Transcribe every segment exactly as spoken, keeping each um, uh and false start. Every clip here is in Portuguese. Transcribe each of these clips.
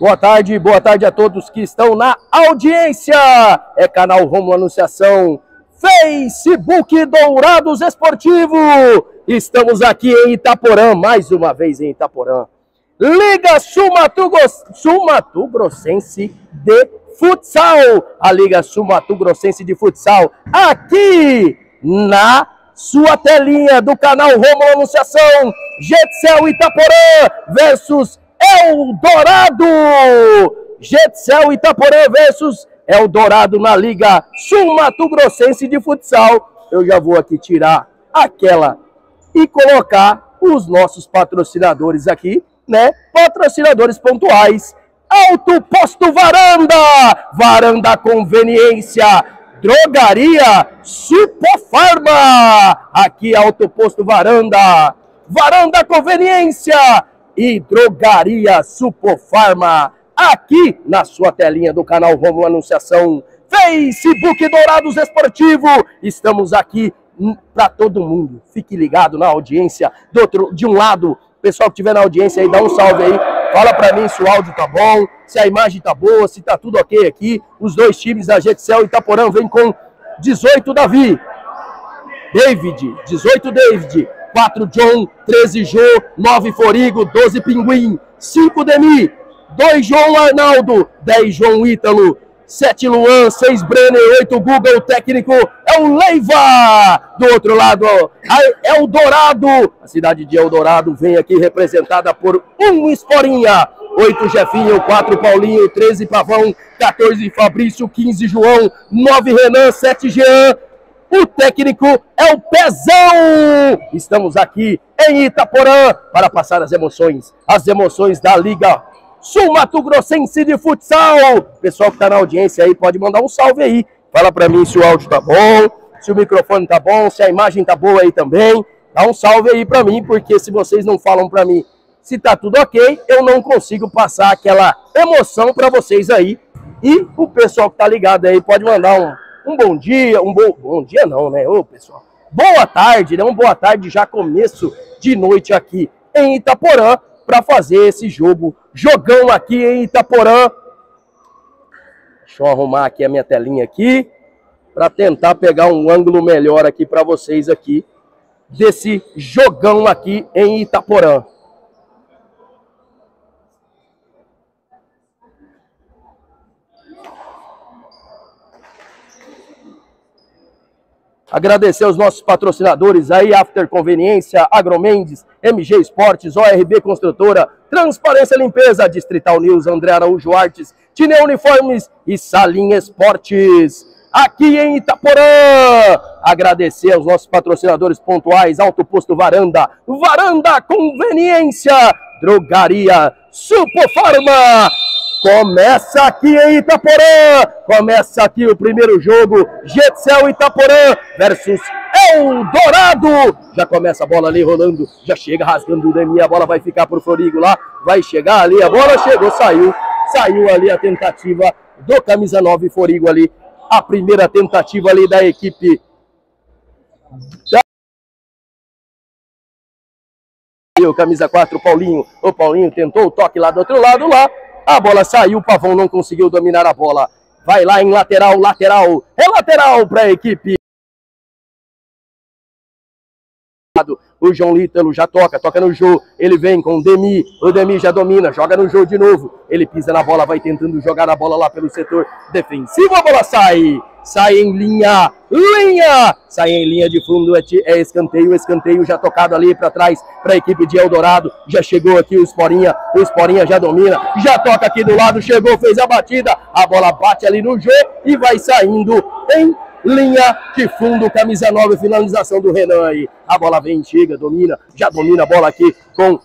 Boa tarde, boa tarde a todos que estão na audiência. É canal Rômulo Anunciação, Facebook Dourados Esportivo. Estamos aqui em Itaporã, mais uma vez em Itaporã. Liga Sul-Mato-Grossense de Futsal. A Liga Sul-Mato-Grossense de Futsal aqui na sua telinha do canal Rômulo Anunciação. Getcel Itaporã versus Eldorado! Getcel Itaporã versus Eldorado na Liga Sul-Mato-Grossense de Futsal. Eu já vou aqui tirar aquela e colocar os nossos patrocinadores aqui, né? Patrocinadores pontuais. Auto Posto Varanda! Varanda Conveniência! Drogaria Super Farma! Aqui Auto Posto Varanda! Varanda Conveniência! E Drogaria Supra Pharma, aqui na sua telinha do canal Rômulo Anunciação, Facebook Dourados Esportivo. Estamos aqui para todo mundo. Fique ligado na audiência. Do outro, de um lado, pessoal que estiver na audiência aí, dá um salve aí. Fala para mim se o áudio tá bom, se a imagem tá boa, se tá tudo ok aqui. Os dois times da Getcel e Itaporã vêm com dezoito Davi. David, dezoito David. quatro John, treze Jô, nove Forigo, doze Pinguim, cinco Demi, dois João Arnaldo, dez João Ítalo, sete Luan, seis Brenner, oito Google. O técnico é o Leiva. Do outro lado é o Dourado. A cidade de Eldorado vem aqui representada por um Esporinha, oito Jefinho, quatro Paulinho, treze Pavão, quatorze Fabrício, quinze João, nove Renan, sete Jean. O técnico é o Pezão! Estamos aqui em Itaporã para passar as emoções. As emoções da Liga Sul-Mato-Grossense de Futsal. Pessoal que está na audiência aí pode mandar um salve aí. Fala para mim se o áudio tá bom, se o microfone tá bom, se a imagem tá boa aí também. Dá um salve aí para mim, porque se vocês não falam para mim se tá tudo ok, eu não consigo passar aquela emoção para vocês aí. E o pessoal que tá ligado aí pode mandar um... Um bom dia, um bom, bom dia não, né? Ô, pessoal, boa tarde, né? Um boa tarde, já começo de noite aqui em Itaporã para fazer esse jogo, jogão aqui em Itaporã. Deixa eu arrumar aqui a minha telinha aqui para tentar pegar um ângulo melhor aqui para vocês aqui desse jogão aqui em Itaporã. Agradecer aos nossos patrocinadores aí, After Conveniência, Agromendes, M G Esportes, O R B Construtora, Transparência Limpeza, Distrital News, André Araújo Artes, Tiner Uniformes e Salinha Esportes, aqui em Itaporã. Agradecer aos nossos patrocinadores pontuais, Auto Posto Varanda, Varanda Conveniência, Drogaria Super Farma. Começa aqui em Itaporã, começa aqui o primeiro jogo, Getcel Itaporã versus Eldorado. Já começa a bola ali rolando, já chega rasgando o Demi, a bola vai ficar pro Florigo lá, vai chegar ali, a bola chegou, saiu, saiu ali a tentativa do camisa nove Florigo ali, a primeira tentativa ali da equipe da... O camisa quatro Paulinho, o Paulinho tentou o toque lá do outro lado lá. A bola saiu, o Pavão não conseguiu dominar a bola. Vai lá em lateral, lateral. É lateral para a equipe. O João Lítalo já toca, toca no Jô. Ele vem com o Demi. O Demi já domina, joga no Jô de novo. Ele pisa na bola, vai tentando jogar a bola lá pelo setor defensivo. A bola sai. Sai em linha. Linha. Sai em linha de fundo. É escanteio, escanteio já tocado ali para trás para a equipe de Eldorado. Já chegou aqui o Esporinha. O Esporinha já domina. Já toca aqui do lado. Chegou, fez a batida. A bola bate ali no Jô e vai saindo em linha de fundo. Camisa nove, finalização do Renan aí. A bola vem, chega, domina. Já domina a bola aqui com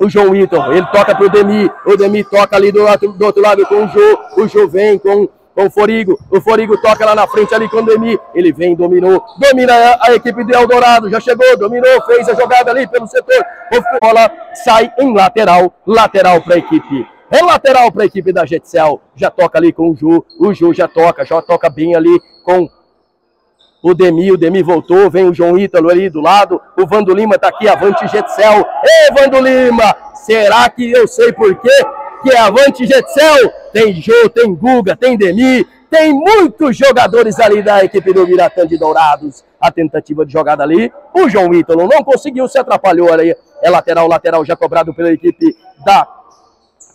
o João Ítalo. Ele toca pro Demi. O Demi toca ali do, lado, do outro lado com o Jô. O Jô vem com... O Forigo, o Forigo toca lá na frente ali com o Demi, ele vem, dominou, domina a equipe de Eldorado, já chegou, dominou, fez a jogada ali pelo setor, a bola sai em lateral, lateral para a equipe, é lateral para a equipe da Getcel, já toca ali com o Ju, o Ju já toca, já toca bem ali com o Demi, o Demi voltou, vem o João Ítalo ali do lado, o Vando Lima tá aqui, avante Getcel, ei Vando Lima, será que eu sei por quê? que é avante, Getcel. Tem Jô, tem Guga, tem Demi, tem muitos jogadores ali da equipe do Miratã de Dourados. A tentativa de jogada ali, o João Ítalo não conseguiu, se atrapalhou ali. É lateral, lateral já cobrado pela equipe da...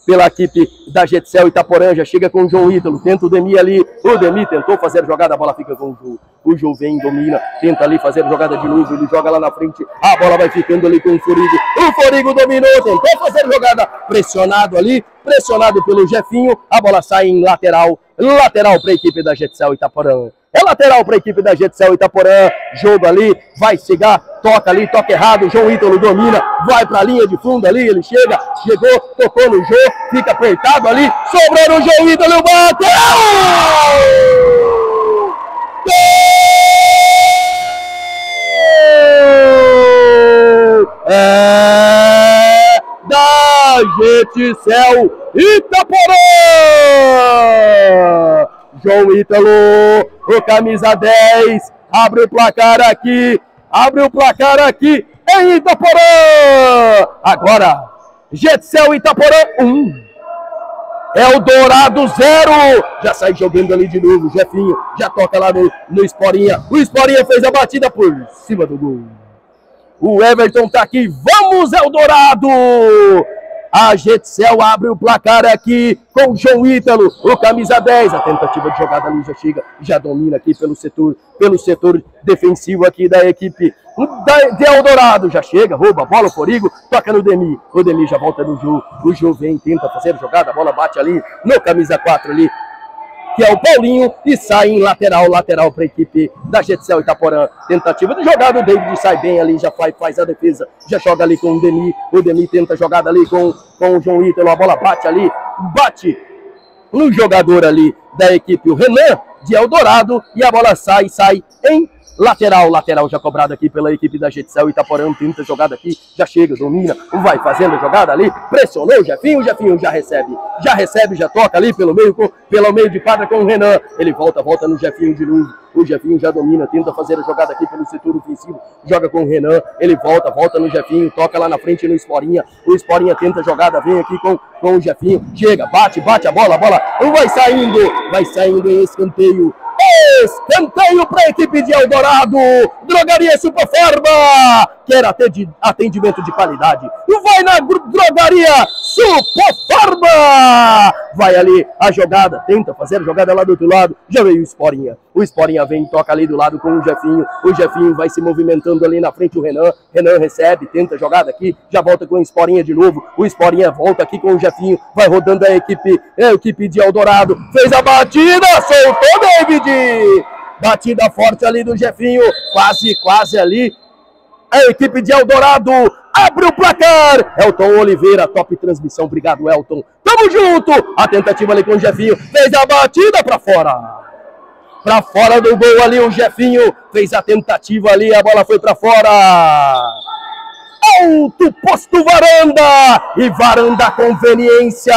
Pela equipe da Getcel Itaporã, já chega com o João Ítalo, tenta o Demi ali, o Demi tentou fazer a jogada, a bola fica com o João, o João vem, domina, tenta ali fazer a jogada de novo, ele joga lá na frente, a bola vai ficando ali com o Forigo, o Forigo dominou, tentou fazer a jogada, pressionado ali, pressionado pelo Jefinho, a bola sai em lateral, lateral para a equipe da Getcel Itaporã. É lateral para a equipe da Getcel Itaporã, jogo ali, vai chegar, toca ali, toca errado, João Ítalo domina, vai para a linha de fundo ali, ele chega, chegou, tocou no jogo, fica apertado ali, sobrou no João Ítalo, bateu! Gol! É da Getcel Itaporã! João Ítalo, o camisa dez, abre o placar aqui, abre o placar aqui em Itaporã. Agora, Getcel Itaporã um, Eldorado zero. Já sai jogando ali de novo, Jefinho já toca lá no, no Esporinha. O Esporinha fez a batida por cima do gol. O Everton tá aqui, vamos Eldorado! A Getcel abre o placar aqui com o João Ítalo, o camisa dez. A tentativa de jogada ali já chega, já domina aqui pelo setor, pelo setor defensivo aqui da equipe de Eldorado. Já chega, rouba a bola, o Forigo, toca no Demi. O Demi já volta no Jô, o Jô vem, tenta fazer a jogada, a bola bate ali no camisa quatro ali, que é o Paulinho, e sai em lateral, lateral para a equipe da Getcel Itaporã. Tentativa de jogada, o David sai bem ali, já faz, faz a defesa, já joga ali com o Demi, o Demi tenta a jogada ali com, com o João Ítalo, a bola bate ali, bate no jogador ali da equipe, o Renan de Eldorado, e a bola sai, sai em lateral, lateral já cobrado aqui pela equipe da Getcel Itaporã, tenta jogada aqui, já chega, domina, vai fazendo a jogada ali, pressionou o Jefinho, o Jefinho já recebe, já recebe, já toca ali pelo meio, pelo meio de quadra com o Renan, ele volta, volta no Jefinho de novo, o Jefinho já domina, tenta fazer a jogada aqui pelo setor ofensivo, joga com o Renan, ele volta, volta no Jefinho, toca lá na frente no Esporinha, o Esporinha tenta a jogada, vem aqui com, com o Jefinho, chega, bate, bate a bola, a bola vai saindo, vai saindo em escanteio, escanteio para a equipe de Eldorado. Drogaria Super Farma, quer atendimento de qualidade, vai na Drogaria Super Farma, vai ali a jogada, tenta fazer a jogada lá do outro lado, já veio o Esporinha, o Esporinha vem, toca ali do lado com o Jefinho, o Jefinho vai se movimentando ali na frente, o Renan, Renan recebe, tenta a jogada aqui, já volta com o Esporinha de novo, o Esporinha volta aqui com o Jefinho, vai rodando a equipe, a equipe de Eldorado, fez a batida, soltou David, batida forte ali do Jefinho, quase, quase ali, a equipe de Eldorado abre o placar, Elton Oliveira, top transmissão, obrigado Elton, tamo junto, a tentativa ali com o Jefinho, fez a batida pra fora, pra fora do gol ali o Jefinho, fez a tentativa ali, a bola foi pra fora, Auto Posto Varanda e Varanda Conveniência.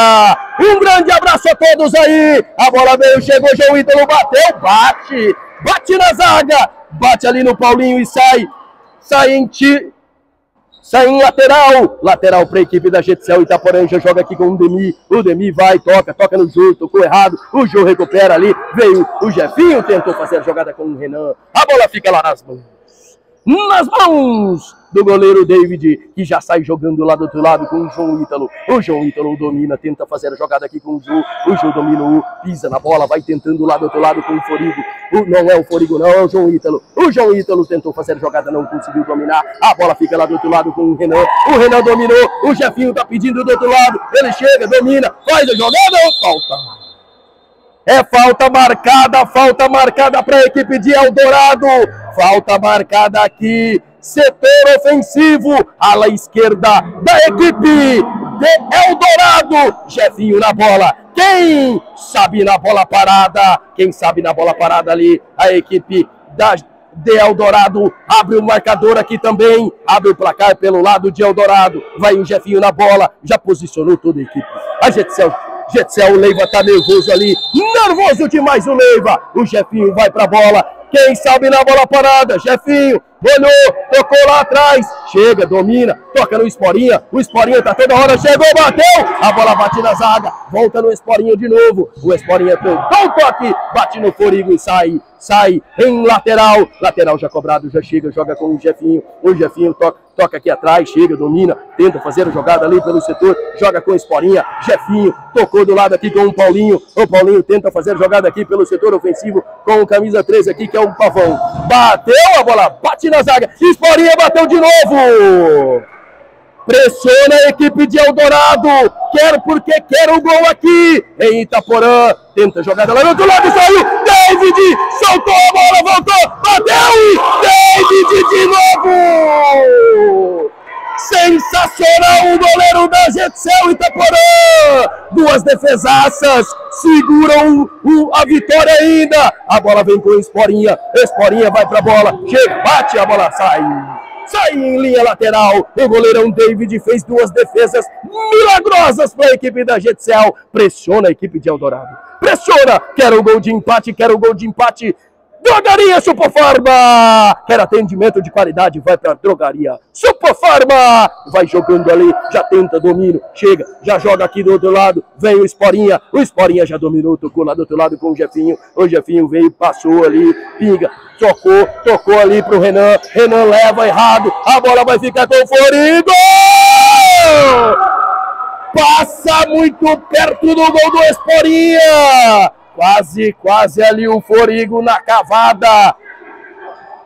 Um grande abraço a todos aí. A bola veio, chegou, João Ítalo bateu, bate, bate na zaga, bate ali no Paulinho e sai, sai em ti, sai em lateral, lateral para a equipe da Getcel Itaporã, já joga aqui com o Demi, o Demi vai, toca, toca no Jô, tocou errado, o Jô recupera ali, veio o Jefinho, tentou fazer a jogada com o Renan, a bola fica lá nas mãos. Nas mãos do goleiro David, que já sai jogando lá do outro lado com o João Ítalo. O João Ítalo domina, tenta fazer a jogada aqui com o Jô. O Jô dominou, pisa na bola, vai tentando lá do outro lado com o Forigo. O, não é o Forigo, não, é o João Ítalo. O João Ítalo tentou fazer a jogada, não conseguiu dominar. A bola fica lá do outro lado com o Renan. O Renan dominou, o Jefinho tá pedindo do outro lado. Ele chega, domina, faz a jogada, falta. É falta marcada, falta marcada para a equipe de Eldorado. Falta marcada aqui, setor ofensivo, ala esquerda da equipe de Eldorado. Jefinho na bola, quem sabe na bola parada, quem sabe na bola parada ali, a equipe da... de Eldorado, abre o marcador aqui também, abre o placar pelo lado de Eldorado, vai o Jefinho na bola, já posicionou toda a equipe, a Getcel, Getcel, o Leiva tá nervoso ali, nervoso demais o Leiva, o Jefinho vai pra bola, quem sabe na bola parada, Jefinho, olhou, tocou lá atrás, chega, domina, toca no Esporinha, o Esporinha tá toda hora, chegou, bateu, a bola bate na zaga, volta no Esporinha de novo, o Esporinha tem um bom toque, bate no forigo e sai, sai em lateral, lateral já cobrado, já chega, joga com o Jefinho, o Jefinho toca, toca aqui atrás, chega, domina, tenta fazer a jogada ali pelo setor, joga com o Esporinha, Jefinho, tocou do lado aqui com o Paulinho, o Paulinho tenta fazer a jogada aqui pelo setor ofensivo com o camisa treze aqui, que é o Pavão, bateu a bola, bate na zaga, Esporinha bateu de novo, pressiona a equipe de Eldorado, quer porque quer o gol aqui, em Itaporã, tenta a jogada lá do outro lado, saiu, David, soltou a bola, voltou, bateu, David de novo, sensacional o goleiro da Getcel Itaporã, duas defesaças, seguram o, o, a vitória ainda, a bola vem com o Esporinha, Esporinha vai pra bola, chega, bate, a bola sai. Sai em linha lateral, o goleirão David fez duas defesas milagrosas para a equipe da Getcel, pressiona a equipe de Eldorado, pressiona, quer o gol de empate, quer o gol de empate, Drogaria Supra Pharma, quer atendimento de qualidade, vai para a Drogaria Supra Pharma, vai jogando ali, já tenta domínio, chega, já joga aqui do outro lado, vem o Esporinha, o Esporinha já dominou, tocou lá do outro lado com o Jefinho, o Jefinho veio, passou ali, pinga, tocou, tocou ali pro Renan, Renan leva errado, a bola vai ficar com o Forigo, passa muito perto do gol do Esporinha, Quase, quase ali o Forigo na cavada.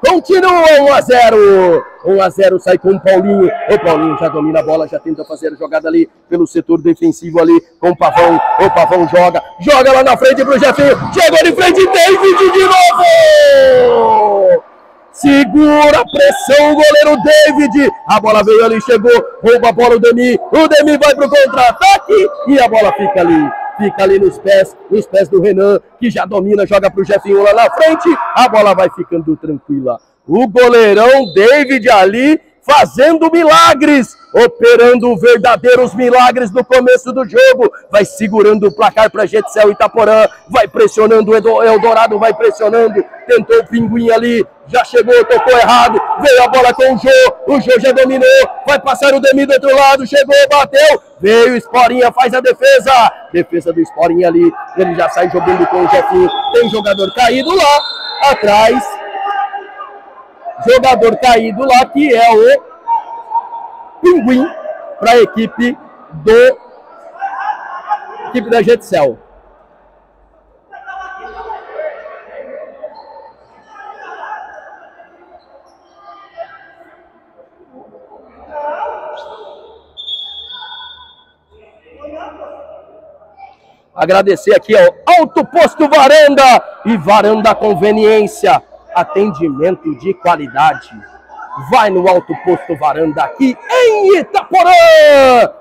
Continua um a zero. um a zero sai com o Paulinho. O Paulinho já domina a bola, já tenta fazer a jogada ali pelo setor defensivo ali com o Pavão. O Pavão joga. Joga lá na frente pro Jefinho. Chegou de frente, David de novo. Segura a pressão o goleiro David. A bola veio ali, chegou. Rouba a bola o Demi. O Demi vai pro contra-ataque e a bola fica ali. Fica ali nos pés, nos pés do Renan, que já domina, joga pro Jefinho lá na frente, a bola vai ficando tranquila. O goleirão David ali fazendo milagres, operando verdadeiros milagres no começo do jogo, vai segurando o placar para Getcel Itaporã, vai pressionando o Eldorado, vai pressionando, tentou o Pinguim ali, já chegou, tocou errado, veio a bola com o Jô, o Jô já dominou, vai passar o Demi do outro lado, chegou, bateu, veio o Esporinha, faz a defesa, defesa do Esporinha ali, ele já sai jogando com o Jefinho, tem jogador caído lá, atrás, jogador caído lá que é o Pinguim para a equipe do equipe da Getcel. Agradecer aqui ao Auto Posto Varanda e Varanda Conveniência. Atendimento de qualidade. Vai no Auto Posto Varanda aqui em Itaporã.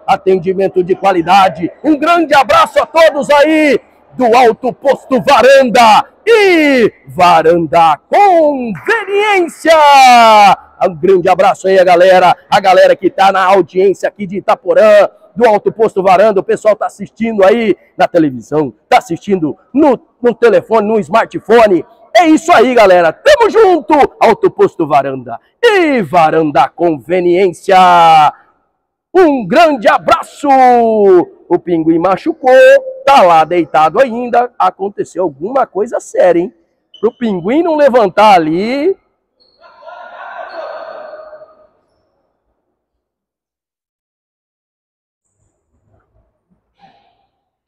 Atendimento de qualidade. Um grande abraço a todos aí do Auto Posto Varanda e Varanda Conveniência. Um grande abraço aí a galera, a galera que tá na audiência aqui de Itaporã, do Auto Posto Varanda, o pessoal tá assistindo aí na televisão, tá assistindo no, no telefone, no smartphone. É isso aí, galera. Tamo junto. Auto Posto Varanda e Varanda Conveniência. Um grande abraço. O Pinguim machucou, tá lá deitado ainda. Aconteceu alguma coisa séria, hein? Pro Pinguim não levantar ali.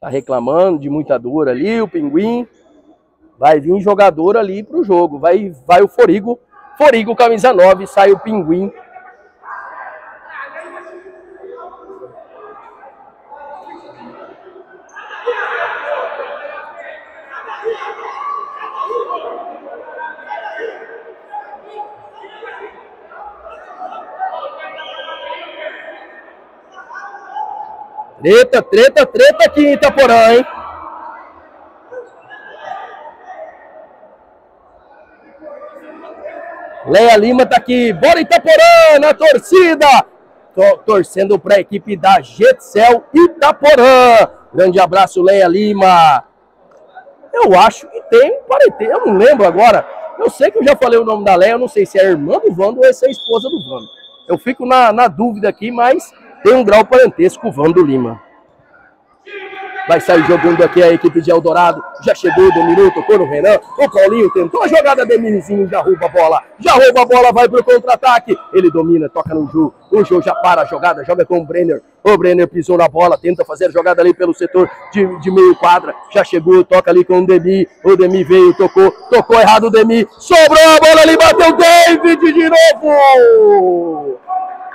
Tá reclamando de muita dor ali, o Pinguim. Vai vir jogador ali pro jogo. Vai, vai o Forigo. Forigo, camisa nove. Sai o Pinguim. Treta, treta, treta aqui em Itaporã, hein? Leia Lima tá aqui, bora Itaporã na torcida, tô torcendo para a equipe da Getcel Itaporã, grande abraço Leia Lima, eu acho que tem, parei, eu não lembro agora, Eu sei que eu já falei o nome da Leia, eu não sei se é a irmã do Vando ou se é a esposa do Vando. Eu fico na, na dúvida aqui, mas tem um grau parentesco com o Vando Lima. Vai sair jogando aqui a equipe de Eldorado. Já chegou, dominou, tocou no Renan. O Paulinho tentou a jogada, Demirzinho já rouba a bola. Já rouba a bola, vai pro contra-ataque. Ele domina, toca no Ju. O Ju já para a jogada, joga com o Brenner. O Brenner pisou na bola, tenta fazer a jogada ali pelo setor de, de meio quadra. Já chegou, toca ali com o Demi. O Demi veio, tocou. Tocou errado o Demi. Sobrou a bola ali, bateu o David de novo.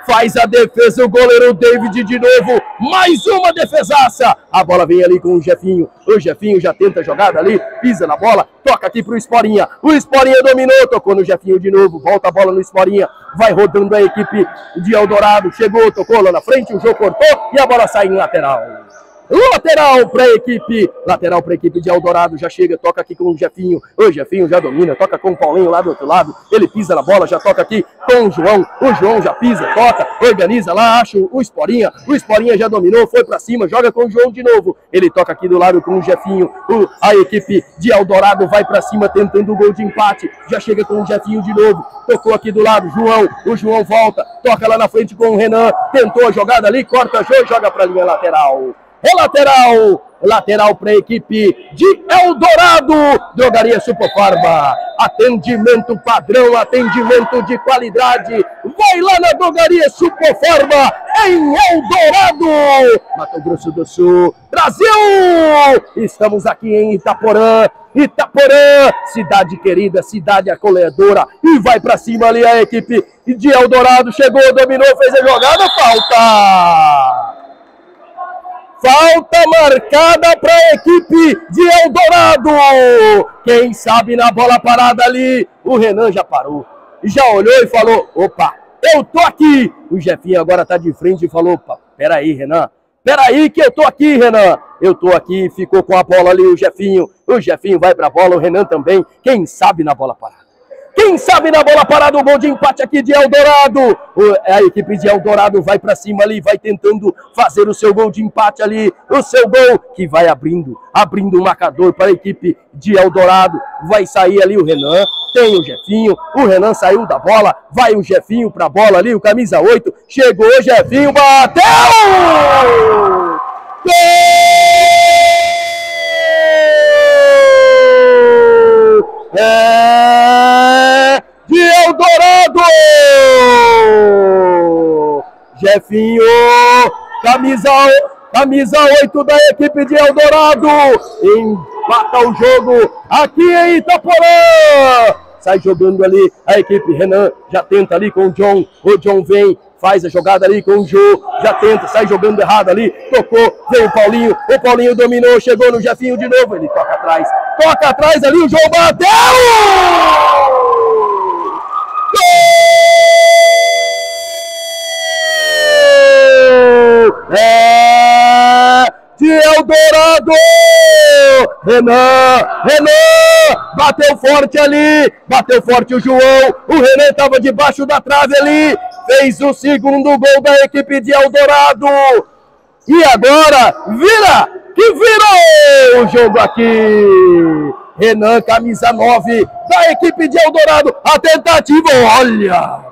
Faz a defesa, o goleiro David de novo. Mais uma defesaça. A bola vem ali com o Jefinho. O Jefinho já tenta a jogada ali. Pisa na bola. Toca aqui pro Esporinha. O Esporinha dominou. Tocou no Jefinho de novo. Volta a bola no Esporinha. Vai rodando a equipe de Eldorado. Chegou, tocou lá na frente. O jogo cortou e a bola sai em lateral. Lateral para a equipe. Lateral para a equipe de Eldorado. Já chega, toca aqui com o Jefinho. O Jefinho já domina. Toca com o Paulinho lá do outro lado. Ele pisa na bola, já toca aqui com o João. O João já pisa, toca, organiza lá, acha o Esporinha. O Esporinha já dominou, foi para cima, joga com o João de novo. Ele toca aqui do lado com o Jefinho. O, a equipe de Eldorado vai para cima tentando o gol de empate. Já chega com o Jefinho de novo. Tocou aqui do lado, João. O João volta, toca lá na frente com o Renan. Tentou a jogada ali, corta o João e joga para a linha lateral. É lateral, lateral para a equipe de Eldorado, Drogaria Super Farma. Atendimento padrão, atendimento de qualidade. Vai lá na Drogaria Super Farma, em Eldorado, Mato Grosso do Sul, Brasil. Estamos aqui em Itaporã, Itaporã, cidade querida, cidade acolhedora. E vai para cima ali a equipe de Eldorado. Chegou, dominou, fez a jogada, falta. Falta marcada para a equipe de Eldorado. Quem sabe na bola parada ali, o Renan já parou. Já olhou e falou, opa, eu tô aqui. O Jefinho agora tá de frente e falou, opa, peraí, Renan. Peraí que eu tô aqui, Renan. Eu tô aqui, ficou com a bola ali o Jefinho. O Jefinho vai para a bola, o Renan também. Quem sabe na bola parada. Quem sabe na bola parada, o gol de empate aqui de Eldorado. A equipe de Eldorado vai para cima ali, vai tentando fazer o seu gol de empate ali. O seu gol que vai abrindo, abrindo o marcador para a equipe de Eldorado. Vai sair ali o Renan, tem o Jefinho. O Renan saiu da bola, vai o Jefinho para a bola ali, o camisa oito. Chegou o Jefinho, bateu! Gol! É... de Eldorado! Jefinho, camisa, camisa oito da equipe de Eldorado, empata o jogo aqui em Itaporã. Sai jogando ali a equipe, Renan já tenta ali com o John, o John vem, faz a jogada ali com o Jô, já tenta, sai jogando errado ali, tocou, veio o Paulinho, o Paulinho dominou, chegou no Jefinho de novo, ele toca atrás, toca atrás ali, o Jô bateu! É de Eldorado! Renan! Renan! Bateu forte ali! Bateu forte o João! O Renan estava debaixo da trave ali! Fez o segundo gol da equipe de Eldorado! E agora vira! Que virou o jogo aqui! Renan, camisa nove da equipe de Eldorado! A tentativa, olha!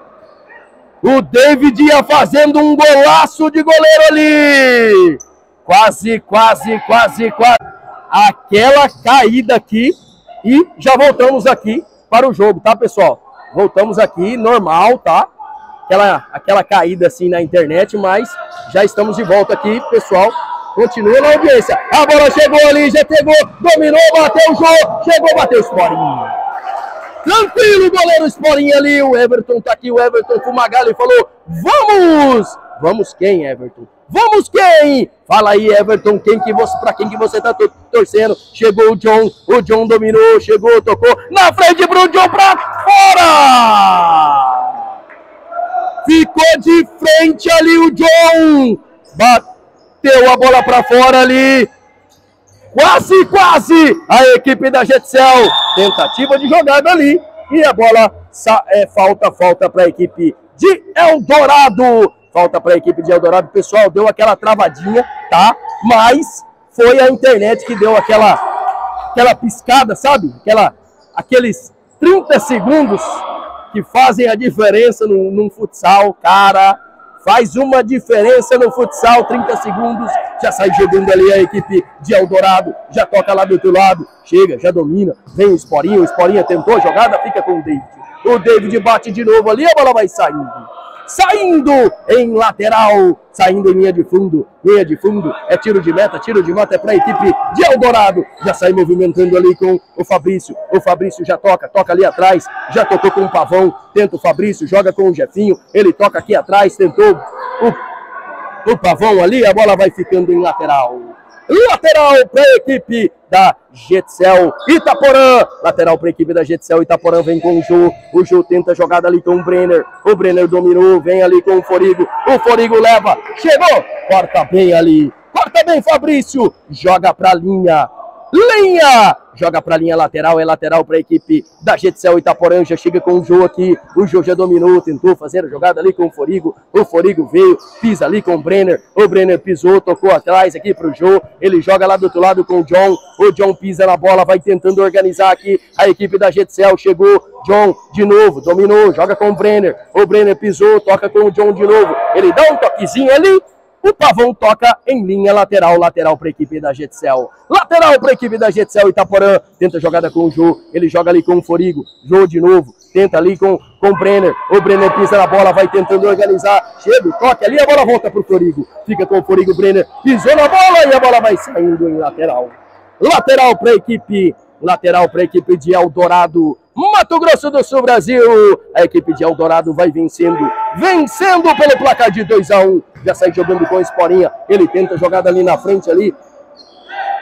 O David ia fazendo um golaço de goleiro ali. Quase, quase, quase, quase. Aquela caída aqui. E já voltamos aqui para o jogo, tá, pessoal? Voltamos aqui, normal, tá? Aquela, aquela caída assim na internet, mas já estamos de volta aqui, pessoal. Continua na audiência. A bola chegou ali, já pegou, dominou, bateu o jogo. Chegou, bateu o Sporinho. Tranquilo, goleiro Sporinha ali, o Everton tá aqui, o Everton Fumagalli falou, vamos! Vamos quem, Everton? Vamos quem? Fala aí, Everton, quem que você, pra quem que você tá torcendo? Chegou o John, o John dominou, chegou, tocou, na frente pro John, pra fora! Ficou de frente ali o John, bateu a bola pra fora ali. Quase, quase, a equipe da Getcel, tentativa de jogada ali, e a bola, é, falta, falta para a equipe de Eldorado, falta para a equipe de Eldorado, pessoal, deu aquela travadinha, tá, mas foi a internet que deu aquela, aquela piscada, sabe, aquela, aqueles trinta segundos que fazem a diferença num, num futsal, cara. Faz uma diferença no futsal, trinta segundos, já sai jogando ali a equipe de Eldorado, já toca lá do outro lado, chega, já domina, vem o Esporinha, o Esporinha tentou a jogada, fica com o David. O David bate de novo ali, a bola vai saindo. Saindo em lateral, saindo em linha de fundo, linha de fundo, é tiro de meta, tiro de meta é para a equipe de Eldorado. Já sai movimentando ali com o Fabrício, o Fabrício já toca, toca ali atrás, já tocou com o Pavão, tenta o Fabrício, joga com o Jefinho, ele toca aqui atrás, tentou o, o Pavão ali, a bola vai ficando em lateral. Lateral para a equipe da Getcel Itaporã. Lateral para a equipe da Getcel Itaporã. Vem com o Jô. O Jô tenta a jogada ali com o Brenner. O Brenner dominou. Vem ali com o Forigo. O Forigo leva. Chegou. Corta bem ali. Corta bem, Fabrício. Joga para a linha. Linha. Joga para a linha lateral. É lateral para a equipe da Getcel Itaporã. Já chega com o Jô aqui. O Jô já dominou. Tentou fazer a jogada ali com o Forigo. O Forigo veio. Pisa ali com o Brenner. O Brenner pisou. Tocou atrás aqui para o Jô. Ele joga lá do outro lado com o John. O John pisa na bola. Vai tentando organizar aqui a equipe da Getcel. Chegou. John de novo. Dominou. Joga com o Brenner. O Brenner pisou. Toca com o John de novo. Ele dá um toquezinho ali. O Pavão toca em linha lateral, lateral para a equipe da Getcel. Lateral para a equipe da Getcel Itaporã. Tenta a jogada com o Jô, ele joga ali com o Forigo. Jô de novo, tenta ali com, com o Brenner. O Brenner pisa na bola, vai tentando organizar. Chega o toque ali, a bola volta para o Forigo. Fica com o Forigo, Brenner pisou na bola e a bola vai saindo em lateral. Lateral para a equipe, lateral para a equipe de Eldorado. Mato Grosso do Sul, Brasil. A equipe de Eldorado vai vencendo. Vencendo pelo placar de dois a um. Já sai jogando com o Esporinha. Ele tenta a jogada ali na frente, ali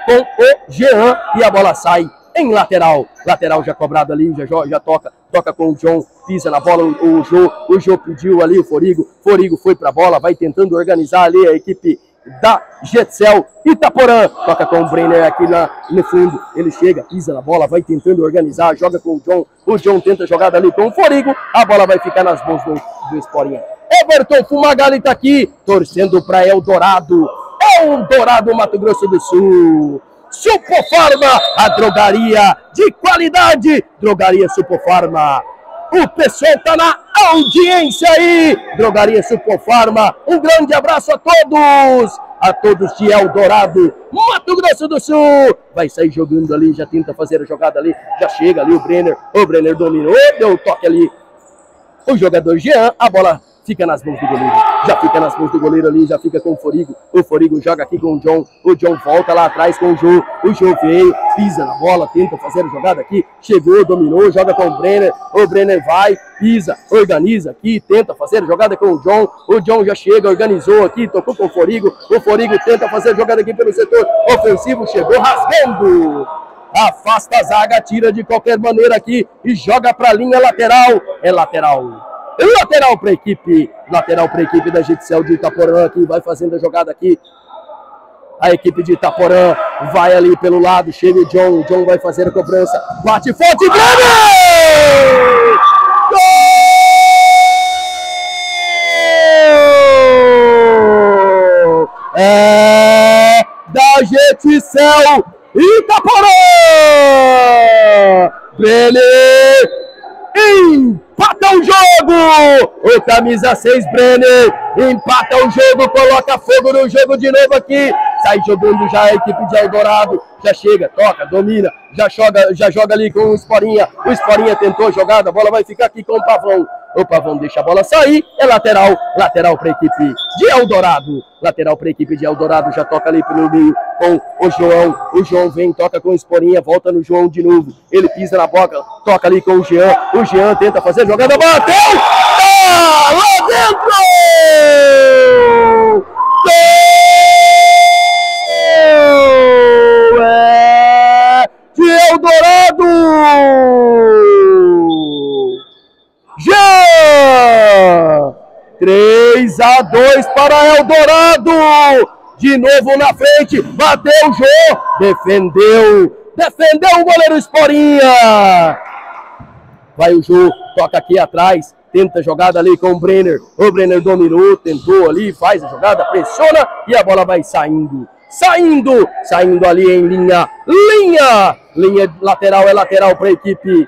com o Jean. E a bola sai em lateral. Lateral já cobrado ali, já, já toca. Toca com o John. Pisa na bola o, o Jô. O Jô pediu ali o Forigo. Forigo foi pra bola. Vai tentando organizar ali a equipe da Getcel Itaporã. Toca com o Brenner aqui na, no fundo. Ele chega, pisa na bola, vai tentando organizar. Joga com o John. O John tenta a jogada ali com o Forigo. A bola vai ficar nas mãos do, do Esporinha. Everton Fumagalli tá aqui, torcendo para Eldorado. Eldorado, Mato Grosso do Sul. Super Farma, a drogaria de qualidade. Drogaria Super Farma. O pessoal tá na audiência aí. Drogaria Super Farma. Um grande abraço a todos. A todos de Eldorado, Mato Grosso do Sul. Vai sair jogando ali, já tenta fazer a jogada ali. Já chega ali o Brenner. O Brenner dominou, deu o toque ali. O jogador Jean, a bola fica nas mãos do goleiro. Já fica nas mãos do goleiro ali, já fica com o Forigo. O Forigo joga aqui com o John. O John volta lá atrás com o Jô. O Jô veio, pisa na bola, tenta fazer a jogada aqui. Chegou, dominou, joga com o Brenner. O Brenner vai, pisa, organiza aqui, tenta fazer a jogada com o John. O John já chega, organizou aqui, tocou com o Forigo. O Forigo tenta fazer a jogada aqui pelo setor ofensivo. Chegou rasgando. Afasta a zaga, tira de qualquer maneira aqui e joga para a linha lateral. É lateral. Lateral para a equipe, lateral para a equipe da Getcel de Itaporã, que vai fazendo a jogada aqui. A equipe de Itaporã vai ali pelo lado, chega o John, o John vai fazer a cobrança, bate forte, Brenner! Gol! É da Getcel Itaporã! Brenner! Empata o jogo! O camisa seis, Brenner, empata o jogo, coloca fogo no jogo de novo aqui. Sai jogando já a equipe de Eldorado. Já chega, toca, domina, já joga, já joga ali com o Esporinha. O Esporinha tentou a jogada, a bola vai ficar aqui com o Pavão. O Pavão deixa a bola sair, é lateral, lateral para a equipe de Eldorado. Lateral para a equipe de Eldorado, já toca ali pelo meio com o João. O João vem, toca com o Esporinha, volta no João de novo. Ele pisa na boca, toca ali com o Jean. O Jean tenta fazer a jogada, bateu! Tá lá dentro! Gol! É de Eldorado! Já! três a dois para Eldorado! De novo na frente, bateu o Jô, defendeu, defendeu o goleiro Esporinha! Vai o Jô, toca aqui atrás, tenta a jogada ali com o Brenner. O Brenner dominou, tentou ali, faz a jogada, pressiona e a bola vai saindo. Saindo, saindo ali em linha, linha! Linha lateral é lateral para a equipe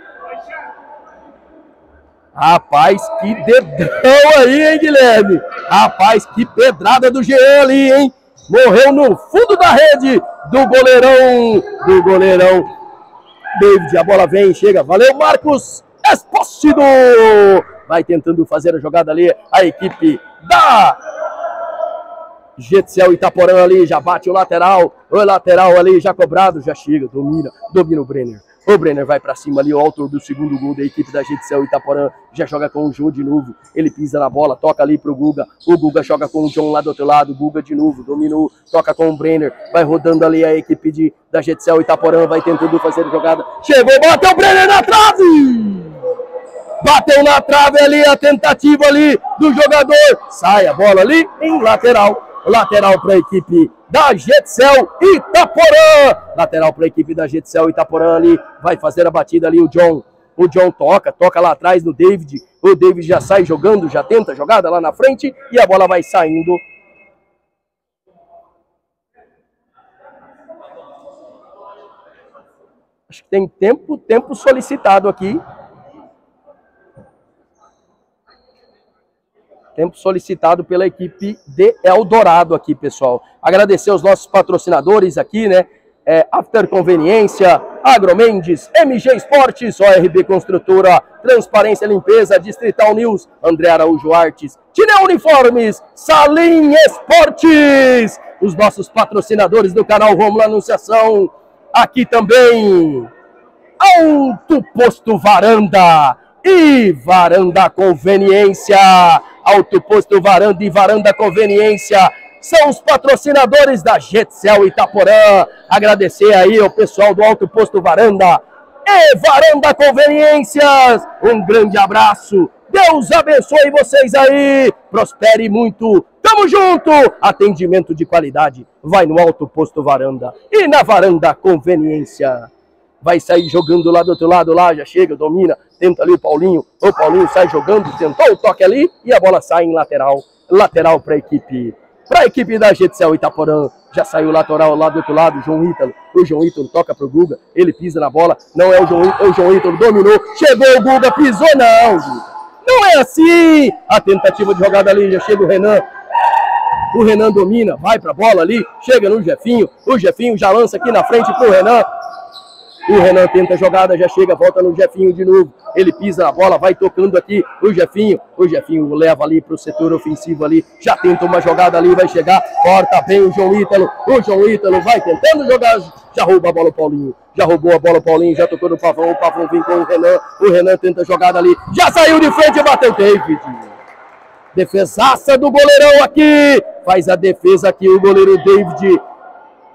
Rapaz, que dedão aí, hein, Guilherme? Rapaz, que pedrada do Jean ali, hein? Morreu no fundo da rede do goleirão, do goleirão David. A bola vem, chega, valeu, Marcos Expósito. Vai tentando fazer a jogada ali, a equipe da Getcel Itaporã ali, já bate o lateral, o lateral ali já cobrado, já chega, domina, domina o Brenner. O Brenner vai pra cima ali, o autor do segundo gol da equipe da Getcel Itaporã, já joga com o João de novo, ele pisa na bola, toca ali pro Guga, o Guga joga com o João lá do outro lado, o Guga de novo, dominou, toca com o Brenner, vai rodando ali a equipe de, da Getcel Itaporã, vai tentando fazer a jogada, chegou, bateu o Brenner na trave! Bateu na trave ali, a tentativa ali do jogador, sai a bola ali em lateral. Lateral para a equipe da Getcel Itaporã. Lateral para a equipe da Getcel Itaporã ali. Vai fazer a batida ali o John. O John toca, toca lá atrás no David. O David já sai jogando, já tenta a jogada lá na frente. E a bola vai saindo. Acho que tem tempo, tempo solicitado aqui. Tempo solicitado pela equipe de Eldorado aqui, pessoal. Agradecer aos nossos patrocinadores aqui, né? É, After Conveniência, Agromendes, M G Esportes, O R B Construtora, Transparência Limpeza, Distrital News, André Araújo Artes, Tiner Uniformes, Salinha Esportes, os nossos patrocinadores do canal Rômulo Anunciação. Aqui também, Auto Posto Varanda e Varanda Conveniência. Auto Posto Varanda e Varanda Conveniência são os patrocinadores da Getcel Itaporã. Agradecer aí ao pessoal do Auto Posto Varanda e Varanda Conveniências. Um grande abraço. Deus abençoe vocês aí. Prospere muito. Tamo junto. Atendimento de qualidade vai no Auto Posto Varanda e na Varanda Conveniência. Vai sair jogando lá do outro lado, lá já chega, domina, tenta ali o Paulinho, o Paulinho sai jogando, tentou o toque ali e a bola sai em lateral, lateral para a equipe, para a equipe da Getcel Itaporã, já saiu lateral lá do outro lado, o João Ítalo, o João Ítalo toca pro Guga, ele pisa na bola, não é o João, o João Ítalo dominou, chegou o Guga, pisou, não, não é assim, a tentativa de jogada ali, já chega o Renan, o Renan domina, vai pra bola ali, chega no Jefinho, o Jefinho já lança aqui na frente pro Renan. O Renan tenta a jogada, já chega, volta no Jefinho de novo. Ele pisa na bola, vai tocando aqui o Jefinho. O Jefinho leva ali para o setor ofensivo ali. Já tenta uma jogada ali, vai chegar. Corta bem o João Ítalo. O João Ítalo vai tentando jogar. Já rouba a bola o Paulinho. Já roubou a bola o Paulinho, já tocou no Pavão. O Pavão vem com o Renan. O Renan tenta a jogada ali. Já saiu de frente e bateu o David. Defesaça do goleirão aqui. Faz a defesa aqui o goleiro David.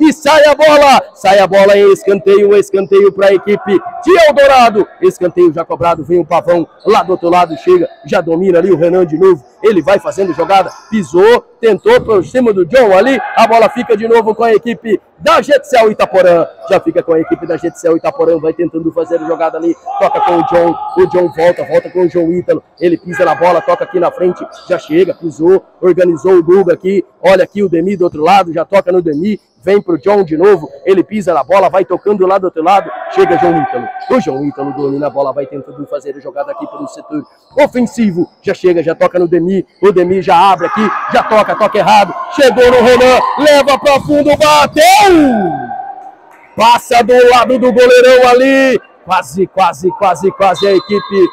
E sai a bola, sai a bola em escanteio, escanteio para a equipe de Eldorado. Escanteio já cobrado, vem o Pavão lá do outro lado, chega, já domina ali o Renan de novo. Ele vai fazendo jogada, pisou, tentou por cima do John ali. A bola fica de novo com a equipe da Getcel Itaporã. Já fica com a equipe da Getcel Itaporã, vai tentando fazer a jogada ali. Toca com o John, o John volta, volta com o João Ítalo. Ele pisa na bola, toca aqui na frente, já chega, pisou, organizou o Guga aqui. Olha aqui o Demi do outro lado, já toca no Demi. Vem pro John de novo, ele pisa na bola, vai tocando lá do outro lado, chega João Ítalo. O João Ítalo domina a bola, vai tentando fazer a jogada aqui pelo setor ofensivo. Já chega, já toca no Demi, o Demi já abre aqui, já toca, toca errado. Chegou no Renan, leva pra fundo, bateu! Passa do lado do goleirão ali, quase, quase, quase, quase a equipe.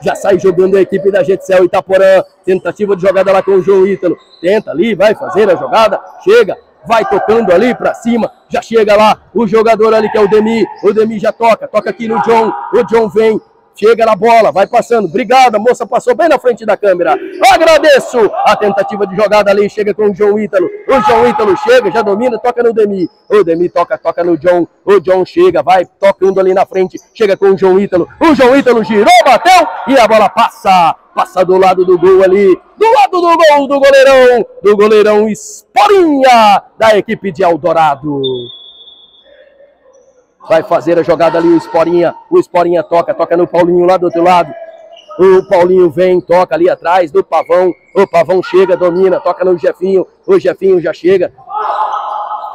Já sai jogando a equipe da Getcel Itaporã, tentativa de jogada lá com o João Ítalo. Tenta ali, vai fazer a jogada, chega. Vai tocando ali pra cima, já chega lá o jogador ali que é o Demi, o Demi já toca, toca aqui no John, o John vem, chega na bola, vai passando, obrigado, a moça passou bem na frente da câmera, eu agradeço a tentativa de jogada ali, chega com o João Ítalo, o João Ítalo chega, já domina, toca no Demi, o Demi toca, toca no John, o John chega, vai tocando ali na frente, chega com o João Ítalo, o João Ítalo girou, bateu e a bola passa, passa do lado do gol ali, do lado do gol do goleirão, do goleirão Esporinha, da equipe de Eldorado. Vai fazer a jogada ali o Esporinha, o Esporinha toca, toca no Paulinho lá do outro lado. O Paulinho vem, toca ali atrás do Pavão, o Pavão chega, domina, toca no Jefinho, o Jefinho já chega.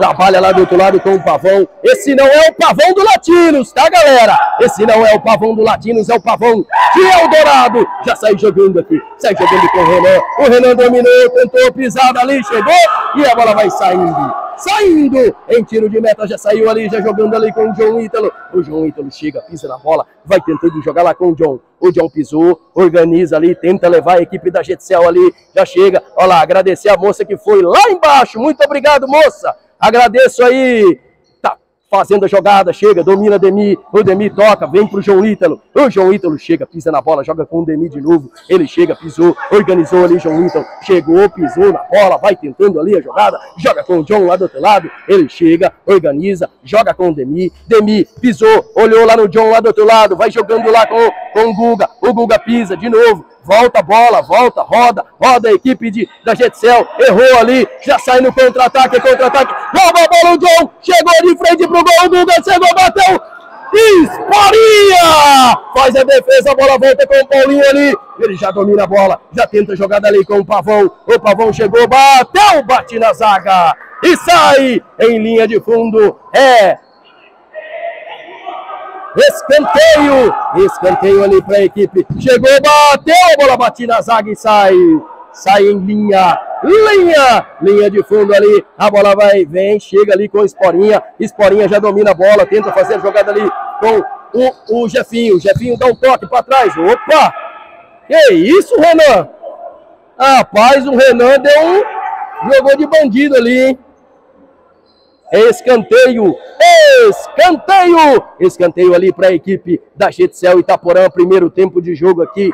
trabalha lá do outro lado com o pavão. Esse não é o pavão do Latinos, tá, galera? Esse não é o pavão do Latinos, é o pavão de Eldorado. Já sai jogando aqui, sai jogando com o Renan. O Renan dominou, tentou pisar ali, chegou e a bola vai saindo. Saindo em tiro de meta, já saiu ali, já jogando ali com o John Ítalo. O John Ítalo chega, pisa na bola, vai tentando jogar lá com o John. O John pisou, organiza ali, tenta levar a equipe da Getcel ali, já chega. Olha lá, agradecer a moça que foi lá embaixo. Muito obrigado, moça. Agradeço aí. Tá fazendo a jogada, chega, domina Demi. O Demi toca, vem pro João Ítalo. O João Ítalo chega, pisa na bola, joga com o Demi de novo. Ele chega, pisou, organizou ali, João Ítalo. Chegou, pisou na bola, vai tentando ali a jogada. Joga com o John lá do outro lado. Ele chega, organiza, joga com o Demi. Demi pisou, olhou lá no John lá do outro lado. Vai jogando lá com, com o Guga. O Guga pisa de novo. Volta a bola, volta, roda, roda a equipe de, da Getcel, errou ali, já sai no contra-ataque, contra-ataque, rouba a bola o John, chegou de frente pro gol, o Guga chegou, bateu, disparia, faz a defesa, a bola volta com o Paulinho ali, ele já domina a bola, já tenta jogar dali com o Pavão, o Pavão chegou, bateu, bate na zaga, e sai em linha de fundo, é... Escanteio, escanteio ali para a equipe, chegou, bateu, a bola bate na zaga e sai, sai em linha, linha, linha de fundo ali, a bola vai, vem, chega ali com o Esporinha, Esporinha já domina a bola, tenta fazer a jogada ali com o, o Jefinho, o Jefinho dá um toque para trás, opa, que isso Renan, rapaz o Renan deu um, jogou de bandido ali, hein. Escanteio, escanteio, escanteio ali para a equipe da Getcel Itaporã, primeiro tempo de jogo aqui,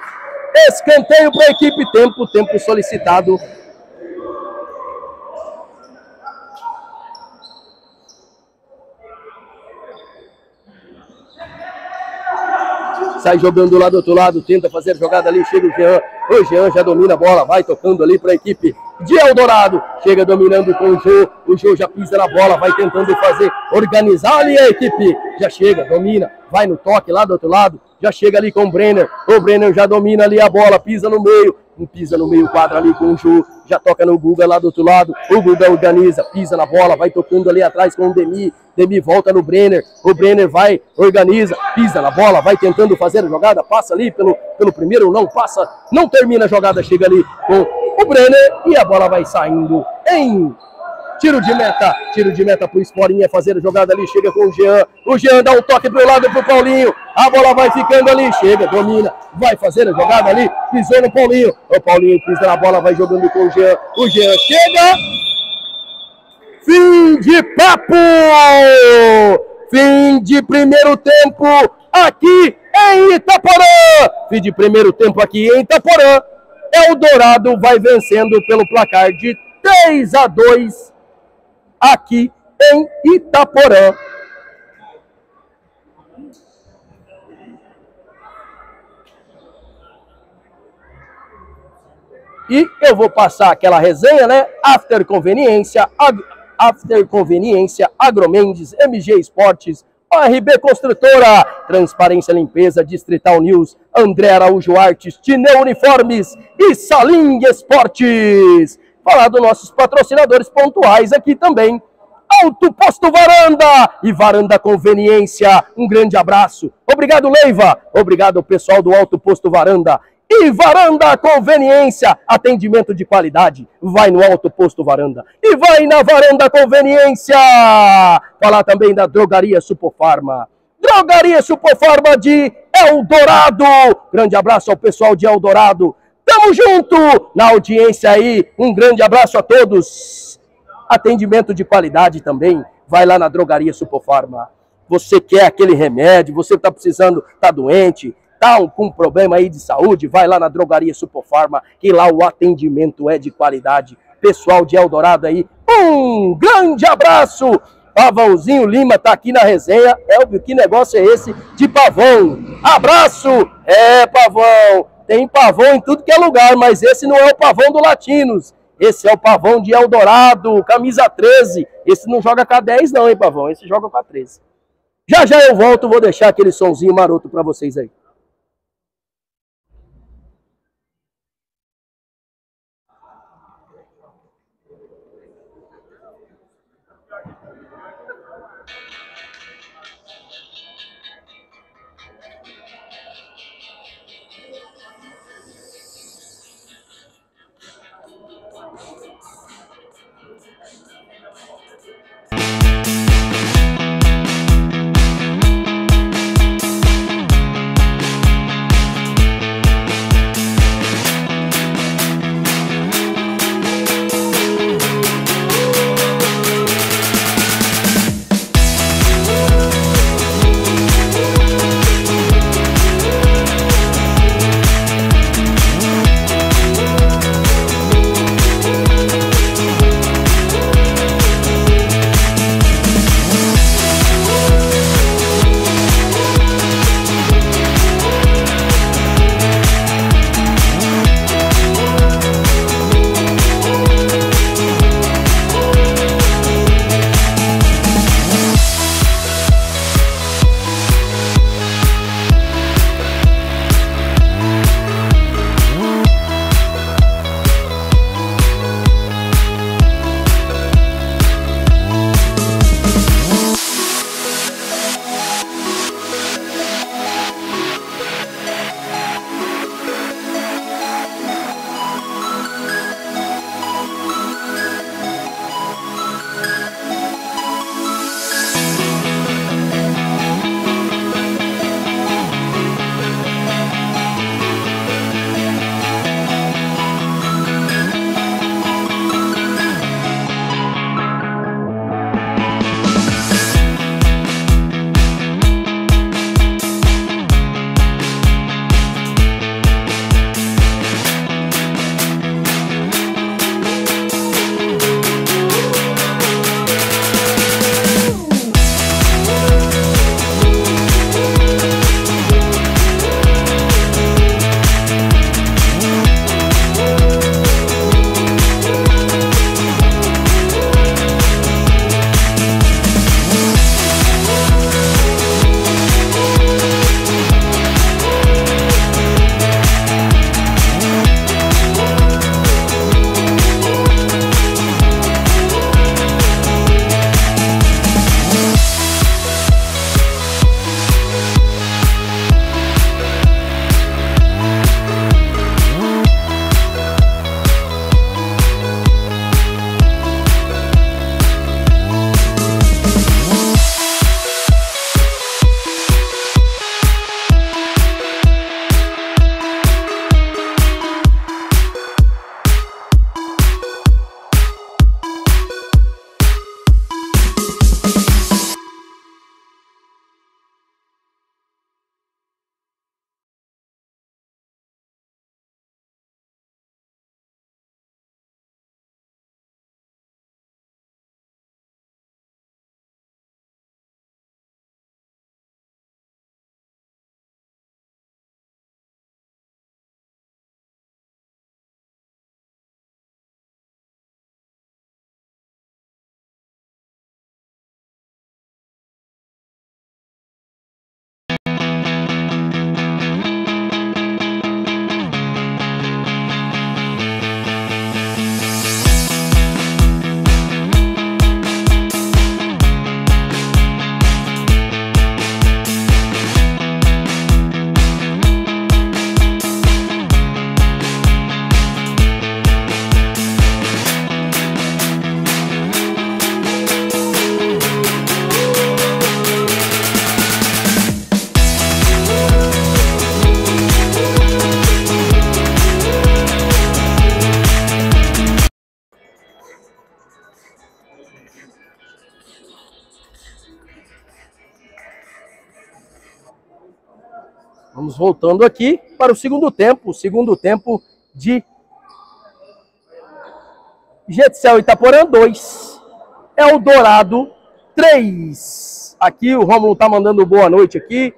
escanteio para a equipe, tempo, tempo solicitado. Sai jogando lá do outro lado, tenta fazer jogada ali, chega o Jean, o Jean já domina a bola, vai tocando ali para a equipe de Eldorado, chega dominando com o Jô, o Jô já pisa na bola, vai tentando fazer, organizar ali a equipe, já chega, domina, vai no toque lá do outro lado, já chega ali com o Brenner, o Brenner já domina ali a bola, pisa no meio, pisa no meio quadra ali com o Jô, já toca no Guga lá do outro lado, o Guga organiza, pisa na bola, vai tocando ali atrás com o Demi, Demi volta no Brenner, o Brenner vai, organiza, pisa na bola, vai tentando fazer a jogada, passa ali pelo, pelo primeiro, não passa, não termina a jogada, chega ali com o Brenner e a bola vai saindo em tiro de meta, tiro de meta pro Esporinha fazer a jogada ali, chega com o Jean, o Jean dá um toque pro lado pro Paulinho, a bola vai ficando ali, chega, domina, vai fazer a jogada ali, pisou no Paulinho, o Paulinho pisa na bola, vai jogando com o Jean, o Jean chega, fim de papo, fim de primeiro tempo aqui em Itaporã, fim de primeiro tempo aqui em Itaporã, Eldorado vai vencendo pelo placar de três a dois aqui em Itaporã. E eu vou passar aquela resenha, né? After Conveniência, Ag... After Conveniência, Agromendes, M G Esportes, O R B Construtora, Transparência Limpeza, Distrital News, André Araújo Artes, Tiner Uniformes e Salinha Esportes. Falar dos nossos patrocinadores pontuais aqui também. Auto Posto Varanda e Varanda Conveniência. Um grande abraço. Obrigado, Leiva. Obrigado, pessoal do Auto Posto Varanda. E Varanda Conveniência, atendimento de qualidade. Vai no Auto Posto Varanda e vai na Varanda Conveniência. Falar também da Drogaria Supra Pharma. Drogaria Supra Farma de Eldorado. Grande abraço ao pessoal de Eldorado. Tamo junto na audiência aí, um grande abraço a todos. Atendimento de qualidade também, vai lá na Drogaria Supra Pharma. Você quer aquele remédio, você tá precisando, tá doente, tá com um problema aí de saúde, vai lá na Drogaria Supra Pharma, que lá o atendimento é de qualidade. Pessoal de Eldorado aí, um grande abraço. Pavãozinho Lima tá aqui na resenha, Elvio, que negócio é esse de pavão? Abraço, é pavão. Tem pavão em tudo que é lugar, mas esse não é o pavão do Latinos. Esse é o pavão de Eldorado, camisa treze. Esse não joga com a dez não, hein, pavão? Esse joga com a treze. Já já eu volto, vou deixar aquele sonzinho maroto para vocês aí. Vamos voltando aqui para o segundo tempo. O segundo tempo de Getcel Itaporã dois, Eldorado três. Aqui o Rômulo tá mandando boa noite aqui.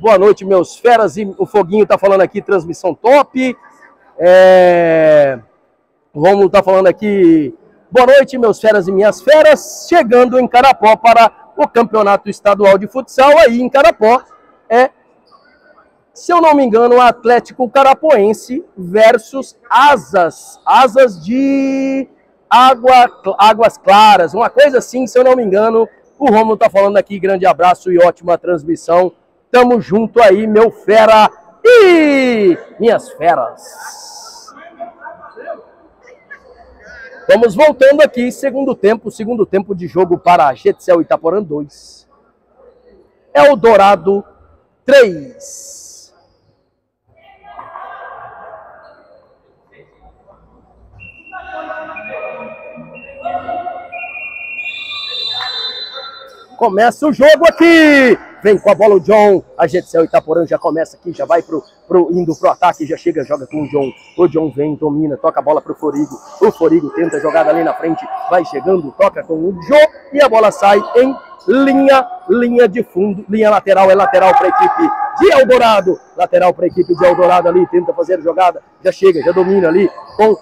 Boa noite, meus feras. E o Foguinho tá falando aqui, transmissão top. É... O Rômulo tá falando aqui, boa noite, meus feras e minhas feras. Chegando em Carapó para o Campeonato Estadual de Futsal. Aí em Carapó é, se eu não me engano, o Atlético Carapoense versus Asas. Asas de Água, Águas Claras. Uma coisa assim, se eu não me engano. O Rômulo tá falando aqui. Grande abraço e ótima transmissão. Tamo junto aí, meu fera e minhas feras. Vamos voltando aqui. Segundo tempo. Segundo tempo de jogo para Getcel Itaporã dois. Eldorado três. Começa o jogo aqui, vem com a bola o John, a Getcel Itaporã já começa aqui, já vai pro, pro, indo pro ataque, já chega, joga com o John, o John vem, domina, toca a bola pro Forigo, o Forigo tenta jogar ali na frente, vai chegando, toca com o John e a bola sai em linha, linha de fundo, linha lateral, é lateral para a equipe de Eldorado, lateral para a equipe de Eldorado ali, tenta fazer a jogada, já chega, já domina ali com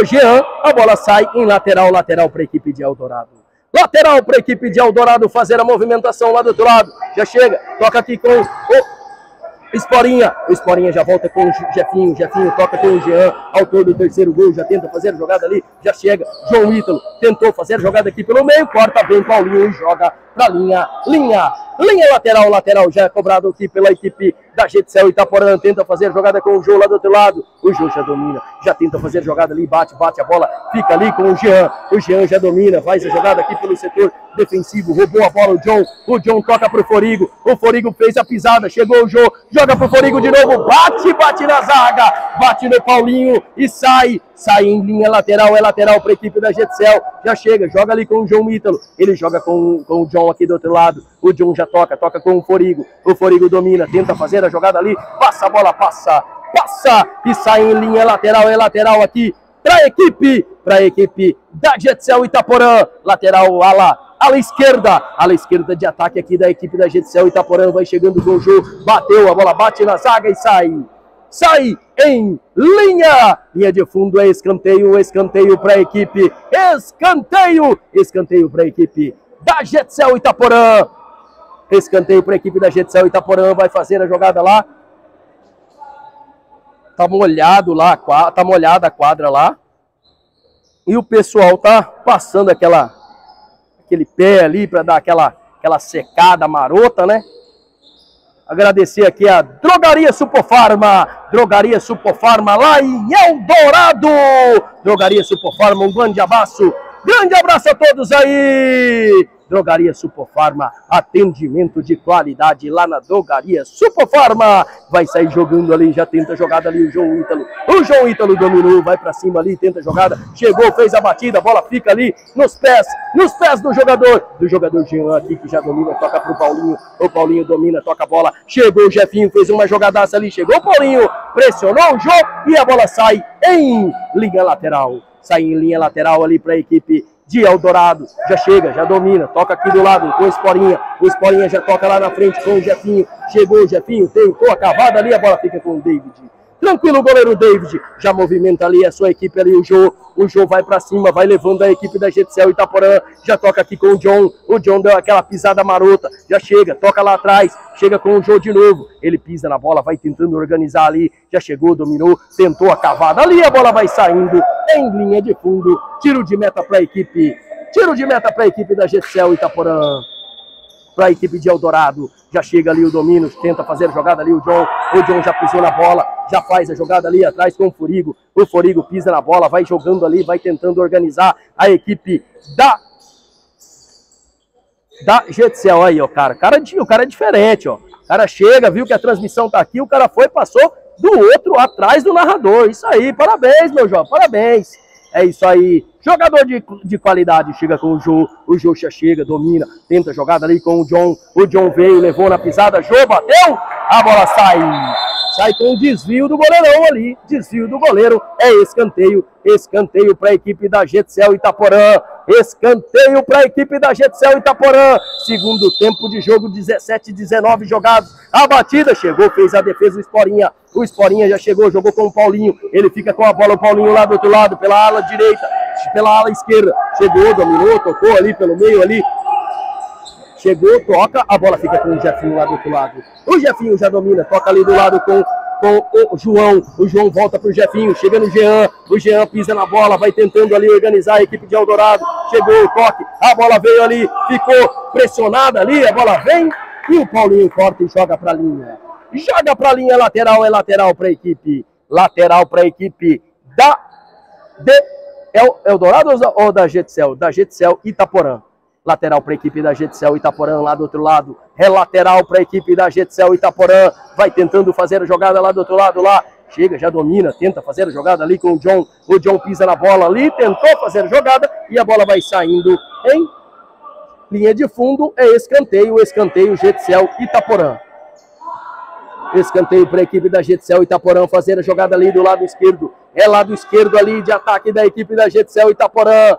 o Jean, a bola sai em lateral, lateral para a equipe de Eldorado. Lateral para a equipe de Eldorado fazer a movimentação lá do outro lado. Já chega, toca aqui com o Esporinha. O Esporinha já volta com o Jefinho. Jefinho toca com o Jean, autor do terceiro gol. Já tenta fazer a jogada ali. Já chega, João Ítalo tentou fazer a jogada aqui pelo meio. Corta bem Paulinho e joga para linha. Linha, linha lateral, lateral. Já é cobrado aqui pela equipe da Getcel Itaporã. Tenta fazer a jogada com o João lá do outro lado. O João já domina, já tenta fazer a jogada ali, bate, bate a bola, fica ali com o Jean. O Jean já domina, faz a jogada aqui pelo setor defensivo, roubou a bola o John. O John toca pro Forigo, o Forigo fez a pisada, chegou o João, joga pro Forigo de novo, bate, bate na zaga, bate no Paulinho e sai. Sai em linha lateral, é lateral para a equipe da Getcel. Já chega, joga ali com o João Ítalo. Ele joga com, com o John aqui do outro lado. O John já toca, toca com o Forigo. O Forigo domina, tenta fazer a jogada ali. Passa a bola, passa, passa. E sai em linha lateral, é lateral aqui para a equipe, para a equipe da Getcel Itaporã. Lateral, ala. Ala esquerda, ala esquerda de ataque aqui da equipe da Getcel Itaporã. Vai chegando com o João. Bateu, a bola bate na zaga e sai. Sai em linha, linha de fundo é escanteio, escanteio para a equipe, escanteio, escanteio para a equipe da Getcel Itaporã, escanteio para a equipe da Getcel Itaporã, vai fazer a jogada lá, tá molhado lá, tá molhada a quadra lá, e o pessoal tá passando aquela, aquele pé ali para dar aquela, aquela secada marota, né? Agradecer aqui a Drogaria Supra Pharma, Drogaria Supra Pharma lá em Eldorado, Drogaria Supra Pharma, um grande abraço, grande abraço a todos aí, Drogaria Supra Pharma, atendimento de qualidade lá na Drogaria Supra Pharma, vai sair jogando ali, já tenta jogada ali o João Ítalo, o João Ítalo dominou, vai pra cima ali, tenta jogada, chegou, fez a batida, a bola fica ali nos pés, nos pés do jogador, do jogador Jean aqui que já domina, toca pro Paulinho, o Paulinho domina, toca a bola, chegou o Jefinho, fez uma jogadaça ali, chegou o Paulinho, pressionou o jogo e a bola sai em linha lateral, sai em linha lateral ali pra equipe de Eldorado, já chega, já domina, toca aqui do lado com o Esporinha, o Esporinha já toca lá na frente com o Jefinho, chegou o Jefinho, tentou a cavada ali, a bola fica com o David, tranquilo o goleiro David, já movimenta ali a sua equipe ali, o Jô, o Jô vai pra cima, vai levando a equipe da Getcel Itaporã, já toca aqui com o John, o John deu aquela pisada marota, já chega, toca lá atrás, chega com o Jô de novo, ele pisa na bola, vai tentando organizar ali, já chegou, dominou, tentou a cavada ali, a bola vai saindo, em linha de fundo, tiro de meta para a equipe, tiro de meta para a equipe da Getcel Itaporã, para a equipe de Eldorado, já chega ali o domínio, tenta fazer a jogada ali o John, o John já pisou na bola, já faz a jogada ali atrás com o Forigo, o Forigo pisa na bola, vai jogando ali, vai tentando organizar a equipe da da Getcel aí, ó, cara, cara o cara é diferente, ó, o cara chega, viu que a transmissão tá aqui, o cara foi, passou do outro atrás do narrador, isso aí, parabéns, meu jovem, parabéns, é isso aí, Jogador de, de qualidade, chega com o Jô, o Joxa chega, domina, tenta a jogada ali com o John, o John veio, levou na pisada, Jô bateu, a bola sai, sai com o desvio do goleirão ali, desvio do goleiro, é escanteio, escanteio para a equipe da Getcel Itaporã, escanteio para a equipe da Getcel Itaporã, segundo tempo de jogo, dezessete, dezenove jogados, a batida chegou, fez a defesa o Esporinha, o Esporinha já chegou, jogou com o Paulinho, ele fica com a bola, o Paulinho lá do outro lado, pela ala direita, pela ala esquerda, chegou, dominou, tocou ali pelo meio ali, chegou, toca, a bola fica com o Jefinho lá do outro lado, o Jefinho já domina, toca ali do lado com, com o João, o João volta pro Jefinho, chega no Jean, o Jean pisa na bola, vai tentando ali organizar a equipe de Eldorado, chegou o toque, a bola veio ali, ficou pressionada ali, a bola vem e o Paulinho corta e joga pra linha, joga pra linha lateral, é lateral pra equipe, lateral pra equipe da de É o Dourados ou da Getcel? Da Getcel Itaporã. Lateral para a equipe da Getcel Itaporã, lá do outro lado. É lateral para a equipe da Getcel Itaporã. Vai tentando fazer a jogada lá do outro lado, lá. Chega, já domina, tenta fazer a jogada ali com o John. O John pisa na bola ali, tentou fazer a jogada e a bola vai saindo em linha de fundo. É escanteio, escanteio Getcel Itaporã. Escanteio para a equipe da Getcel Itaporã fazer a jogada ali do lado esquerdo. É lado esquerdo ali de ataque da equipe da Getcel Itaporã.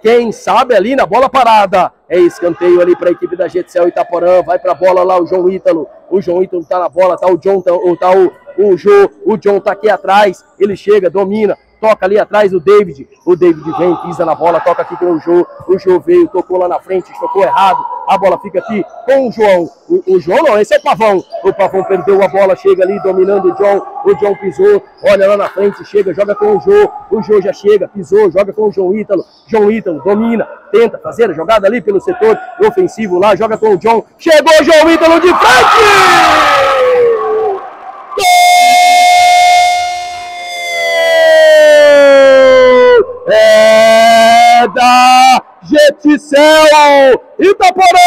Quem sabe ali na bola parada. É escanteio ali para a equipe da Getcel Itaporã. Vai para a bola lá o João Ítalo. O João Ítalo tá na bola, tá o John, tá, tá o, o Jô. O John tá aqui atrás. Ele chega, domina. Toca ali atrás o David, o David vem, pisa na bola, toca aqui com o Jô, o Jô veio, tocou lá na frente, tocou errado, a bola fica aqui com o João, o, o João não, esse é o Pavão, o Pavão perdeu a bola, chega ali dominando o John, o John pisou, olha lá na frente, chega, joga com o Jô, o Jô já chega, pisou, joga com o João Ítalo, João Ítalo domina, tenta fazer a jogada ali pelo setor ofensivo lá, joga com o John, chegou o João Ítalo de frente! Gol! É da Getcel Itaporã!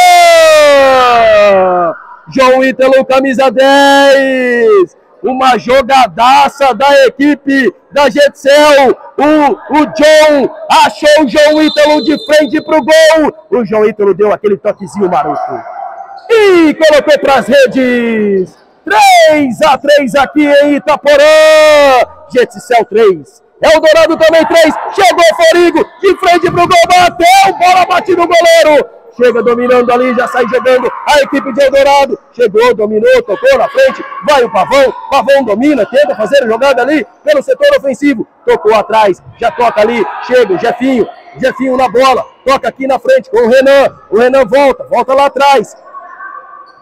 João Ítalo, camisa dez! Uma jogadaça da equipe da Getcel! O, o John achou o João Ítalo de frente pro gol! O João Ítalo deu aquele toquezinho maroto e colocou pras redes! três a três aqui em Itaporã! Getcel três! Eldorado também três, chegou Forigo, de frente pro gol, bateu, bola bate no goleiro, chega dominando ali, já sai jogando a equipe de Eldorado, chegou, dominou, tocou na frente, vai o Pavão, Pavão domina, tenta fazer a jogada ali pelo setor ofensivo, tocou atrás, já toca ali, chega o Jefinho, Jefinho na bola, toca aqui na frente com o Renan, o Renan volta, volta lá atrás,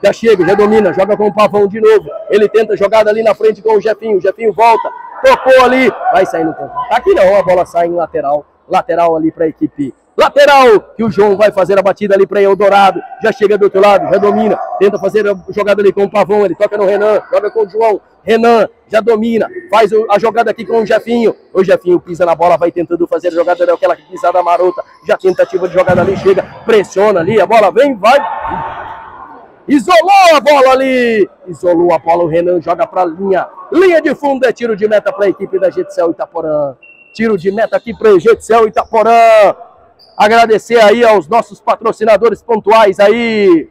já chega, já domina, joga com o Pavão de novo, ele tenta a jogada ali na frente com o Jefinho, o Jefinho volta, tocou ali, vai sair no campo. Aqui não, a bola sai em lateral, lateral ali para a equipe. Lateral, que o João vai fazer a batida ali para Eldorado, já chega do outro lado, já domina, tenta fazer a jogada ali com o Pavão, ele toca no Renan, joga com o João, Renan já domina, faz a jogada aqui com o Jefinho, o Jefinho pisa na bola, vai tentando fazer a jogada daquela pisada marota, já tentativa de jogada ali, chega, pressiona ali, a bola vem, vai... Isolou a bola ali, isolou a bola, o Renan joga para a linha, linha de fundo, é tiro de meta para a equipe da Getcel Itaporã, tiro de meta aqui para a Getcel Itaporã, agradecer aí aos nossos patrocinadores pontuais aí,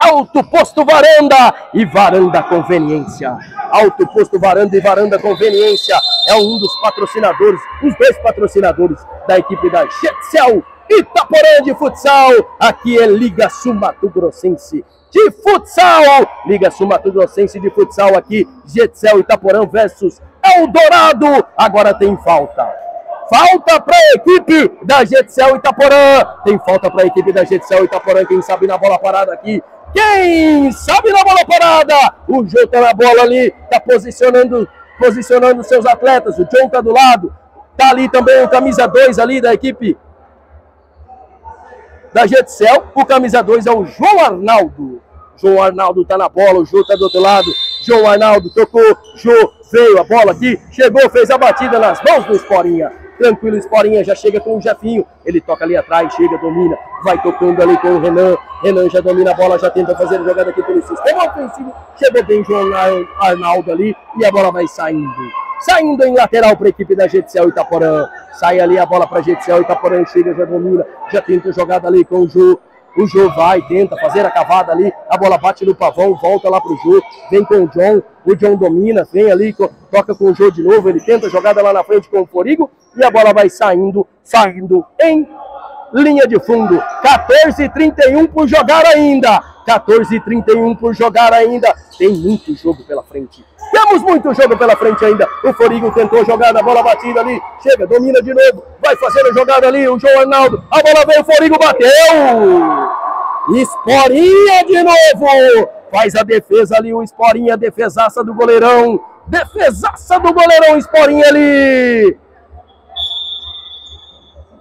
Auto Posto Varanda e Varanda Conveniência, Auto Posto Varanda e Varanda Conveniência, é um dos patrocinadores, os dois patrocinadores da equipe da Getcel Itaporã de futsal, aqui é Liga Sul-Mato-Grossense de futsal, Liga Sul-Mato-Grossense de futsal aqui, Getcel Itaporã versus Eldorado, agora tem falta, falta para a equipe da Getcel Itaporã, tem falta para a equipe da Getcel Itaporã, quem sabe na bola parada aqui, quem sabe na bola parada, o Jô tá na bola ali, tá posicionando, posicionando seus atletas, o John tá do lado, tá ali também o camisa dois ali da equipe da Getcel, o camisa dois é o João Arnaldo, João Arnaldo tá na bola, o Jô tá do outro lado, João Arnaldo tocou, Jô veio a bola aqui, chegou, fez a batida nas mãos do Esporinha, tranquilo Esporinha, já chega com o Jefinho, ele toca ali atrás, chega, domina, vai tocando ali com o Renan, Renan já domina a bola, já tenta fazer a jogada aqui pelo sistema ofensivo, chegou bem João Arnaldo ali e a bola vai saindo, saindo em lateral para a equipe da Getcel Itaporã. Sai ali a bola para a Getcel Itaporã, chega, já domina, já tenta jogada ali com o Ju. O Jô vai, tenta fazer a cavada ali, a bola bate no pavão, volta lá pro Jô, vem com o John, o John domina, vem ali, toca com o Jô de novo, ele tenta a jogada lá na frente com o Forigo, e a bola vai saindo, saindo em linha de fundo. Quatorze e trinta e um por jogar ainda, quatorze e trinta e um por jogar ainda, tem muito jogo pela frente. Temos muito jogo pela frente ainda. O Forigo tentou jogar na bola batida ali. Chega, domina de novo. Vai fazendo a jogada ali. O João Arnaldo. A bola veio, o Forigo bateu. Esporinha de novo. Faz a defesa ali. O Esporinha, defesaça do goleirão. Defesaça do goleirão, Esporinha ali.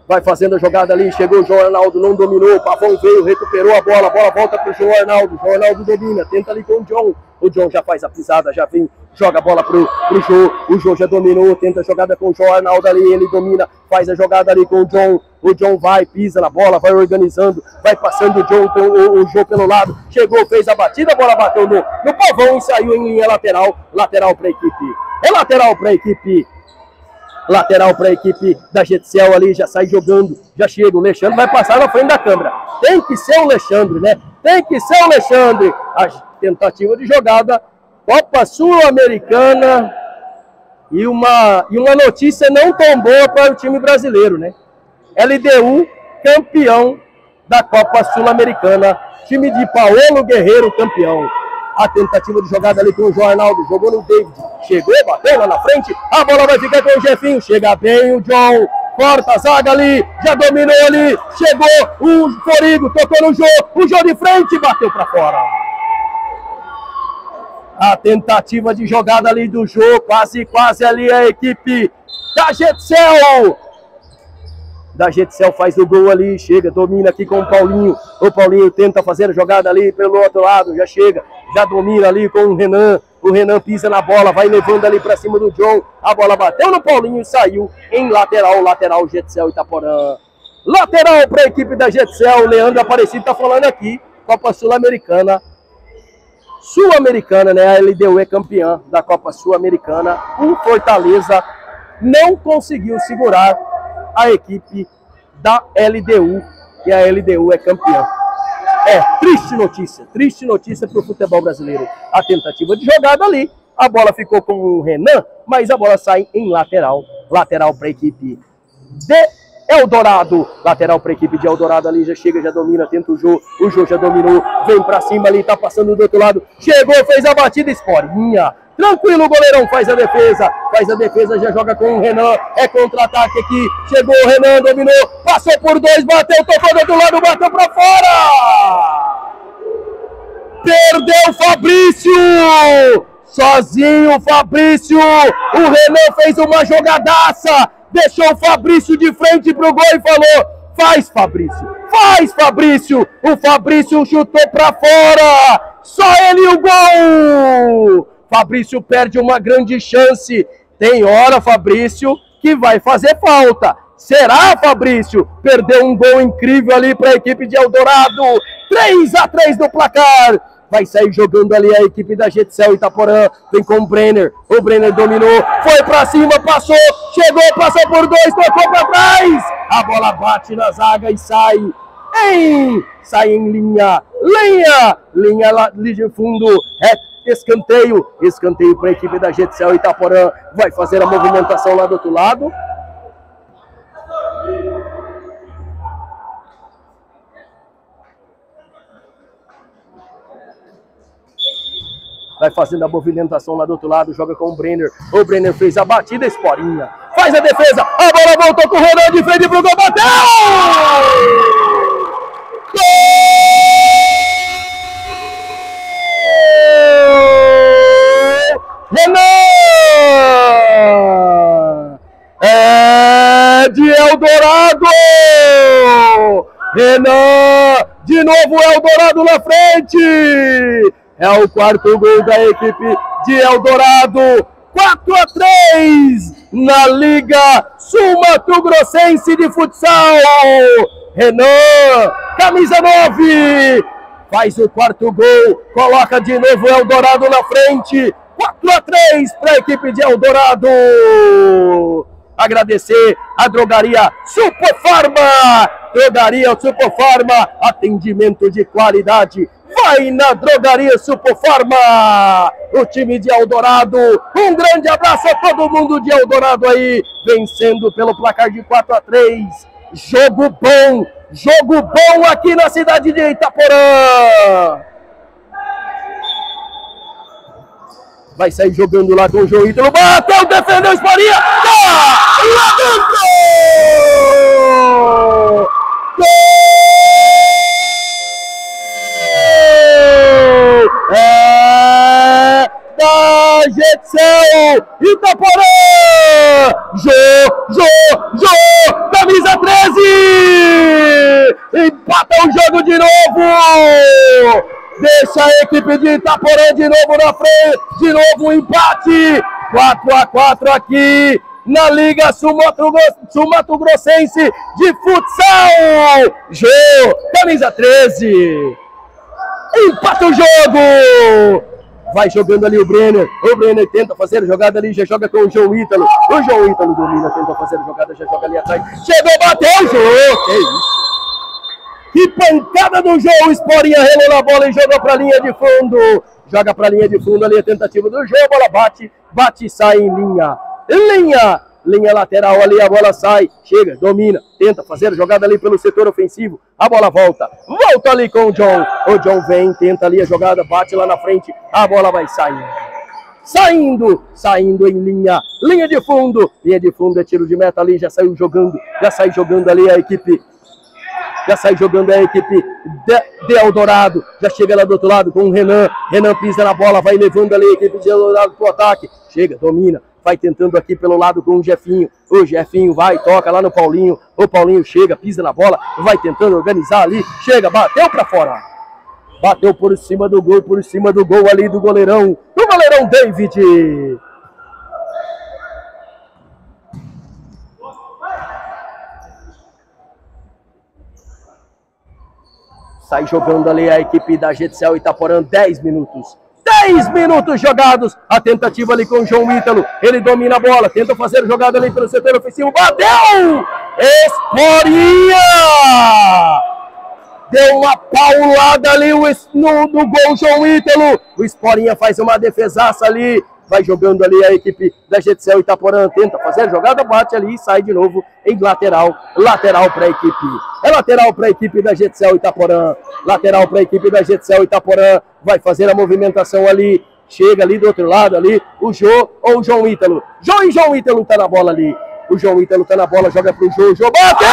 Vai fazendo a jogada ali. Chegou o João Arnaldo. Não dominou. O Pavão veio, recuperou a bola. A bola volta para o João Arnaldo. O João Arnaldo domina. Tenta ali com o John. O John já faz a pisada, já vem, joga a bola pro, pro Jô, o Jô já dominou, tenta a jogada com o João Arnaldo ali, ele domina, faz a jogada ali com o John, o John vai, pisa na bola, vai organizando, vai passando o John, o, o Jô pelo lado, chegou, fez a batida, a bola bateu no, no pavão e saiu em linha lateral, lateral para a equipe, é lateral para a equipe, lateral para a equipe da Getcel ali, já sai jogando, já chega, o Alexandre vai passar na frente da câmera, tem que ser o Alexandre, né? Tem que ser o Alexandre, a tentativa de jogada, Copa Sul-Americana e uma, e uma notícia não tão boa para o time brasileiro, né? L D U, campeão da Copa Sul-Americana, time de Paulo Guerreiro, campeão. A tentativa de jogada ali com o João Arnaldo, jogou no David, chegou, bateu lá na frente, a bola vai ficar com o Jefinho, chega bem o John, corta a zaga ali, já dominou ali, chegou, o Forigo tocou no Jô, o Jô de frente, bateu para fora. A tentativa de jogada ali do Jô, quase, quase ali a equipe da Getcel. Da Getcel faz o gol ali, chega, domina aqui com o Paulinho. O Paulinho tenta fazer a jogada ali pelo outro lado, já chega, já domina ali com o Renan. O Renan pisa na bola, vai levando ali para cima do John. A bola bateu no Paulinho e saiu em lateral, lateral Getcel Itaporã. Lateral para a equipe da Getcel, o Leandro Aparecido está falando aqui, Copa Sul-Americana. Sul-Americana, né? A L D U é campeã da Copa Sul-Americana. O Fortaleza não conseguiu segurar a equipe da L D U e a L D U é campeã. É, triste notícia, triste notícia para o futebol brasileiro. A tentativa de jogada ali, a bola ficou com o Renan, mas a bola sai em lateral, lateral para a equipe de Eldorado, lateral para a equipe de Eldorado ali, já chega, já domina, tenta o Jô, o Jô já dominou, vem para cima ali, tá passando do outro lado, chegou, fez a batida, Esporinha, tranquilo, o goleirão faz a defesa, faz a defesa, já joga com o Renan, é contra-ataque aqui, chegou o Renan, dominou, passou por dois, bateu, tocou do outro lado, bateu para fora, perdeu o Fabrício, sozinho o Fabrício, o Renan fez uma jogadaça, deixou o Fabrício de frente pro gol e falou, faz Fabrício, faz Fabrício, o Fabrício chutou pra fora, só ele e o gol, Fabrício perde uma grande chance, tem hora Fabrício que vai fazer falta, será Fabrício, perdeu um gol incrível ali pra equipe de Eldorado, três a três no placar. Vai sair jogando ali a equipe da Getcel Itaporã. Vem com o Brenner. O Brenner dominou. Foi pra cima. Passou. Chegou. Passou por dois. Tocou pra trás. A bola bate na zaga e sai. Ei, sai em linha. Linha. Linha lá de fundo. É escanteio. Escanteio pra equipe da Getcel Itaporã. Vai fazer a movimentação lá do outro lado. Vai fazendo a movimentação lá do outro lado, joga com o Brenner. O Brenner fez a batida, Esporinha. Faz a defesa, a bola voltou com o Renan de frente pro gol, bateu! Gol! Renan! É de Eldorado! Renan! De novo Eldorado na frente! É o quarto gol da equipe de Eldorado, quatro a três na Liga Sul-Mato-Grossense de Futsal. Renan, camisa nove, faz o quarto gol, coloca de novo Eldorado na frente, quatro a três para a equipe de Eldorado. Agradecer a drogaria Super Farma. Drogaria Super Farma, atendimento de qualidade. Vai na drogaria Super Farma, o time de Eldorado. Um grande abraço a todo mundo de Eldorado aí, vencendo pelo placar de quatro a três. Jogo bom, jogo bom aqui na cidade de Itaporã. Vai sair jogando lá com o João Ítalo. Bateu, defendeu, Esparia. Tá! Lá dentro! Gol! É da Getcel Itaporã! Jô, Jô, Jô! Camisa treze! Empata o jogo de novo! Deixa a equipe de Itaporã de novo na frente, de novo um empate, quatro a quatro aqui na Liga Sul-Mato-Grossense de Futsal. Jô, camisa treze, empata o jogo. Vai jogando ali o Brenner, o Brenner tenta fazer a jogada ali, já joga com o João Ítalo, o João Ítalo domina, tenta fazer a jogada, já joga ali atrás, chegou, bateu, Jô, que isso. Que pancada do João, Sporinha relou a bola e joga para a linha de fundo. Joga para a linha de fundo ali a tentativa do João, a bola bate, bate e sai em linha. Linha, linha lateral ali, a bola sai, chega, domina, tenta fazer a jogada ali pelo setor ofensivo. A bola volta, volta ali com o João. O João vem, tenta ali a jogada, bate lá na frente, a bola vai saindo. Saindo, saindo em linha, linha de fundo. Linha de fundo é tiro de meta ali, já saiu jogando, já sai jogando ali a equipe. Já sai jogando a equipe de, de Eldorado. Já chega lá do outro lado com o Renan. Renan pisa na bola, vai levando ali a equipe de Eldorado pro ataque. Chega, domina. Vai tentando aqui pelo lado com o Jefinho. O Jefinho vai, toca lá no Paulinho. O Paulinho chega, pisa na bola. Vai tentando organizar ali. Chega, bateu para fora. Bateu por cima do gol, por cima do gol ali do goleirão. Do goleirão David. Sai jogando ali a equipe da Getcel Itaporã, dez minutos. dez minutos jogados. A tentativa ali com o João Ítalo. Ele domina a bola, tenta fazer a jogada ali pelo setor ofensivo. Bateu! Esporia! Deu uma paulada ali no, no gol, João Ítalo. O Esporinha faz uma defesaça ali. Vai jogando ali a equipe da Getcel Itaporã. Tenta fazer a jogada, bate ali e sai de novo em lateral. Lateral para a equipe. É lateral para a equipe da Getcel Itaporã. Lateral para a equipe da Getcel Itaporã. Vai fazer a movimentação ali. Chega ali do outro lado ali. O Jô ou o João Ítalo. Jô e João Ítalo tá na bola ali. O João Ítalo tá na bola, joga pro Jô. Jô bateu!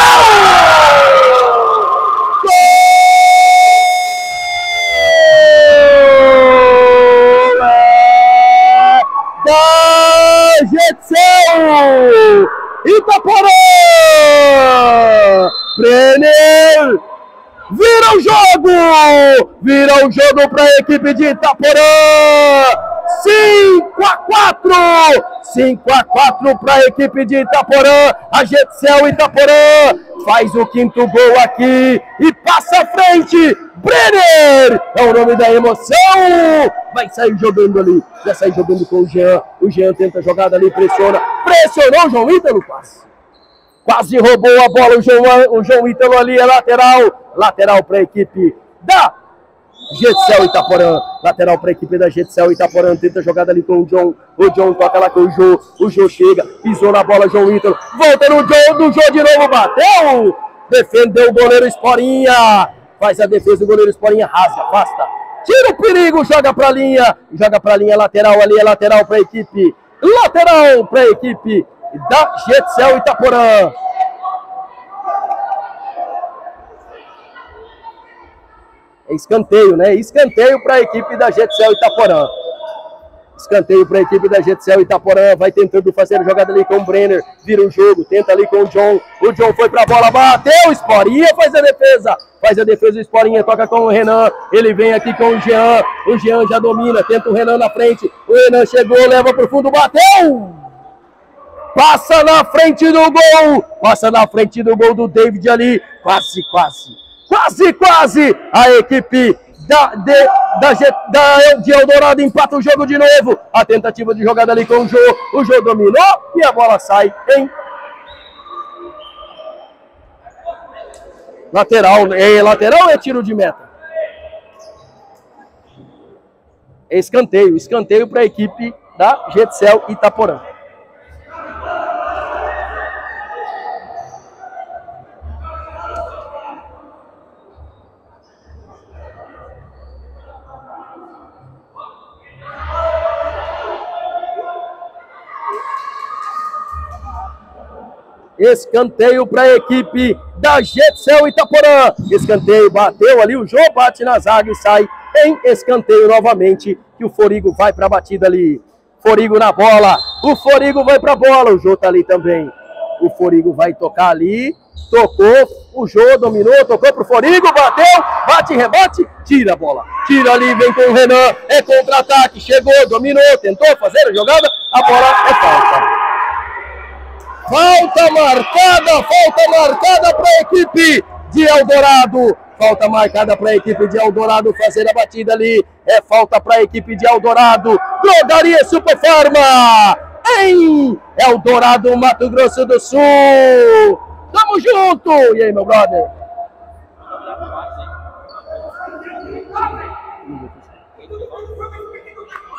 Getcel Itaporã! Brenner! Vira o jogo! Vira o jogo para a equipe de Itaporã! cinco a quatro! cinco a quatro para a equipe de Itaporã! A Getcel Itaporã faz o quinto gol aqui e passa à frente! Brenner! É o nome da emoção! Vai sair jogando ali, vai sair jogando com o Jean. O Jean tenta a jogada ali, pressiona. Pressionou o João Ítalo, quase. Quase roubou a bola o João, o João Ítalo ali, é lateral. Lateral para a equipe da Getcel Itaporã. Lateral para a equipe da Getcel Itaporã. Tenta a jogada ali com o João. O João toca lá com o João. O João chega, pisou na bola, João Ítalo. Volta no João, no João de novo, bateu. Defendeu o goleiro Esporinha. Faz a defesa do goleiro Esporinha, rasga, afasta. Tira o perigo, joga pra linha. Joga pra linha lateral ali, é lateral pra equipe. Lateral pra equipe da Getcel Itaporã. É escanteio, né? Escanteio pra equipe da Getcel Itaporã. Escanteio para a equipe da Getcel Itaporã. Vai tentando fazer a jogada ali com o Brenner. Vira o jogo, tenta ali com o John. O John foi para a bola, bateu. Esporinha faz a defesa. Faz a defesa, o Esporinha toca com o Renan. Ele vem aqui com o Jean. O Jean já domina, tenta o Renan na frente. O Renan chegou, leva para o fundo, bateu. Passa na frente do gol. Passa na frente do gol do David ali. Quase, quase. Quase, quase. A equipe da, de, da, da, de Eldorado empata o jogo de novo. A tentativa de jogada ali com o Jô. O Jô dominou e a bola sai em lateral. É lateral, é tiro de meta. É escanteio. Escanteio para a equipe da Getcel Itaporã. Escanteio para a equipe da Getcel Itaporã. Escanteio, bateu ali, o Jô bate na zaga e sai em escanteio novamente. E o Forigo vai para a batida ali. Forigo na bola. O Forigo vai para a bola. O Jô tá ali também. O Forigo vai tocar ali. Tocou. O Jô dominou. Tocou pro Forigo. Bateu. Bate, rebate. Tira a bola. Tira ali. Vem com o Renan. É contra-ataque. Chegou. Dominou. Tentou fazer a jogada. A bola é falta. Falta marcada, falta marcada para a equipe de Eldorado. Falta marcada para a equipe de Eldorado fazer a batida ali. É falta para a equipe de Eldorado. Drogaria Super Farma em Eldorado, Mato Grosso do Sul. Tamo junto! E aí, meu brother?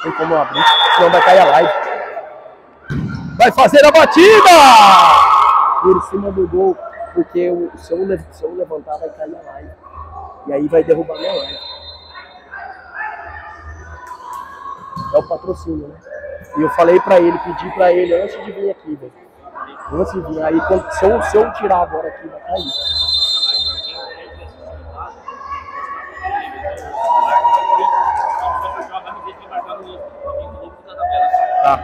Tem como abrir, senão vai cair a live. Vai fazer a batida! Por cima do gol, porque o, se, eu, se eu levantar vai cair a live. E aí vai derrubar minha live. É o patrocínio, né? E eu falei pra ele, pedi pra ele antes de vir aqui, velho. Antes de vir. Aí quando, se, eu, se eu tirar agora aqui, vai cair. Tá.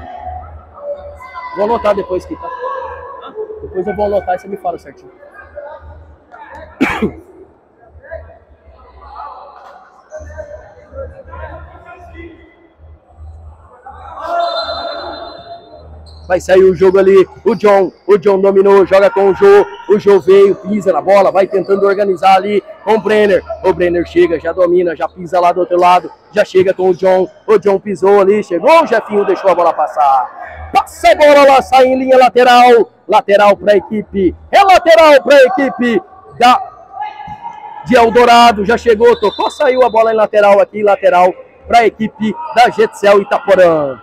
Vou anotar depois que tá. Depois eu vou anotar e você me fala certinho. Vai sair o jogo ali. O John. O John dominou. Joga com o Jô. O Jô veio. Pisa na bola. Vai tentando organizar ali com o Brenner. O Brenner chega. Já domina. Já pisa lá do outro lado. Já chega com o John. O John pisou ali. Chegou. O Jefinho deixou a bola passar. Passa a bola lá, sai em linha lateral. Lateral para a equipe. É lateral para a equipe da, de Eldorado. Já chegou, tocou, saiu a bola em lateral aqui. Lateral para a equipe da Getcel Itaporã.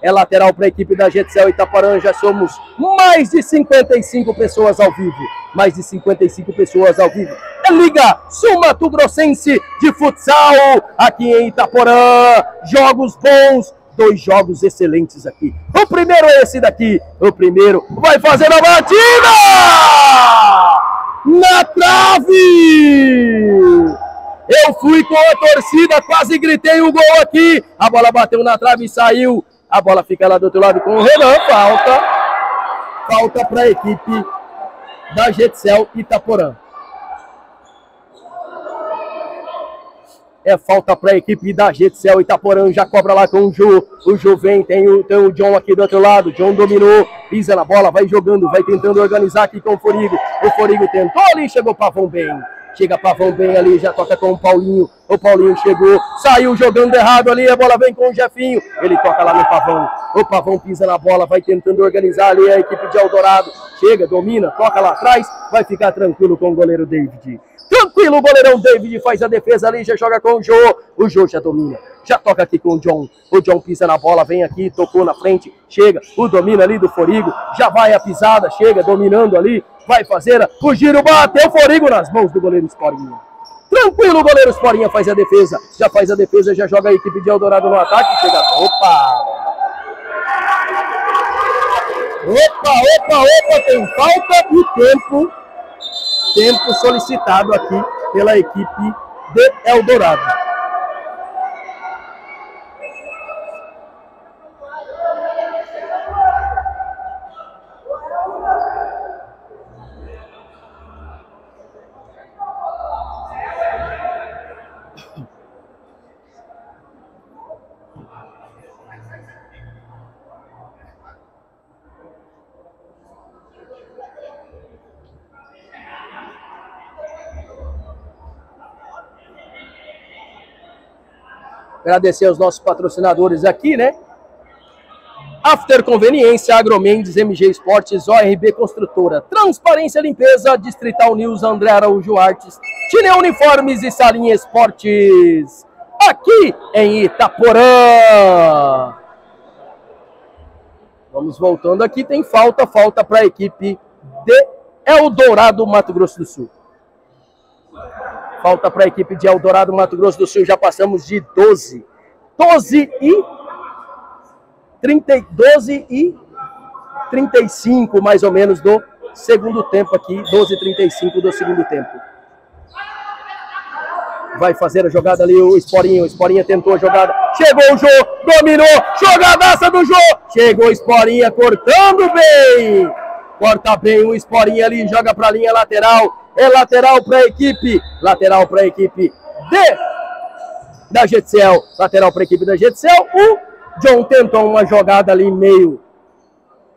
É lateral para a equipe da Getcel Itaporã. Já somos mais de cinquenta e cinco pessoas ao vivo. Mais de cinquenta e cinco pessoas ao vivo. É Liga Sul-Mato-Grossense de Futsal aqui em Itaporã. Jogos bons. Dois jogos excelentes aqui. O primeiro é esse daqui. O primeiro vai fazer a batida! Na trave! Eu fui com a torcida, quase gritei o gol aqui. A bola bateu na trave e saiu. A bola fica lá do outro lado com o Renan. Falta. Falta para a equipe da Getcel Itaporã. É falta para a equipe da Getcel Itaporã, já cobra lá com o Jô. O Jô vem, tem o, tem o John aqui do outro lado. John dominou, pisa na bola, vai jogando, vai tentando organizar aqui com o Forigo. O Forigo tentou ali, chegou Pavão bem. Chega Pavão bem ali, já toca com o Paulinho. O Paulinho chegou, saiu jogando errado ali, a bola vem com o Jefinho. Ele toca lá no Pavão. O Pavão pisa na bola, vai tentando organizar ali a equipe de Eldorado. Chega, domina, toca lá atrás, vai ficar tranquilo com o goleiro David. Tranquilo, o goleirão David faz a defesa ali, já joga com o Jô. O Jô já domina, já toca aqui com o John. O John pisa na bola, vem aqui, tocou na frente, chega. O domina ali do Forigo, já vai a pisada, chega, dominando ali. Vai fazer o giro, bateu o Forigo nas mãos do goleiro Sporinha. Tranquilo, o goleiro Sporinha faz a defesa. Já faz a defesa, já joga a equipe de Eldorado no ataque. Chega, opa! Opa, opa, opa, tem falta e tempo. Tempo solicitado aqui pela equipe de Eldorado. Agradecer aos nossos patrocinadores aqui, né? After Conveniência, Agromendes, M G Esportes, O R B Construtora, Transparência Limpeza, Distrital News, André Araújo Artes, Tiner Uniformes e Salinha Esportes, aqui em Itaporã. Vamos voltando aqui, tem falta, falta para a equipe de Eldorado, Mato Grosso do Sul. Falta para a equipe de Eldorado, Mato Grosso do Sul, já passamos de doze. doze e trinta, doze e trinta e cinco, mais ou menos, do segundo tempo aqui, doze e trinta e cinco do segundo tempo. Vai fazer a jogada ali o Esporinho, o Esporinha tentou a jogada, chegou o Jô, dominou, jogadaça do Jô, chegou o Esporinha cortando bem, corta bem o Esporinha ali, joga para a linha lateral, é lateral para a equipe, lateral para a equipe de da Getcel, lateral para a equipe da Getcel, o John tentou uma jogada ali meio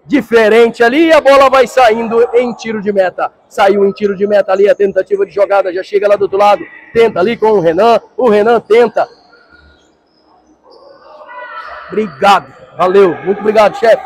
diferente ali e a bola vai saindo em tiro de meta. Saiu em tiro de meta ali a tentativa de jogada, já chega lá do outro lado, tenta ali com o Renan, o Renan tenta. Obrigado, valeu, muito obrigado, chefe.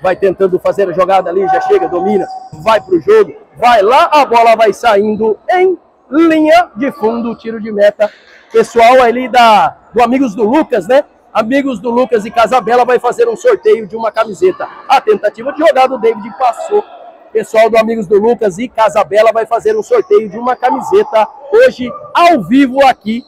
Vai tentando fazer a jogada ali, já chega, domina, vai pro jogo, vai lá, a bola vai saindo em linha de fundo, tiro de meta. Pessoal ali da, do Amigos do Lucas, né? Amigos do Lucas e Casa Bela vai fazer um sorteio de uma camiseta. A tentativa de jogada, o David passou. Pessoal do Amigos do Lucas e Casa Bela vai fazer um sorteio de uma camiseta hoje, ao vivo aqui.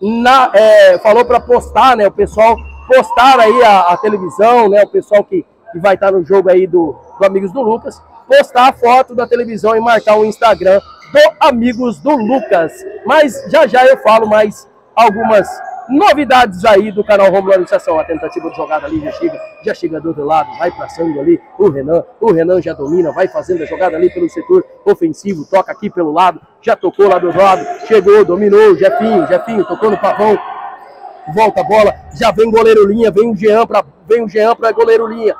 Na, é, falou para postar, né? O pessoal postar aí a, a televisão, né? O pessoal que, que vai estar no jogo aí do, do Amigos do Lucas, postar a foto da televisão e marcar o Instagram do Amigos do Lucas. Mas já já eu falo mais algumas novidades aí do canal Rômulo Anunciação. A tentativa de jogada ali já chega, já chega do outro lado, vai passando ali o Renan, o Renan já domina, vai fazendo a jogada ali pelo setor ofensivo, toca aqui pelo lado, já tocou lá do outro lado, chegou, dominou o Jefinho, Jefinho tocou no Pavão, volta a bola, já vem goleiro linha, vem o Jean para, vem o Jean para goleiro linha,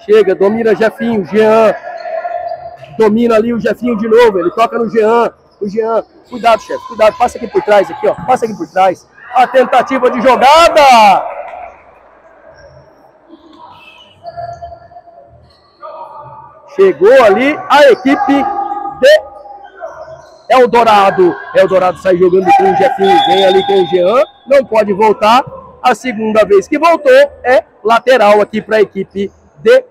chega, domina Jefinho, Jean, domina ali o Jefinho de novo, ele toca no Jean, o Jean, cuidado chefe, cuidado, passa aqui por trás aqui ó, passa aqui por trás. A tentativa de jogada. Chegou ali a equipe de Eldorado. Eldorado sai jogando com o Jefinho. Vem ali com o Jean. Não pode voltar. A segunda vez que voltou é lateral aqui para a equipe de...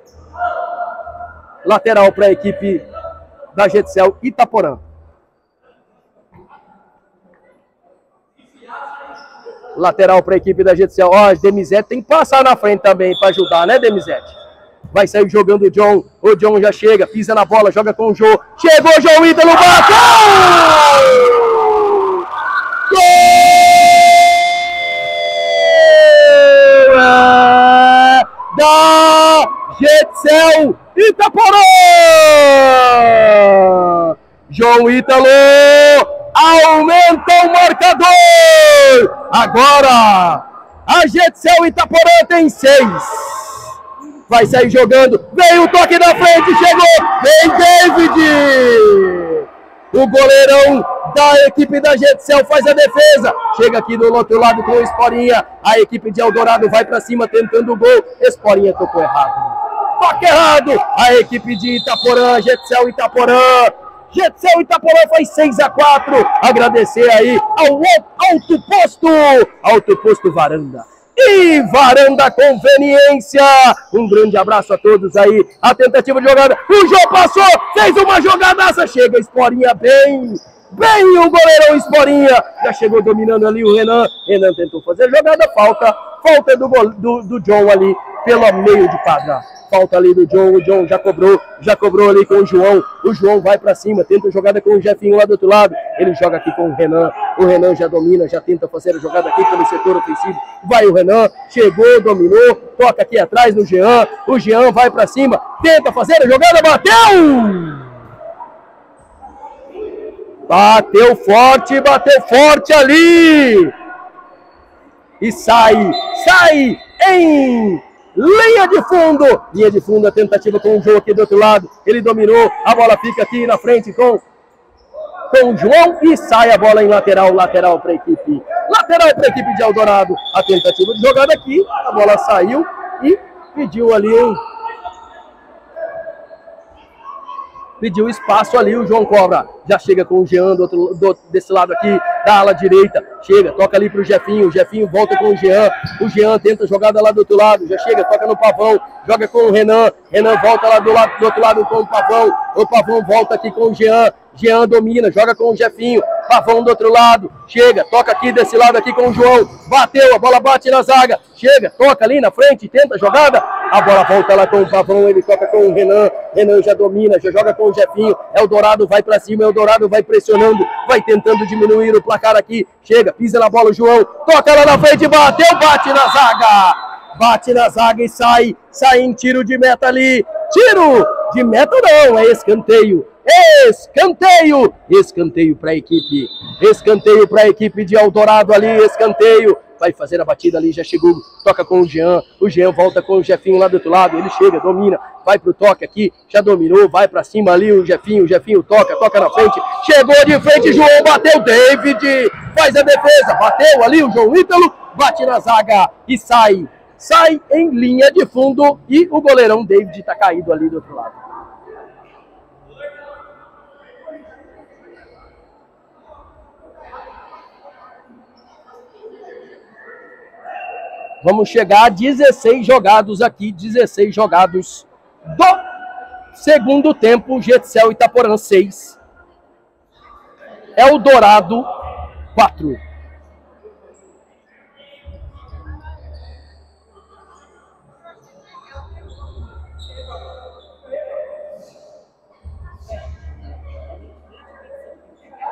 Lateral para a equipe da Getcel Itaporã. Lateral para a equipe da Getcel. Ó, oh, Demizete tem que passar na frente também para ajudar, né, Demizete? Vai sair jogando o John. O John já chega, pisa na bola, joga com o Jô. Chegou o João Ítalo, bateu! Gol! É da Getcel Itaporã! João Ítalo! Aumenta o marcador! Agora a Getcel Itaporã tem seis. Vai sair jogando. Veio o toque na frente, chegou. Vem David! O goleirão da equipe da Getcel faz a defesa. Chega aqui do outro lado com o Esporinha. A equipe de Eldorado vai para cima tentando o gol. Esporinha tocou errado. Toque errado! A equipe de Itaporã, Getcel Itaporã. Getcel Itaporã faz seis a quatro. Agradecer aí ao Auto Posto, Auto Posto Varanda e Varanda Conveniência. Um grande abraço a todos aí. A tentativa de jogada, o João passou, fez uma jogadaça, chega Esporinha bem, bem o goleirão Esporinha. Já chegou dominando ali o Renan, Renan tentou fazer a jogada, falta, falta do, do, do John ali pelo meio de quadra. Falta ali do John, o John já cobrou, já cobrou ali com o João, o João vai pra cima, tenta a jogada com o Jefinho lá do outro lado, ele joga aqui com o Renan, o Renan já domina, já tenta fazer a jogada aqui pelo setor ofensivo, vai o Renan, chegou, dominou, toca aqui atrás no Jean, o Jean vai pra cima, tenta fazer a jogada, bateu! Bateu forte, bateu forte ali! E sai, sai em... Linha de fundo, linha de fundo, a tentativa com o João aqui do outro lado, ele dominou, a bola fica aqui na frente com com o João e sai a bola em lateral, lateral para a equipe. Lateral para a equipe de Eldorado. A tentativa de jogada aqui, a bola saiu e pediu ali um... Pediu espaço ali, o João Cobra. Já chega com o Jean do outro, do, desse lado aqui, da ala direita. Chega, toca ali pro Jefinho. O Jefinho volta com o Jean. O Jean tenta jogada lá do outro lado. Já chega, toca no Pavão. Joga com o Renan. Renan volta lá do, lado, do outro lado com o Pavão. O Pavão volta aqui com o Jean. Jean domina, joga com o Jefinho. Pavão do outro lado. Chega, toca aqui desse lado aqui com o João. Bateu, a bola bate na zaga. Chega, toca ali na frente, tenta a jogada. A bola volta lá com o Pavão, ele toca com o Renan. Renan já domina, já joga com o Jefinho. Eldorado vai pra cima, Eldorado vai pressionando, vai tentando diminuir o placar aqui. Chega, pisa na bola o João. Toca lá na frente, bateu, bate na zaga. Bate na zaga e sai. Sai em tiro de meta ali. Tiro de meta não, é escanteio. Escanteio, escanteio para a equipe, escanteio para a equipe de Eldorado ali, escanteio, vai fazer a batida ali, já chegou, toca com o Jean, o Jean volta com o Jefinho lá do outro lado, ele chega, domina, vai pro toque aqui, já dominou, vai para cima ali o Jefinho, o Jefinho toca, toca na frente, chegou de frente, João bateu, David faz a defesa, bateu ali o João Ítalo, bate na zaga e sai, sai em linha de fundo e o goleirão David tá caído ali do outro lado. Vamos chegar a dezesseis jogados aqui, dezesseis jogados do segundo tempo. Getcel Itaporã seis, Eldorado quatro.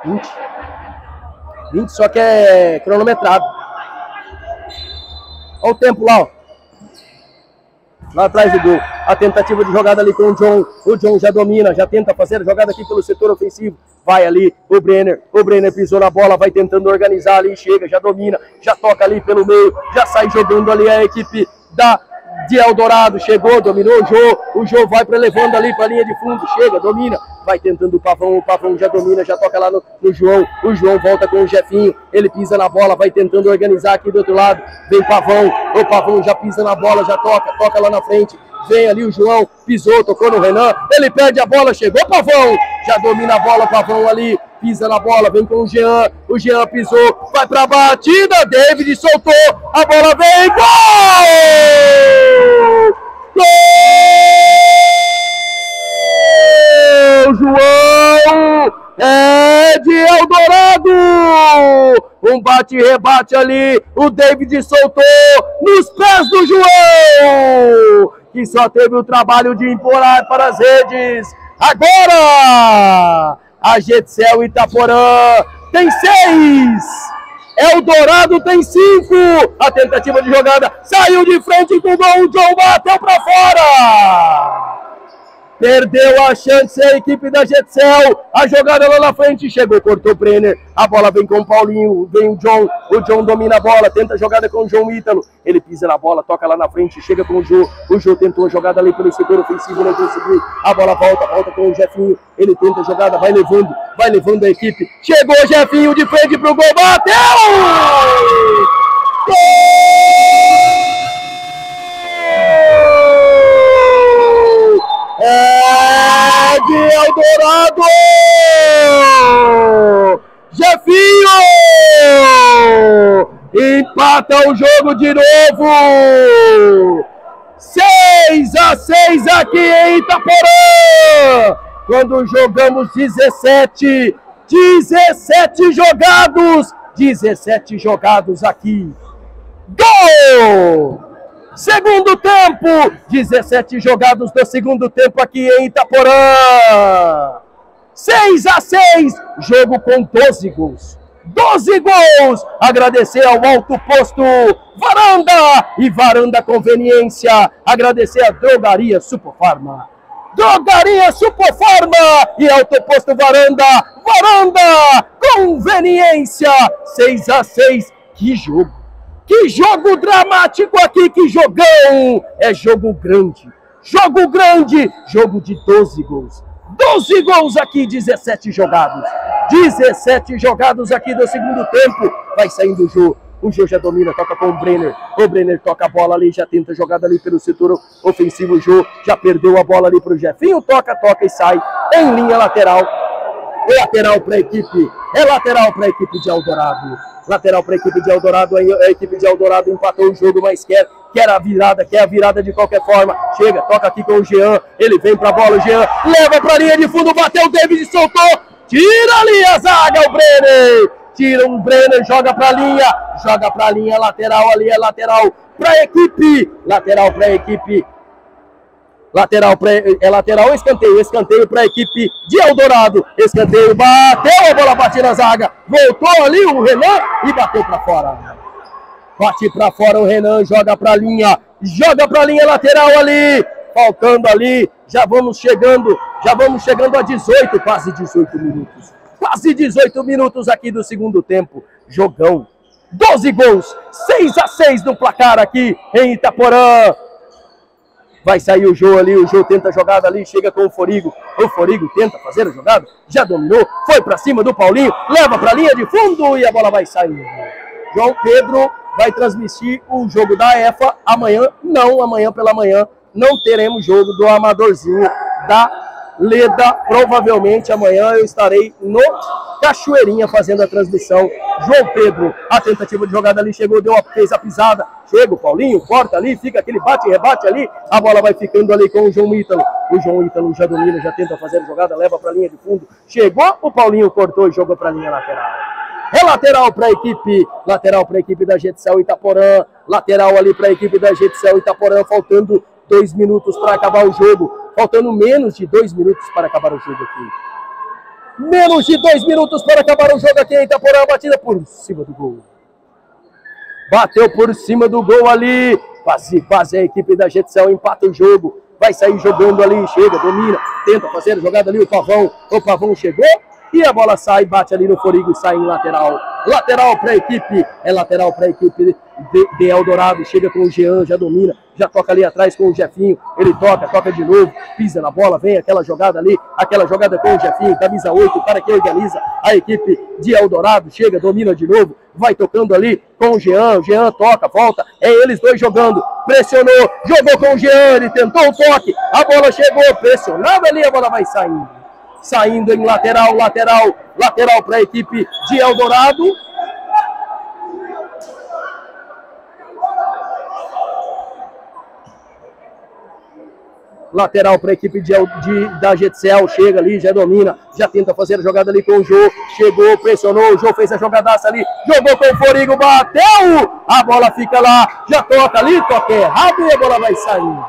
vinte, vinte só que é cronometrado. Olha o tempo lá, ó. Lá atrás do gol. A tentativa de jogada ali com o John. O John já domina, já tenta fazer a jogada aqui pelo setor ofensivo. Vai ali o Brenner. O Brenner pisou na bola, vai tentando organizar ali. Chega, já domina, já toca ali pelo meio. Já sai jogando ali a equipe da... de Eldorado, chegou, dominou o Jô, o Jô vai pra, levando ali para a linha de fundo, chega, domina, vai tentando o Pavão, o Pavão já domina, já toca lá no, no João, o João volta com o Jefinho, ele pisa na bola, vai tentando organizar aqui do outro lado, vem o Pavão, o Pavão já pisa na bola, já toca, toca lá na frente, vem ali o João, pisou, tocou no Renan, ele perde a bola, chegou o Pavão, já domina a bola, o Pavão ali, pisa na bola, vem com o Jean, o Jean pisou, vai pra batida, David soltou, a bola vem, gol! Gol! João! É de Eldorado! Um bate-rebate ali, o David soltou nos pés do João! Que só teve o trabalho de empurrar para as redes. Agora! A Getcel Itaporã tem seis, Eldorado tem cinco, a tentativa de jogada saiu de frente com o gol, o João bateu para fora. Perdeu a chance a equipe da Getcel, a jogada lá na frente, chegou, cortou o Brenner, a bola vem com o Paulinho, vem o John, o John domina a bola, tenta a jogada com o João Ítalo, ele pisa na bola, toca lá na frente, chega com o Jô, o Jô tentou a jogada ali pelo setor ofensivo, não conseguiu, a bola volta, volta com o Jefinho, ele tenta a jogada, vai levando, vai levando a equipe, chegou o Jefinho de frente pro gol, bateu! Gol! É de Eldorado! Jefinho! Empata o jogo de novo! seis a seis aqui em Itaporã! Quando jogamos dezessete, dezessete jogados, dezessete jogados aqui. Gol! Segundo tempo, dezessete jogados do segundo tempo aqui em Itaporã. seis a seis, jogo com doze gols. doze gols! Agradecer ao Auto Posto Varanda e Varanda Conveniência. Agradecer à Drogaria Super Farma. Drogaria Super Farma e Auto Posto Varanda. Varanda Conveniência. seis a seis. Que jogo! Que jogo dramático aqui! Que jogão! É jogo grande. Jogo grande. Jogo de doze gols. doze gols aqui, dezessete jogados. dezessete jogados aqui do segundo tempo. Vai saindo o jogo. O Jô já domina, toca com o Brenner. O Brenner toca a bola ali, já tenta jogada ali pelo setor ofensivo. O Jô já perdeu a bola ali para o Jefinho. Toca, toca e sai em linha lateral. É lateral para a equipe. É lateral para a equipe de Eldorado. Lateral para a equipe de Eldorado. A equipe de Eldorado empatou o jogo, mas quer, quer a virada, quer a virada de qualquer forma. Chega, toca aqui com o Jean. Ele vem para a bola, o Jean leva para a linha de fundo. Bateu o David, soltou. Tira ali a zaga, o Brenner. Tira um Brenner, joga pra linha, joga pra linha, lateral ali, é lateral pra equipe, lateral pra equipe, lateral pra, é lateral, escanteio, escanteio pra equipe de Eldorado, escanteio, bateu a bola, bateu na zaga, voltou ali o Renan e bateu pra fora, bate pra fora o Renan, joga pra linha, joga pra linha, lateral ali, faltando ali, já vamos chegando, já vamos chegando a dezoito, quase dezoito minutos. Quase dezoito minutos aqui do segundo tempo. Jogão. doze gols. seis a seis no placar aqui em Itaporã. Vai sair o Jô ali. O Jô tenta a jogada ali. Chega com o Forigo. O Forigo tenta fazer a jogada. Já dominou. Foi pra cima do Paulinho. Leva pra linha de fundo. E a bola vai sair. João Pedro vai transmitir o jogo da E F A amanhã. Não, amanhã pela manhã. Não teremos jogo do Amadorzinho da Leda, provavelmente amanhã eu estarei no Cachoeirinha fazendo a transmissão. João Pedro, a tentativa de jogada ali, chegou, deu a, fez a pisada, chega o Paulinho, corta ali, fica aquele bate e rebate ali, a bola vai ficando ali com o João Ítalo, o João Ítalo já domina, já tenta fazer a jogada, leva para a linha de fundo, chegou, o Paulinho cortou e jogou para a linha lateral. É lateral para a equipe, lateral para a equipe da Getcel Itaporã, lateral ali para a equipe da Getcel Itaporã, faltando dois minutos para acabar o jogo. Faltando menos de dois minutos para acabar o jogo aqui. Menos de dois minutos para acabar o jogo aqui em Itaporã. Batida por cima do gol. Bateu por cima do gol ali. Quase, quase a equipe da Getcel empata o jogo. Vai sair jogando ali. Chega, domina. Tenta fazer a jogada ali. O Pavão. O Pavão chegou. E a bola sai. Bate ali no Forigo e sai em lateral. Lateral para a equipe. É lateral para a equipe de, de Eldorado. Chega com o Jean. Já domina. Já toca ali atrás com o Jefinho, ele toca, toca de novo, pisa na bola, vem aquela jogada ali, aquela jogada com o Jefinho, camisa oito, o cara que organiza a equipe de Eldorado, chega, domina de novo, vai tocando ali com o Jean, o Jean toca, volta, é eles dois jogando, pressionou, jogou com o Jean, ele tentou o toque, a bola chegou, pressionada ali, a bola vai saindo, saindo em lateral, lateral, lateral para a equipe de Eldorado. Lateral para a equipe de, de, da Getcel, chega ali, já domina, já tenta fazer a jogada ali com o Jô, chegou, pressionou, o Jô fez a jogadaça ali, jogou com o Forigo, bateu, a bola fica lá, já toca ali, toca errado e a bola vai saindo.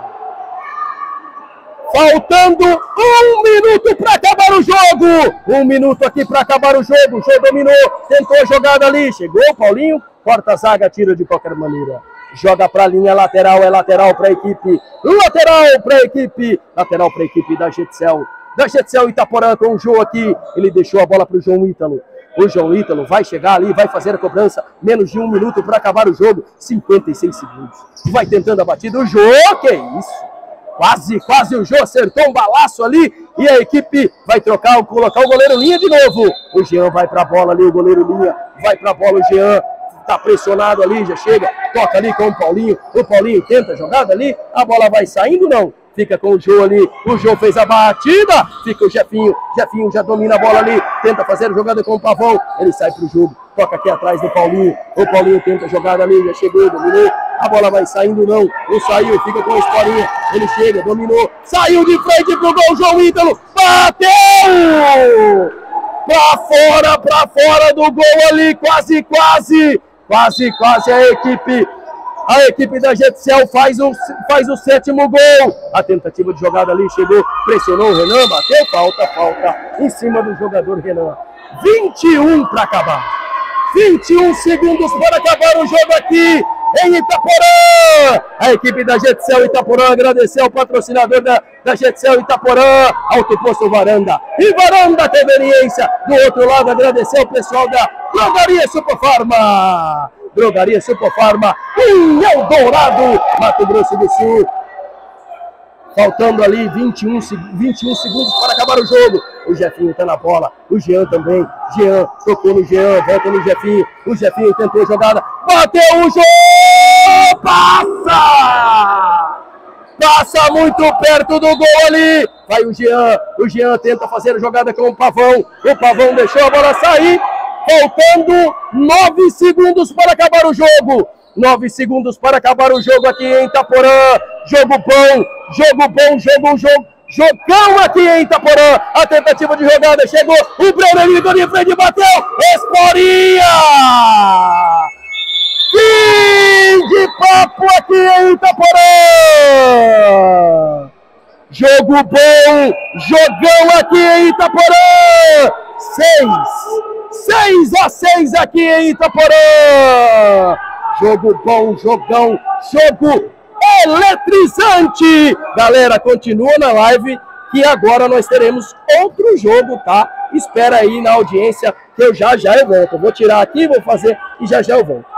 Faltando um minuto para acabar o jogo, um minuto aqui para acabar o jogo, o Jô dominou, tentou a jogada ali, chegou o Paulinho, corta a zaga, tira de qualquer maneira. Joga para a linha lateral, é lateral para a equipe, lateral para a equipe, lateral para a equipe da Getcel. Da Getcel Itaporã com o Jô aqui, ele deixou a bola para o João Ítalo. O João Ítalo vai chegar ali, vai fazer a cobrança, menos de um minuto para acabar o jogo, cinquenta e seis segundos. Vai tentando a batida, o Jô, que isso? Quase, quase o Jô acertou um balaço ali e a equipe vai trocar, colocar o goleiro Linha de novo. O Jean vai para a bola ali, o goleiro Linha vai para a bola, o Jean. Tá pressionado ali, já chega, toca ali com o Paulinho, o Paulinho tenta a jogada ali, a bola vai saindo, não, fica com o Jô ali, o Jô fez a batida, fica o Jefinho, Jefinho já domina a bola ali, tenta fazer a jogada com o Pavão, ele sai pro jogo, toca aqui atrás do Paulinho, o Paulinho tenta a jogada ali, já chegou, dominou, a bola vai saindo, não, não saiu, fica com a Historinha, ele chega, dominou, saiu de frente pro gol, João Ítalo, bateu! Pra fora, pra fora do gol ali, quase, quase! Quase, quase a equipe, a equipe da Getcel faz o, faz o sétimo gol. A tentativa de jogada ali chegou, pressionou o Renan, bateu, falta, falta em cima do jogador Renan. vinte e um para acabar. vinte e um segundos para acabar o jogo aqui em Itaporã. A equipe da Getcel Itaporã agradecer ao patrocinador da, da Getcel Itaporã, Auto Posto Varanda e Varanda Conveniência. Do outro lado, agradecer ao pessoal da Drogaria Supra Pharma. Drogaria Supra Pharma em Eldorado, Mato Grosso do Sul. faltando ali vinte e um, vinte e um segundos para acabar o jogo. O Jefinho está na bola, o Jean também. Jean tocou no Jean, volta no Jefinho. O Jefinho tentou a jogada, bateu o jogo, passa! Passa muito perto do gol ali. Vai o Jean, o Jean tenta fazer a jogada com o Pavão. O Pavão deixou a bola sair, faltando nove segundos para acabar o jogo. Nove segundos para acabar o jogo aqui em Itaporã. Jogo bom, jogo bom, jogo, jogo, jogão aqui em Itaporã. A tentativa de jogada chegou. O Breno ligou de frente e bateu. Esporia! Fim de papo aqui em Itaporã. Jogo bom, jogão aqui em Itaporã. seis a seis aqui em Itaporã. Jogo bom, jogão, jogo eletrizante. Galera, continua na live que agora nós teremos outro jogo, tá? Espera aí na audiência que eu já já eu volto. Eu vou tirar aqui, vou fazer e já já eu volto.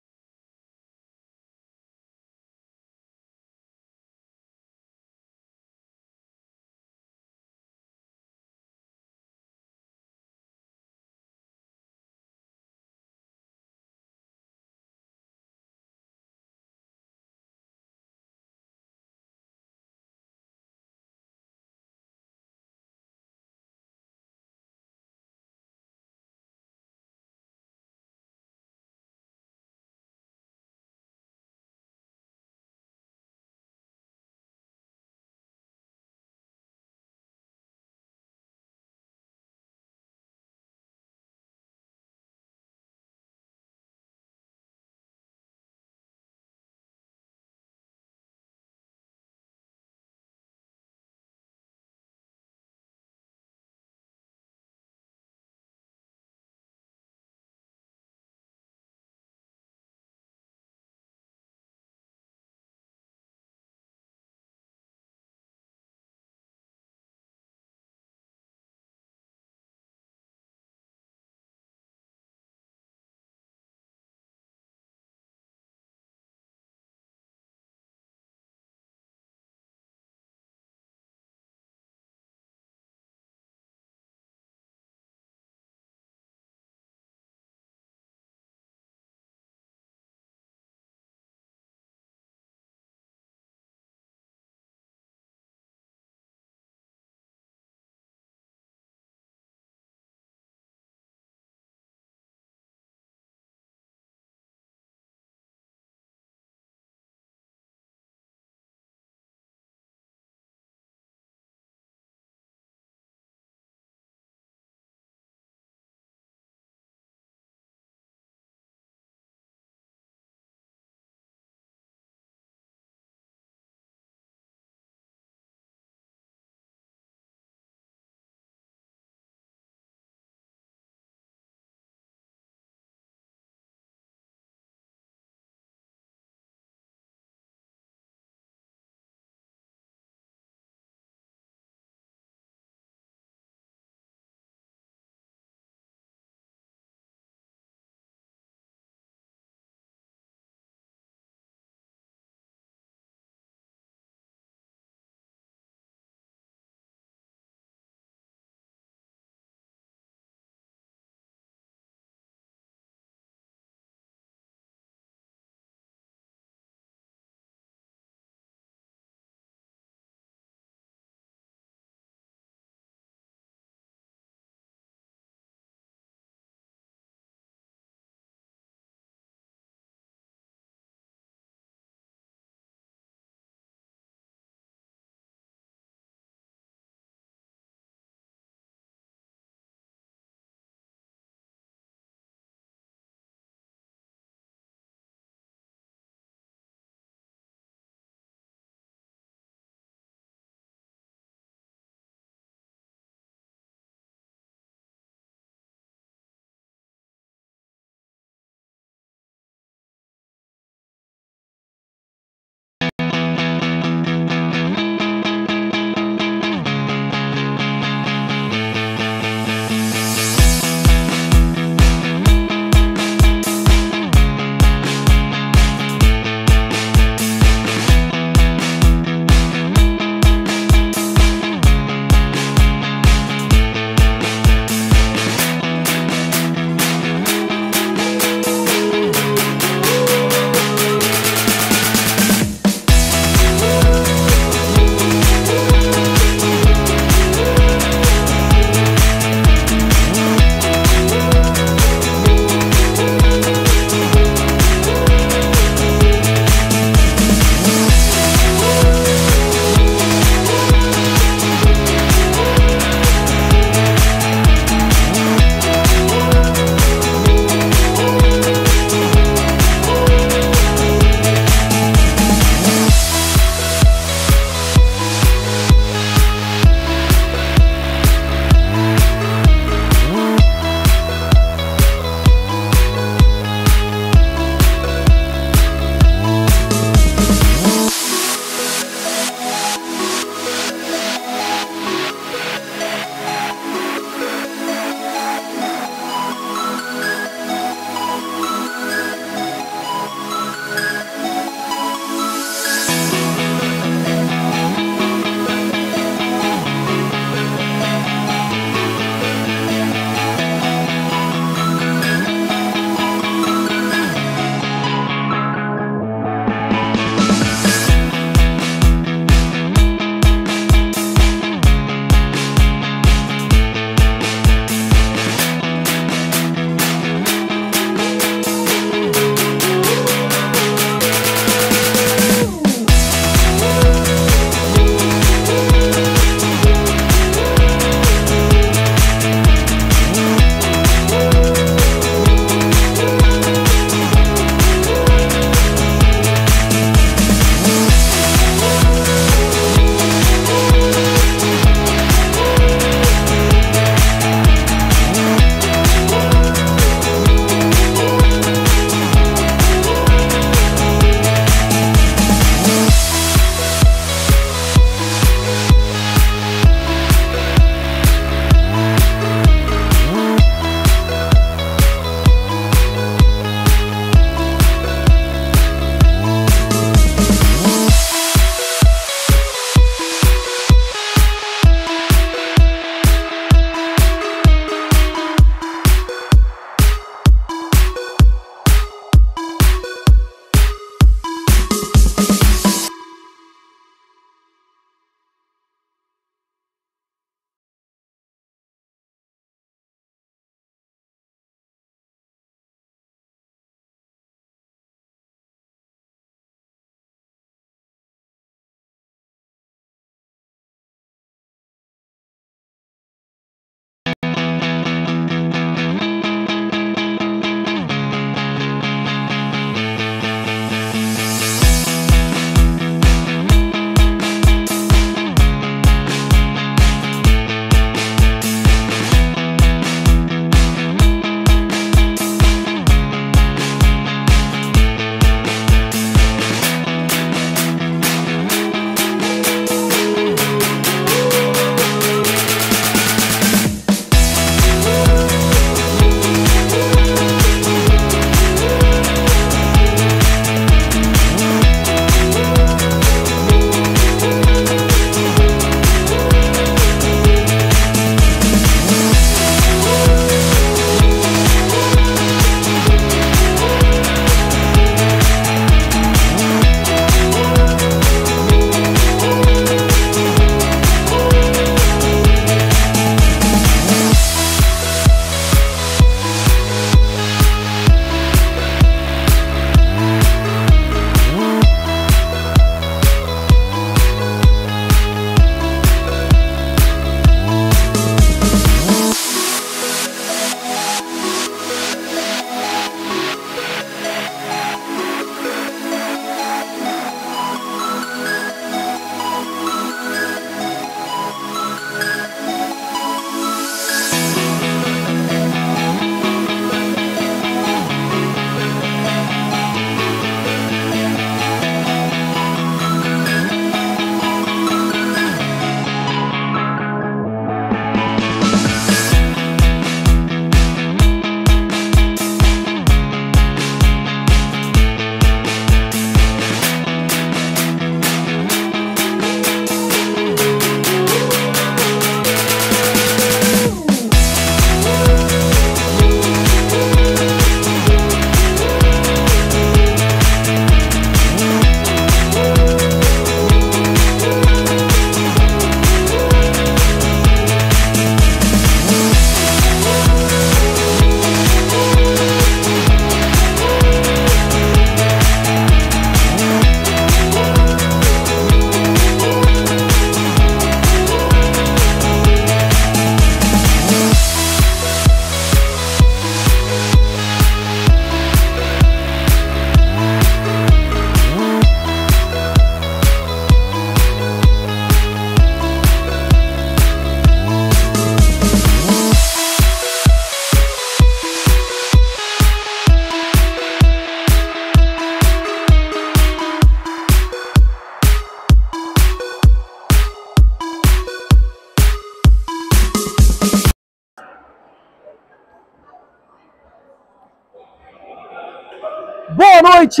Boa noite!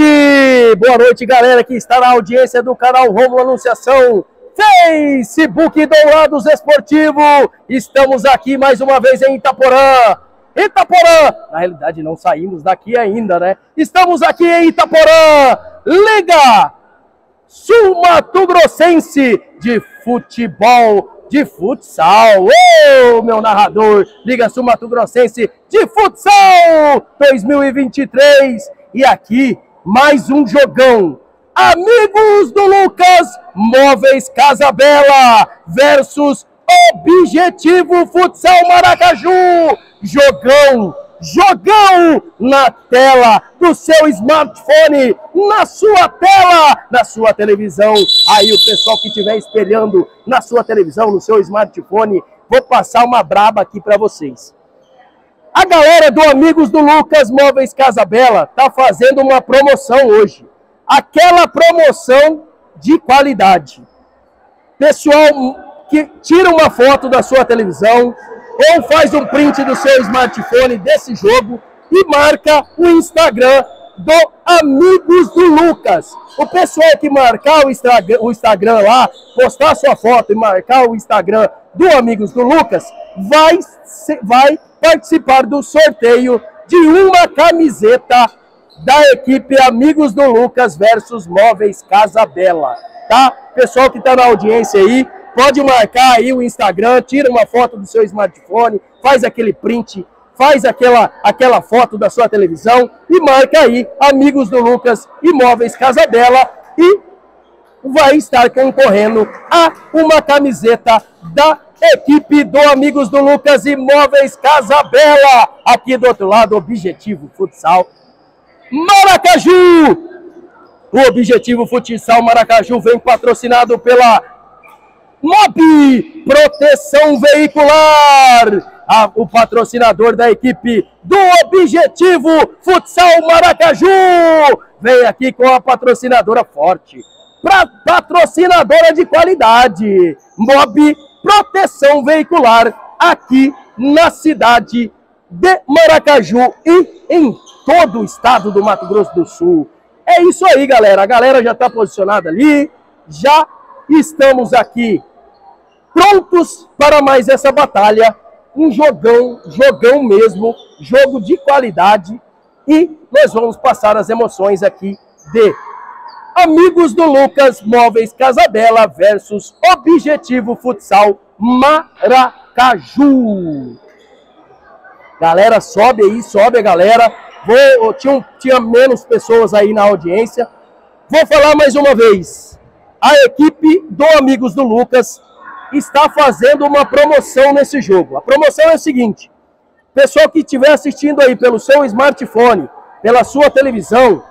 Boa noite, galera que está na audiência do canal Rômulo Anunciação, Facebook Dourados Esportivo. Estamos aqui mais uma vez em Itaporã. Itaporã! Na realidade, não saímos daqui ainda, né? Estamos aqui em Itaporã. Liga Sul-Mato-Grossense de Futebol. De futsal, ô meu narrador, Liga Sul-Mato-Grossense de Futsal dois mil e vinte e três. E aqui, mais um jogão. Amigos do Lucas Móveis Casa Bela versus Objetivo Futsal Maracaju. Jogão, jogão na tela do seu smartphone, na sua tela, na sua televisão. Aí o pessoal que estiver espelhando na sua televisão, no seu smartphone, vou passar uma braba aqui para vocês. A galera do Amigos do Lucas Móveis Casa Bela tá fazendo uma promoção hoje. Aquela promoção de qualidade. Pessoal que tira uma foto da sua televisão, ou faz um print do seu smartphone desse jogo e marca o Instagram do Amigos do Lucas. O pessoal que marcar o Instagram, o Instagram lá, postar sua foto e marcar o Instagram do Amigos do Lucas, vai, vai participar do sorteio de uma camiseta da equipe Amigos do Lucas versus Móveis Casa Bela, tá? Pessoal que está na audiência aí, pode marcar aí o Instagram, tira uma foto do seu smartphone, faz aquele print, faz aquela, aquela foto da sua televisão e marca aí Amigos do Lucas Imóveis Casa Bela e vai estar concorrendo a uma camiseta da equipe do Amigos do Lucas Imóveis Casa Bela. Aqui do outro lado, Objetivo Futsal Maracaju. O Objetivo Futsal Maracaju vem patrocinado pela Mobi Proteção Veicular, ah, o patrocinador da equipe do Objetivo Futsal Maracaju. Vem aqui com a patrocinadora forte, pra patrocinadora de qualidade, Mobi Proteção Veicular, aqui na cidade de Maracaju e em todo o estado do Mato Grosso do Sul. É isso aí, galera. A galera já está posicionada ali, já estamos aqui prontos para mais essa batalha, um jogão, jogão mesmo, jogo de qualidade, e nós vamos passar as emoções aqui de Amigos do Lucas Móveis Casa Bela versus Objetivo Futsal Maracaju. Galera, sobe aí, sobe a galera. Vou, tinha, tinha menos pessoas aí na audiência. Vou falar mais uma vez. A equipe do Amigos do Lucas está fazendo uma promoção nesse jogo. A promoção é a seguinte: pessoal que estiver assistindo aí pelo seu smartphone, pela sua televisão,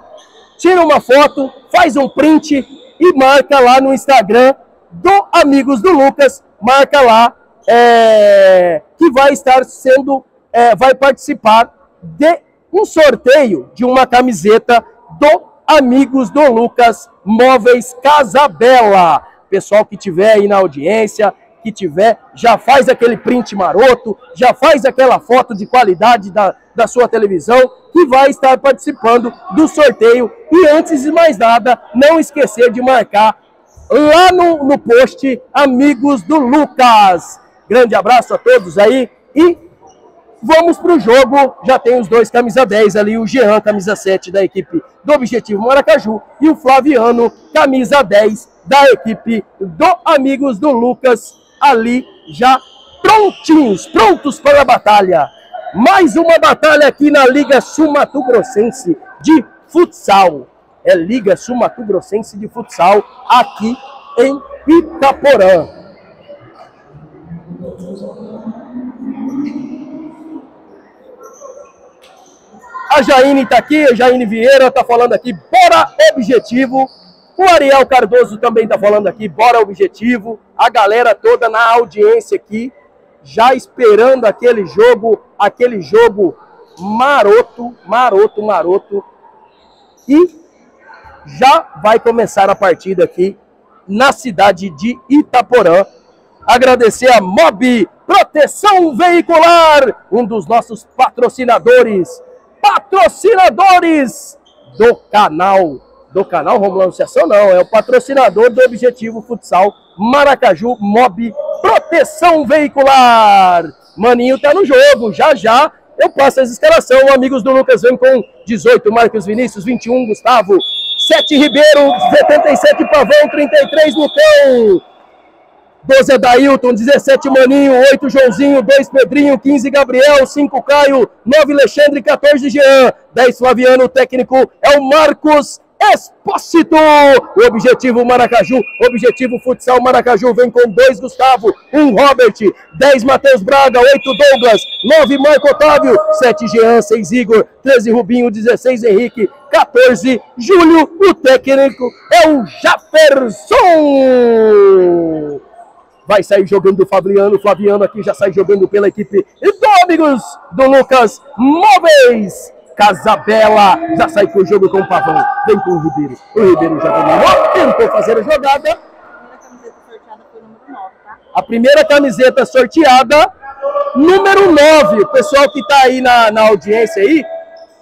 tira uma foto, faz um print e marca lá no Instagram do Amigos do Lucas, marca lá é, que vai estar sendo, é, vai participar de um sorteio de uma camiseta do Amigos do Lucas Móveis Casa Bela. Pessoal que tiver aí na audiência, que tiver, já faz aquele print maroto, já faz aquela foto de qualidade da, da sua televisão, que vai estar participando do sorteio. E antes de mais nada, não esquecer de marcar lá no, no post Amigos do Lucas. Grande abraço a todos aí e vamos para o jogo. Já tem os dois camisa dez ali, o Jean, camisa sete da equipe do Objetivo Maracaju e o Flaviano, camisa dez da equipe do Amigos do Lucas, ali já prontinhos, prontos para a batalha. Mais uma batalha aqui na Liga Sul-Mato-Grossense de Futsal. É Liga Sul-Mato-Grossense de Futsal aqui em Itaporã. A Jaine está aqui, a Jaine Vieira está falando aqui, bora Objetivo. O Ariel Cardoso também está falando aqui, bora Objetivo. A galera toda na audiência aqui, já esperando aquele jogo, aquele jogo maroto, maroto, maroto. E já vai começar a partida aqui na cidade de Itaporã. Agradecer a Mobi Proteção Veicular, um dos nossos patrocinadores. Patrocinadores do canal. Do canal Rômulo Anunciação não, é o patrocinador do Objetivo Futsal Maracaju, Mobi Proteção Veicular. Maninho tá no jogo, já já eu passo a escalação. Amigos do Lucas vem com dezoito, Marcos Vinícius, vinte e um, Gustavo, sete, Ribeiro, setenta e sete, Pavão, trinta e três, Lucão, doze, Adailton, dezessete, Maninho, oito, Joãozinho, dois, Pedrinho, quinze, Gabriel, cinco, Caio, nove, Alexandre, quatorze, Jean, dez, Flaviano. O técnico é o Marcos Expósito. O Objetivo Maracaju, Objetivo Futsal Maracaju vem com dois, Gustavo, um, Robert, dez, Matheus Braga, oito, Douglas, nove, Marco Otávio, sete, Jean, seis, Igor, treze, Rubinho, dezesseis, Henrique, quatorze, Júlio. O técnico é o Japerson. Vai sair jogando o Flaviano. Flaviano aqui já sai jogando pela equipe do Amigos do Lucas Móveis Casa Bela. Já sai pro jogo com o Pavão. Vem com o Ribeiro. O Ribeiro já dominou, tentou fazer a jogada. A primeira camiseta sorteada foi o número nove, tá? A primeira camiseta sorteada, número nove. O pessoal que tá aí na, na audiência aí,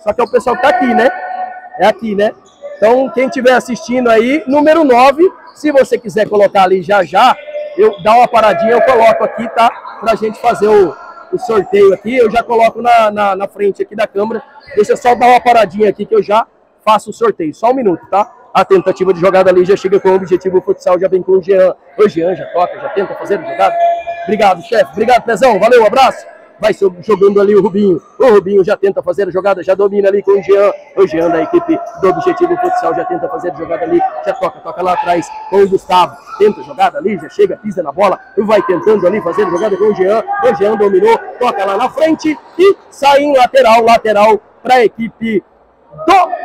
só que é o pessoal que tá aqui, né? É aqui, né? Então, quem estiver assistindo aí, número nove, se você quiser colocar ali já já, eu dá uma paradinha, eu coloco aqui, tá? Pra gente fazer o, o sorteio aqui. Eu já coloco na, na, na frente aqui da câmera. Deixa eu só dar uma paradinha aqui que eu já faço o sorteio. Só um minuto, tá? A tentativa de jogada ali já chega com o Objetivo Futsal, já vem com o Jean. O Jean já toca, já tenta fazer a jogada. Obrigado, chefe. Obrigado, Pezão. Valeu, um abraço. Vai jogando ali o Rubinho. O Rubinho já tenta fazer a jogada, já domina ali com o Jean. O Jean da equipe do Objetivo Futsal já tenta fazer a jogada ali, já toca, toca lá atrás com o Gustavo. Tenta a jogada ali, já chega, pisa na bola, vai tentando ali fazer a jogada com o Jean. O Jean dominou, toca lá na frente e sai em lateral, lateral para a equipe do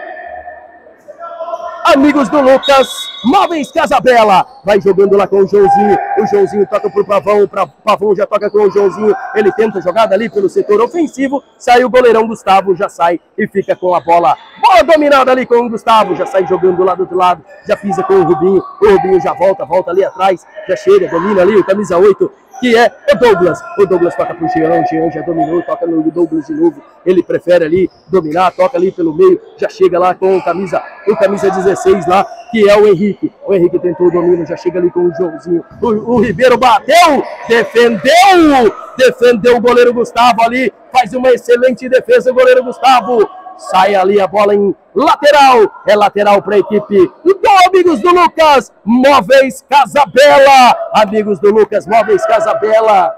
Amigos do Lucas Móveis Casa Bela. Vai jogando lá com o Joãozinho. O Joãozinho toca pro Pavão. O Pavão já toca com o Joãozinho. Ele tenta a jogada ali pelo setor ofensivo. Sai o goleirão Gustavo. Já sai e fica com a bola. Bola dominada ali com o Gustavo. Já sai jogando lá do outro lado. Já pisa com o Rubinho. O Rubinho já volta. Volta ali atrás. Já chega. Domina ali o camisa oito, que é o Douglas. O Douglas toca pro Jean. O Jean já dominou, toca no Douglas de novo. Ele prefere ali dominar, toca ali pelo meio, já chega lá com o camisa, o camisa dezesseis lá, que é o Henrique. O Henrique tentou o domínio, já chega ali com o Joãozinho. O, o Ribeiro bateu, defendeu, defendeu o goleiro Gustavo ali, faz uma excelente defesa o goleiro Gustavo. Sai ali a bola em lateral. É lateral para a equipe do Amigos do Lucas Móveis Casa Bela. Amigos do Lucas Móveis Casa Bela.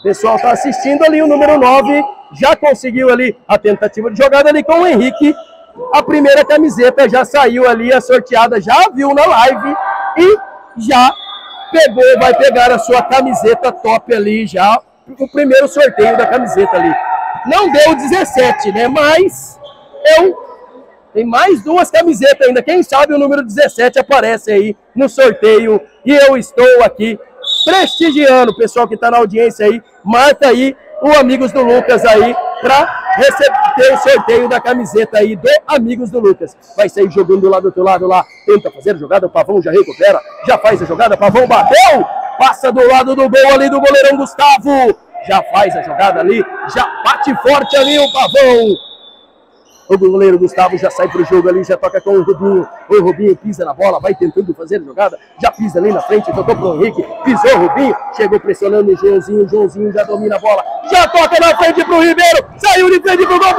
O pessoal está assistindo ali o número nove. Já conseguiu ali a tentativa de jogada ali com o Henrique. A primeira camiseta já saiu ali, a sorteada já viu na live. E já pegou, vai pegar a sua camiseta top ali já. O primeiro sorteio da camiseta ali. Não deu dezessete, né? Mas eu... tem mais duas camisetas ainda. Quem sabe o número dezessete aparece aí no sorteio. E eu estou aqui prestigiando. O pessoal que está na audiência aí, marca aí o Amigos do Lucas aí para receber o sorteio da camiseta aí do Amigos do Lucas. Vai sair jogando lá do outro lado lá. Tenta fazer a jogada. O Pavão já recupera. Já faz a jogada. Pavão bateu. Passa do lado do gol ali do goleirão Gustavo. Já faz a jogada ali, já bate forte ali o Pavão. O goleiro Gustavo já sai pro jogo ali, já toca com o Rubinho. O Rubinho pisa na bola, vai tentando fazer a jogada. Já pisa ali na frente, tocou pro Henrique, pisou o Rubinho. Chegou pressionando o Joãozinho, o Joãozinho já domina a bola. Já toca na frente pro Ribeiro, saiu de frente pro gol,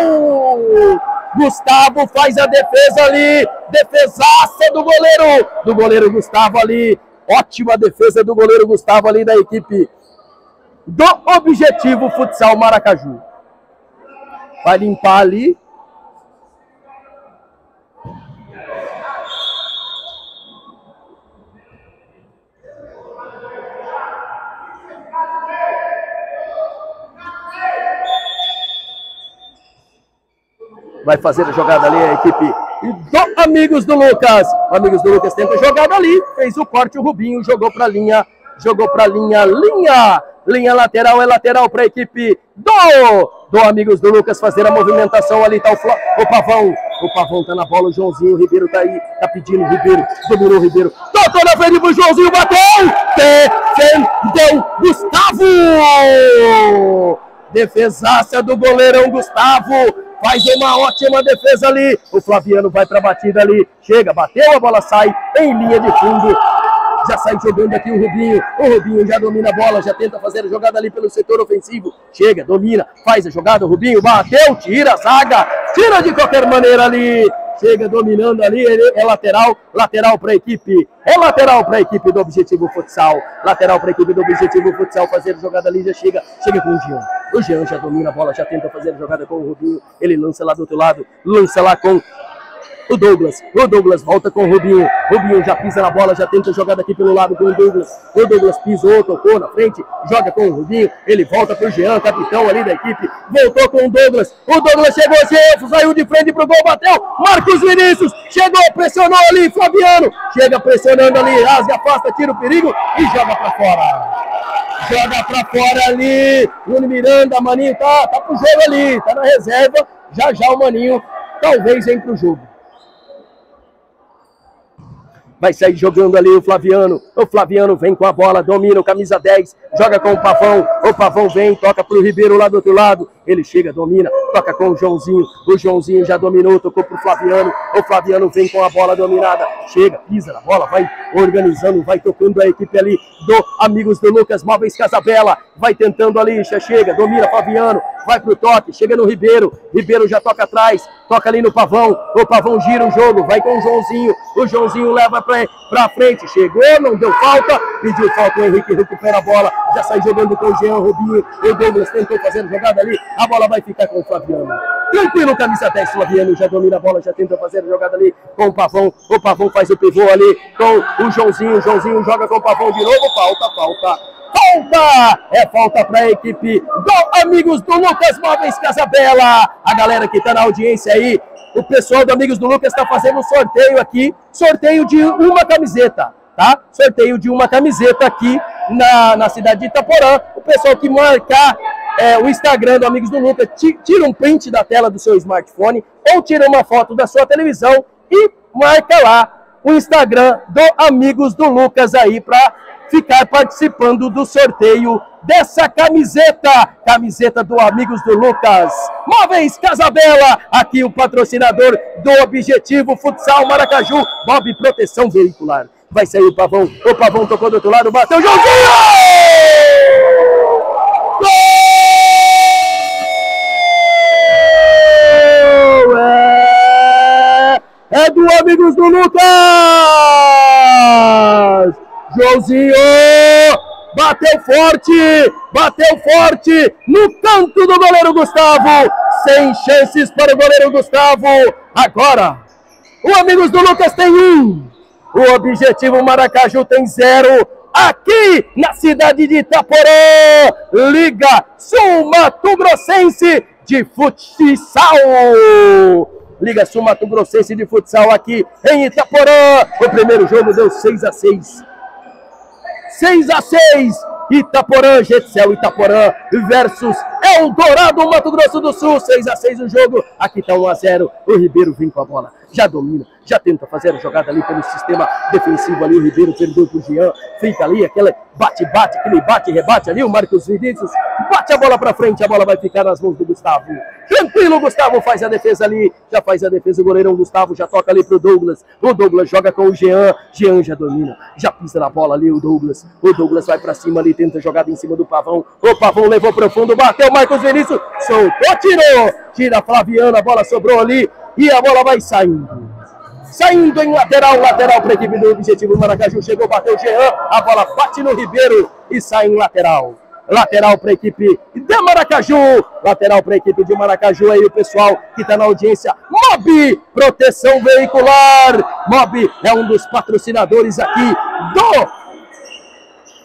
defendeu! Gustavo faz a defesa ali, defesaça do goleiro, do goleiro Gustavo ali. Ótima defesa do goleiro Gustavo ali da equipe do Objetivo Futsal Maracaju. Vai limpar ali. Vai fazer a jogada ali a equipe do Amigos do Lucas. O Amigos do Lucas tenta jogada ali, fez o corte o Rubinho, jogou pra linha, jogou pra linha, linha, linha lateral, é lateral pra equipe do, do Amigos do Lucas fazer a movimentação ali, tá o, Fla, o Pavão, o Pavão tá na bola, o Joãozinho, o Ribeiro tá aí, tá pedindo o Ribeiro, dominou o Ribeiro, tocou na frente pro Joãozinho, bateu, defendeu Gustavo! Defesaça do goleirão Gustavo. Faz uma ótima defesa ali. O Flaviano vai para a batida ali. Chega, bateu, a bola sai em linha de fundo. Já sai jogando aqui o Rubinho. O Rubinho já domina a bola, já tenta fazer a jogada ali pelo setor ofensivo. Chega, domina, faz a jogada. O Rubinho bateu, tira a zaga. Tira de qualquer maneira ali. Chega dominando ali, é lateral, lateral para a equipe, é lateral para a equipe do Objetivo Futsal, lateral para a equipe do Objetivo Futsal, fazer a jogada ali, já chega, chega com o Jean, o Jean já domina a bola, já tenta fazer a jogada com o Rubinho, ele lança lá do outro lado, lança lá com o Douglas, o Douglas volta com o Rubinho, Rubinho já pisa na bola, já tenta a jogada aqui pelo lado com o Douglas, o Douglas pisou, tocou na frente, joga com o Rubinho, ele volta pro Jean, capitão ali da equipe, voltou com o Douglas, o Douglas chegou, Jean, saiu de frente pro gol, bateu, Marcos Vinícius, chegou, pressionou ali, Flaviano, chega pressionando ali, rasga, afasta, tira o perigo e joga pra fora. Joga pra fora ali, Bruno Miranda, Maninho, tá, tá pro jogo ali, tá na reserva, já já o Maninho talvez entre pro jogo. Vai sair jogando ali o Flaviano. O Flaviano vem com a bola, domina o camisa dez. Joga com o Pavão. O Pavão vem, toca pro Ribeiro lá do outro lado. Ele chega, domina, toca com o Joãozinho. O Joãozinho já dominou, tocou pro Flaviano. O Flaviano vem com a bola dominada. Chega, pisa na bola, vai organizando, vai tocando a equipe ali do Amigos do Lucas Móveis Casa Bela. Vai tentando ali, já chega, domina Flaviano. Vai pro toque, chega no Ribeiro. Ribeiro já toca atrás, toca ali no Pavão. O Pavão gira o jogo, vai com o Joãozinho. O Joãozinho leva pra frente, chegou, não deu falta, pediu falta, o Henrique recupera a bola, já sai jogando com o Jean, Rubinho, o Douglas tentou fazer a jogada ali, a bola vai ficar com o Flaviano. Tranquilo, camisa dez, Flaviano já domina a bola, já tenta fazer a jogada ali com o Pavão, o Pavão faz o pivô ali com o Joãozinho, o Joãozinho joga com o Pavão de novo, falta, falta. Falta! É falta para a equipe do Amigos do Lucas Móveis Casa Bela. A galera que está na audiência aí, o pessoal do Amigos do Lucas está fazendo um sorteio aqui, sorteio de uma camiseta, tá? Sorteio de uma camiseta aqui na, na cidade de Itaporã. O pessoal que marcar é, o Instagram do Amigos do Lucas, tira um print da tela do seu smartphone ou tira uma foto da sua televisão e marca lá o Instagram do Amigos do Lucas aí para ficar participando do sorteio dessa camiseta, camiseta do Amigos do Lucas Móveis Casa Bela, aqui o patrocinador do Objetivo Futsal Maracaju, Mobi Proteção Veicular. Vai sair o Pavão, o Pavão tocou do outro lado, bateu, Joãozinho! Gol! É, é do Amigos do Lucas! Joãozinho bateu forte, bateu forte no canto do goleiro Gustavo, sem chances para o goleiro Gustavo. Agora, o Amigos do Lucas tem um, o Objetivo Maracaju tem zero, aqui na cidade de Itaporã, Liga Sul-Mato-Grossense de Futsal. Liga Sul-Mato-Grossense de Futsal aqui em Itaporã. O primeiro jogo deu seis a seis. seis a seis, Itaporã, Getcel Itaporã versus Eldorado, Mato Grosso do Sul, seis a seis o jogo, aqui tá um a zero, o Ribeiro vem com a bola, já domina, já tenta fazer a jogada ali pelo sistema defensivo ali, o Ribeiro perdeu pro Jean, fica ali, aquele bate-bate, aquele bate-rebate ali, o Marcos Vinícius bate a bola pra frente, a bola vai ficar nas mãos do Gustavo, tranquilo, Gustavo faz a defesa ali, já faz a defesa, o goleirão Gustavo já toca ali pro Douglas, o Douglas joga com o Jean, Jean já domina, já pisa na bola ali o Douglas, o Douglas vai pra cima ali, tenta a jogada em cima do Pavão, o Pavão levou pro fundo, bateu, Marcos Vinícius soltou, tirou, tira Flaviano, a bola sobrou ali, e a bola vai saindo. Saindo em lateral, lateral para a equipe do Objetivo Maracaju. Chegou, bateu o Jean, a bola bate no Ribeiro e sai em lateral. Lateral para a equipe de Maracaju. Lateral para a equipe de Maracaju. Aí o pessoal que está na audiência. Mobi Proteção Veicular. Mobi é um dos patrocinadores aqui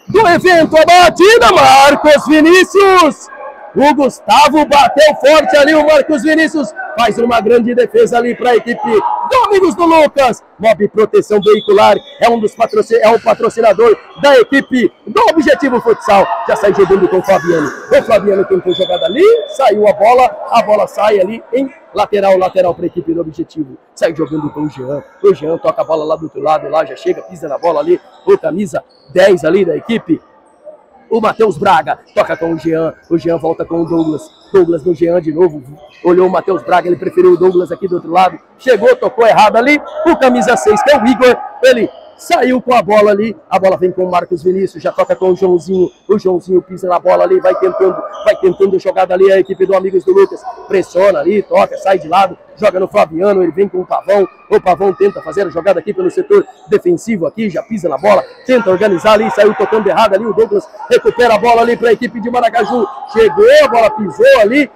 do, do evento. A batida, Marcos Vinícius. O Gustavo bateu forte ali, o Marcos Vinícius faz uma grande defesa ali para a equipe do Amigos do Lucas. Mobi Proteção Veicular é um dos patrocin... é um patrocinador da equipe do Objetivo Futsal. Já sai jogando com o Flaviano. O Flaviano tentou jogada ali, saiu a bola, a bola sai ali em lateral, lateral para a equipe do Objetivo. Sai jogando com o Jean. O Jean toca a bola lá do outro lado, lá já chega, pisa na bola ali, o camisa dez ali da equipe. o Matheus Braga, toca com o Jean, o Jean volta com o Douglas, Douglas no Jean de novo, olhou o Matheus Braga, ele preferiu o Douglas aqui do outro lado, chegou, tocou errado ali, o camisa seis, que é o Igor, ele saiu com a bola ali, a bola vem com o Marcos Vinícius, já toca com o Joãozinho, o Joãozinho pisa na bola ali, vai tentando, vai tentando jogada ali, a equipe do Amigos do Lucas, pressiona ali, toca, sai de lado, joga no Flaviano, ele vem com o Pavão, o Pavão tenta fazer a jogada aqui pelo setor defensivo aqui, já pisa na bola, tenta organizar ali, saiu tocando errado ali, o Douglas recupera a bola ali para a equipe de Maracaju, chegou, a bola pisou ali,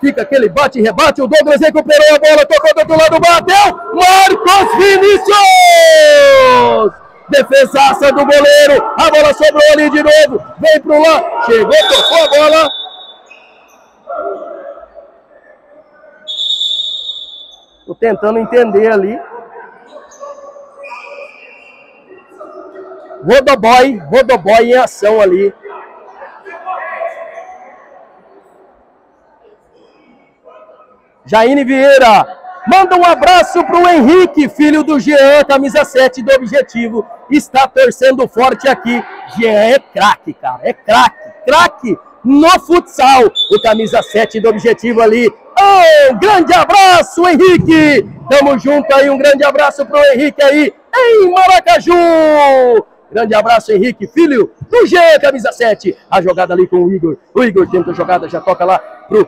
fica aquele bate e rebate, o Douglas recuperou a bola, tocou do outro lado, bateu, Marcos Vinícius! Defesaça do goleiro, a bola sobrou ali de novo, vem pro lá, chegou, tocou a bola. Tô tentando entender ali. Rodoboy, Rodoboy em ação ali. Jaine Vieira, manda um abraço para o Henrique, filho do Jean, camisa sete do Objetivo, está torcendo forte aqui. Jean é craque, cara, é craque, craque no futsal, o camisa sete do Objetivo ali. Um grande abraço, Henrique, tamo junto aí, um grande abraço para o Henrique aí em Maracaju. Grande abraço, Henrique, filho do Jean, camisa sete, a jogada ali com o Igor, o Igor tenta a jogada, já toca lá pro...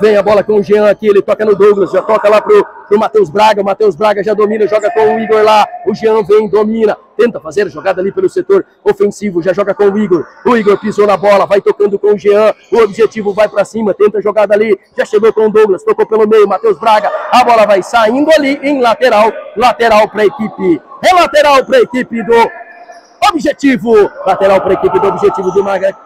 Vem a bola com o Jean aqui, ele toca no Douglas, já toca lá pro, pro Matheus Braga, o Matheus Braga já domina, joga com o Igor lá, o Jean vem, domina, tenta fazer a jogada ali pelo setor ofensivo, já joga com o Igor, o Igor pisou na bola, vai tocando com o Jean, o Objetivo vai pra cima, tenta a jogada ali, já chegou com o Douglas, tocou pelo meio, Matheus Braga, a bola vai saindo ali em lateral, lateral pra equipe, é lateral pra equipe do... Objetivo, lateral para a equipe do Objetivo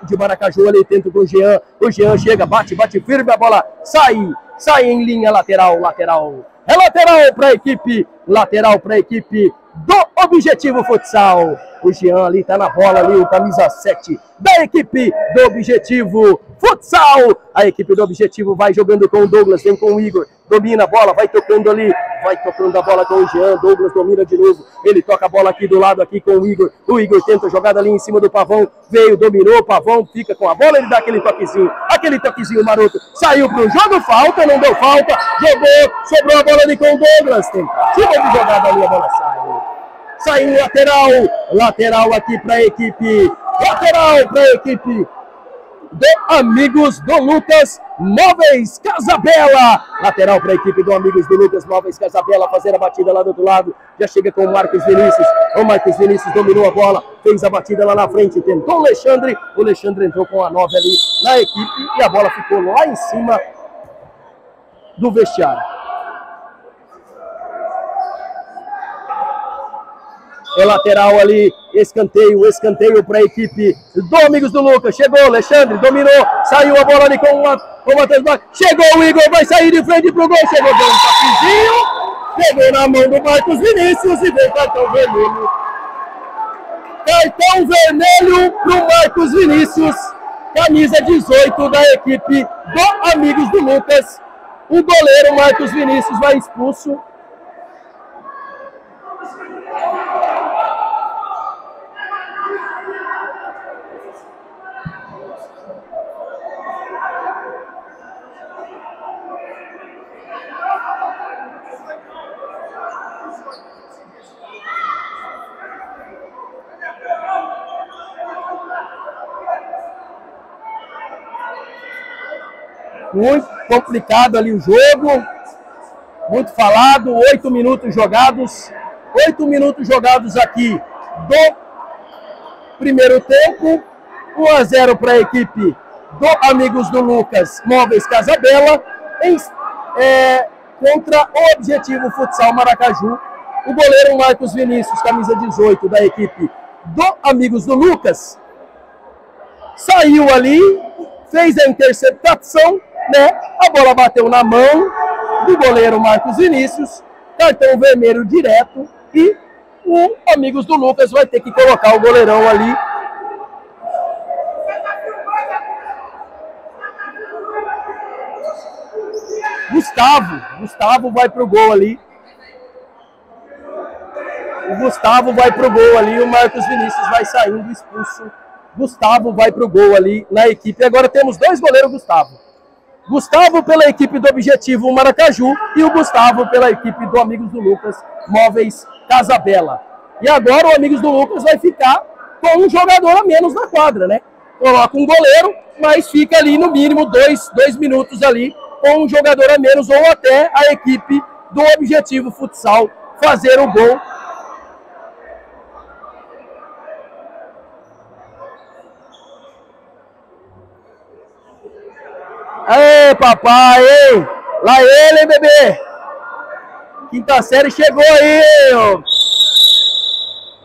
de Maracaju, ele tenta com o Jean, o Jean chega, bate, bate firme, a bola sai, sai em linha lateral, lateral, é lateral para a equipe, lateral para a equipe do Objetivo Futsal, o Jean ali tá na bola ali, o camisa sete da equipe do Objetivo Futsal, a equipe do Objetivo vai jogando com o Douglas, vem com o Igor, domina a bola, vai tocando ali, vai tocando a bola com o Jean, Douglas domina de novo, ele toca a bola aqui do lado aqui com o Igor, o Igor tenta a jogada ali em cima do Pavão, veio, dominou, o Pavão fica com a bola, ele dá aquele toquezinho, aquele toquezinho maroto, saiu pro jogo, falta, não deu falta, jogou, sobrou a bola ali com o Douglas, tentativa de jogada ali, a bola saiu, saiu lateral, lateral aqui pra equipe, lateral pra equipe, do Amigos do Lucas Móveis Casa Bela. Lateral para a equipe do Amigos do Lucas Móveis Casa Bela, fazer a batida lá do outro lado. Já chega com o Marcos Vinícius. O Marcos Vinícius dominou a bola, fez a batida lá na frente, tentou o Alexandre. O Alexandre entrou com a nove ali na equipe e a bola ficou lá em cima do vestiário. É lateral ali, escanteio, escanteio para a equipe do Amigos do Lucas. Chegou, Alexandre, dominou, saiu a bola ali com o Matheus Braga. Chegou o Igor, vai sair de frente pro gol. Chegou, deu um tapezinho, pegou na mão do Marcos Vinícius e veio cartão vermelho. Cartão vermelho pro Marcos Vinícius, camisa dezoito da equipe do Amigos do Lucas. O goleiro Marcos Vinícius vai expulso. Muito complicado ali o jogo, muito falado, oito minutos jogados, oito minutos jogados aqui do primeiro tempo, um a zero para a equipe do Amigos do Lucas Móveis Casa Bela, em, é, contra o Objetivo Futsal Maracaju, o goleiro Marcos Vinícius, camisa dezoito da equipe do Amigos do Lucas, saiu ali, fez a interceptação, né? A bola bateu na mão do goleiro Marcos Vinícius, cartão vermelho direto e o Amigos do Lucas vai ter que colocar o goleirão ali. Gustavo, Gustavo vai pro gol ali. O Gustavo vai pro gol ali, o Marcos Vinícius vai saindo expulso Gustavo vai para o gol ali na equipe. Agora temos dois goleiros, Gustavo. Gustavo pela equipe do Objetivo Maracaju e o Gustavo pela equipe do Amigos do Lucas Móveis Casa Bela. E agora o Amigos do Lucas vai ficar com um jogador a menos na quadra, né? Coloca um goleiro, mas fica ali no mínimo dois, dois minutos ali com um jogador a menos, ou até a equipe do Objetivo Futsal fazer o gol. Aê, papai, hein? Lá ele, hein, bebê? Quinta série chegou aí, ó.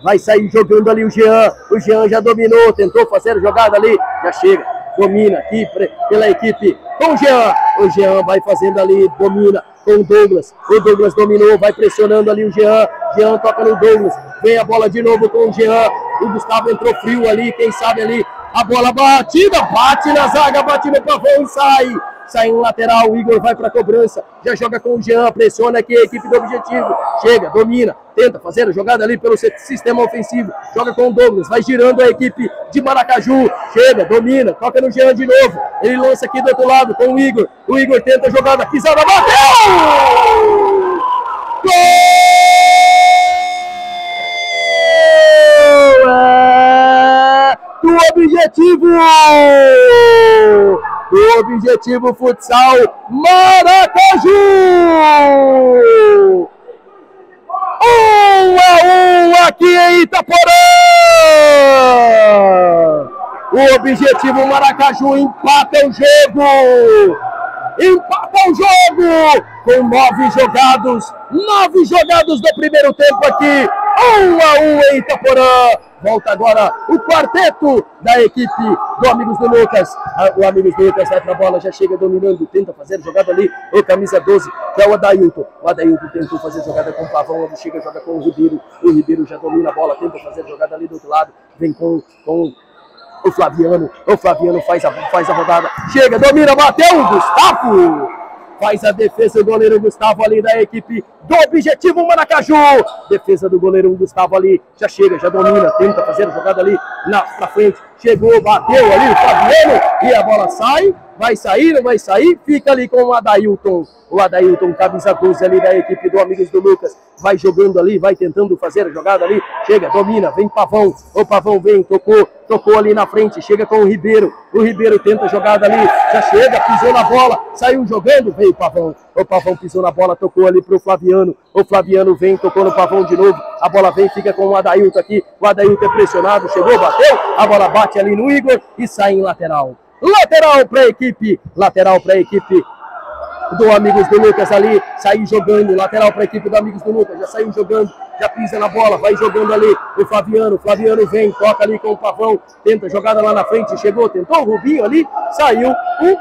Vai sair jogando ali o Jean. O Jean já dominou, tentou fazer a jogada ali. Já chega, domina aqui pela equipe com o Jean. O Jean vai fazendo ali, domina com o Douglas. O Douglas dominou, vai pressionando ali o Jean. Jean toca no Douglas. Vem a bola de novo com o Jean. O Gustavo entrou frio ali, quem sabe ali. A bola batida, bate na zaga, bate no pavão, sai. Sai um lateral, o Igor vai para a cobrança. Já joga com o Jean, pressiona aqui a equipe do Objetivo. Chega, domina, tenta fazer a jogada ali pelo sistema ofensivo. Joga com o Douglas, vai girando a equipe de Maracaju. Chega, domina, toca no Jean de novo. Ele lança aqui do outro lado com o Igor. O Igor tenta a jogada, pisada, bateu! Gol! É do Objetivo! O Objetivo Futsal Maracaju! um a um aqui em Itaporã! O Objetivo Maracaju empata o jogo! Empata o jogo! Com nove jogados, nove jogados do primeiro tempo aqui! um a um em Itaporã! Volta agora o quarteto da equipe do Amigos do Lucas. O Amigos do Lucas vai pra bola, já chega dominando, tenta fazer jogada ali. O camisa doze, que é o Adailton. O Adailton tentou fazer jogada com o Pavão, ele chega, joga com o Ribeiro. O Ribeiro já domina a bola, tenta fazer jogada ali do outro lado. Vem com, com o Flaviano. O Flaviano faz a, faz a rodada. Chega, domina, bateu o Gustavo. Faz a defesa o goleiro Gustavo ali da equipe do Objetivo Maracaju. Defesa do goleiro Gustavo ali. Já chega, já domina, tenta fazer a jogada ali na, na frente. Chegou, bateu ali o Fabiano. E a bola sai. Vai sair, não vai sair. Fica ali com o Adailton. O Adailton, camisa doze ali da equipe do Amigos do Lucas. Vai jogando ali, vai tentando fazer a jogada ali. Chega, domina, vem Pavão. O Pavão vem, tocou. Tocou ali na frente, chega com o Ribeiro. O Ribeiro tenta a jogada ali, já chega, pisou na bola, saiu jogando, veio o Pavão. O Pavão pisou na bola, tocou ali pro Flaviano. O Flaviano vem, tocou no Pavão de novo. A bola vem, fica com o Adailton aqui. O Adailton é pressionado, chegou, bateu. A bola bate ali no Igor e sai em lateral. Lateral para a equipe, lateral para a equipe do Amigos do Lucas ali, saiu jogando, lateral para a equipe do Amigos do Lucas, já saiu jogando, já pisa na bola, vai jogando ali o Flaviano, Flaviano vem, toca ali com o Pavão, tenta jogada lá na frente, chegou, tentou o Rubinho ali, saiu um,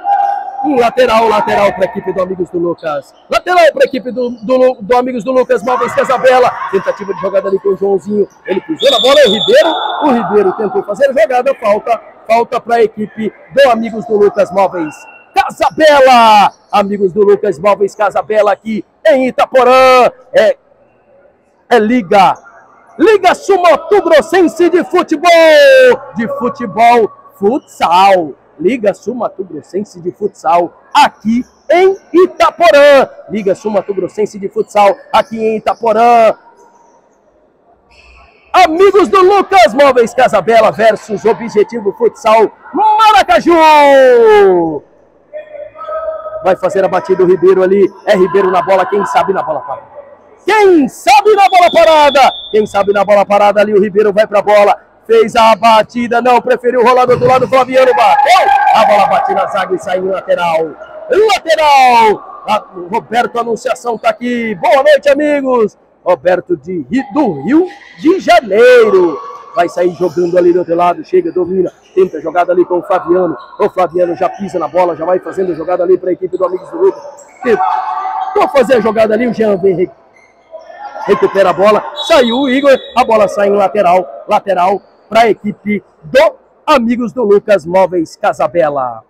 um lateral, lateral para a equipe do Amigos do Lucas, lateral para a equipe do, do, do Amigos do Lucas, Móveis Casa Bela, tentativa de jogada ali com o Joãozinho, ele pisou na bola, o Ribeiro, o Ribeiro tentou fazer a jogada, falta, falta para a equipe do Amigos do Lucas, Móveis Casa Bela, Amigos do Lucas Móveis Casa Bela aqui em Itaporã, é, é Liga, Liga Sul-Mato-Grossense de Futebol, de futebol, futsal, Liga Sul-Mato-Grossense de Futsal aqui em Itaporã, Liga Sul-Mato-Grossense de Futsal aqui em Itaporã, Amigos do Lucas Móveis Casa Bela versus Objetivo Futsal Maracaju. Vai fazer a batida o Ribeiro ali. É Ribeiro na bola. Quem sabe na bola parada? Quem sabe na bola parada? Quem sabe na bola parada ali? O Ribeiro vai pra bola. Fez a batida. Não, preferiu rolar do outro lado. Flaviano bateu. A bola bate na zaga e saiu lateral. Lateral. A, Roberto Anunciação tá aqui. Boa noite, amigos. Roberto de, do Rio de Janeiro. Vai sair jogando ali do outro lado, chega, domina, tenta a jogada ali com o Flaviano. O Flaviano já pisa na bola, já vai fazendo a jogada ali para a equipe do Amigos do Lucas. Tentou fazer a jogada ali, o Jean vem, recupera a bola, saiu o Igor, a bola sai em lateral, lateral para a equipe do Amigos do Lucas Móveis Casa Bela.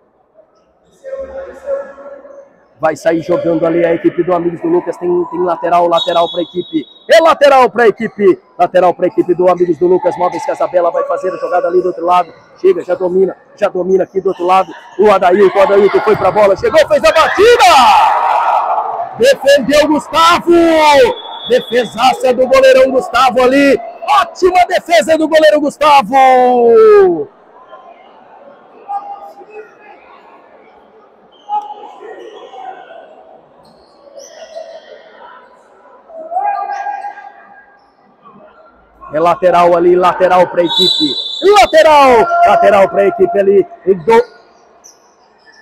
vai sair jogando ali a equipe do Amigos do Lucas. Tem, tem lateral, lateral para a equipe. É lateral para a equipe. Lateral para a equipe do Amigos do Lucas Móveis Casa Bela. Vai fazer a jogada ali do outro lado. Chega, já domina. Já domina aqui do outro lado. O Adailton, o Adailton foi para a bola. Chegou, fez a batida. Defendeu Gustavo. Defesaça do goleirão Gustavo ali. Ótima defesa do goleiro Gustavo. É lateral ali, lateral para a equipe. Lateral, lateral para a equipe ali do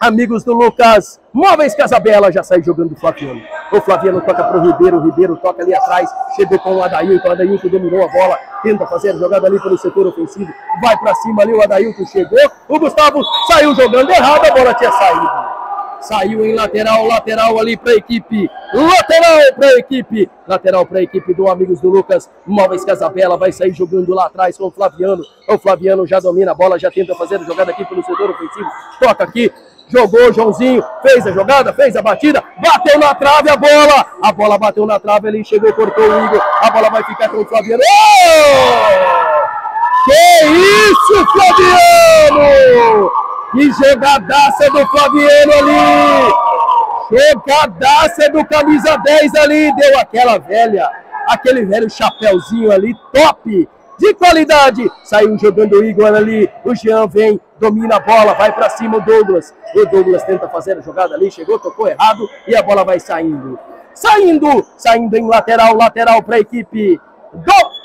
Amigos do Lucas Móveis Casa Bela. Já sai jogando o Flaviano. O Flaviano toca para o Ribeiro, o Ribeiro toca ali atrás. Chegou com o Adailton, o Adailton dominou a bola. Tenta fazer a jogada ali pelo setor ofensivo. Vai para cima ali, o Adailton chegou. O Gustavo saiu jogando errado, a bola tinha saído. Saiu em lateral, lateral ali para a equipe. Lateral para a equipe. Lateral para a equipe do Amigos do Lucas Móveis Casa Bela. Vai sair jogando lá atrás com o Flaviano. O Flaviano já domina a bola, já tenta fazer a jogada aqui pelo setor ofensivo. Toca aqui. Jogou, Joãozinho. Fez a jogada, fez a batida. Bateu na trave a bola. A bola bateu na trave ali. Chegou, cortou o Igor. A bola vai ficar com o Flaviano. Oh! Que isso, Flaviano! Que jogadaça do Flaviano ali! Jogadaça do camisa dez ali! Deu aquela velha, aquele velho chapéuzinho ali, top! De qualidade! Saiu jogando o Igor ali, o Jean vem, domina a bola, vai pra cima o Douglas. O Douglas tenta fazer a jogada ali, chegou, tocou errado e a bola vai saindo. Saindo! Saindo em lateral, lateral pra equipe do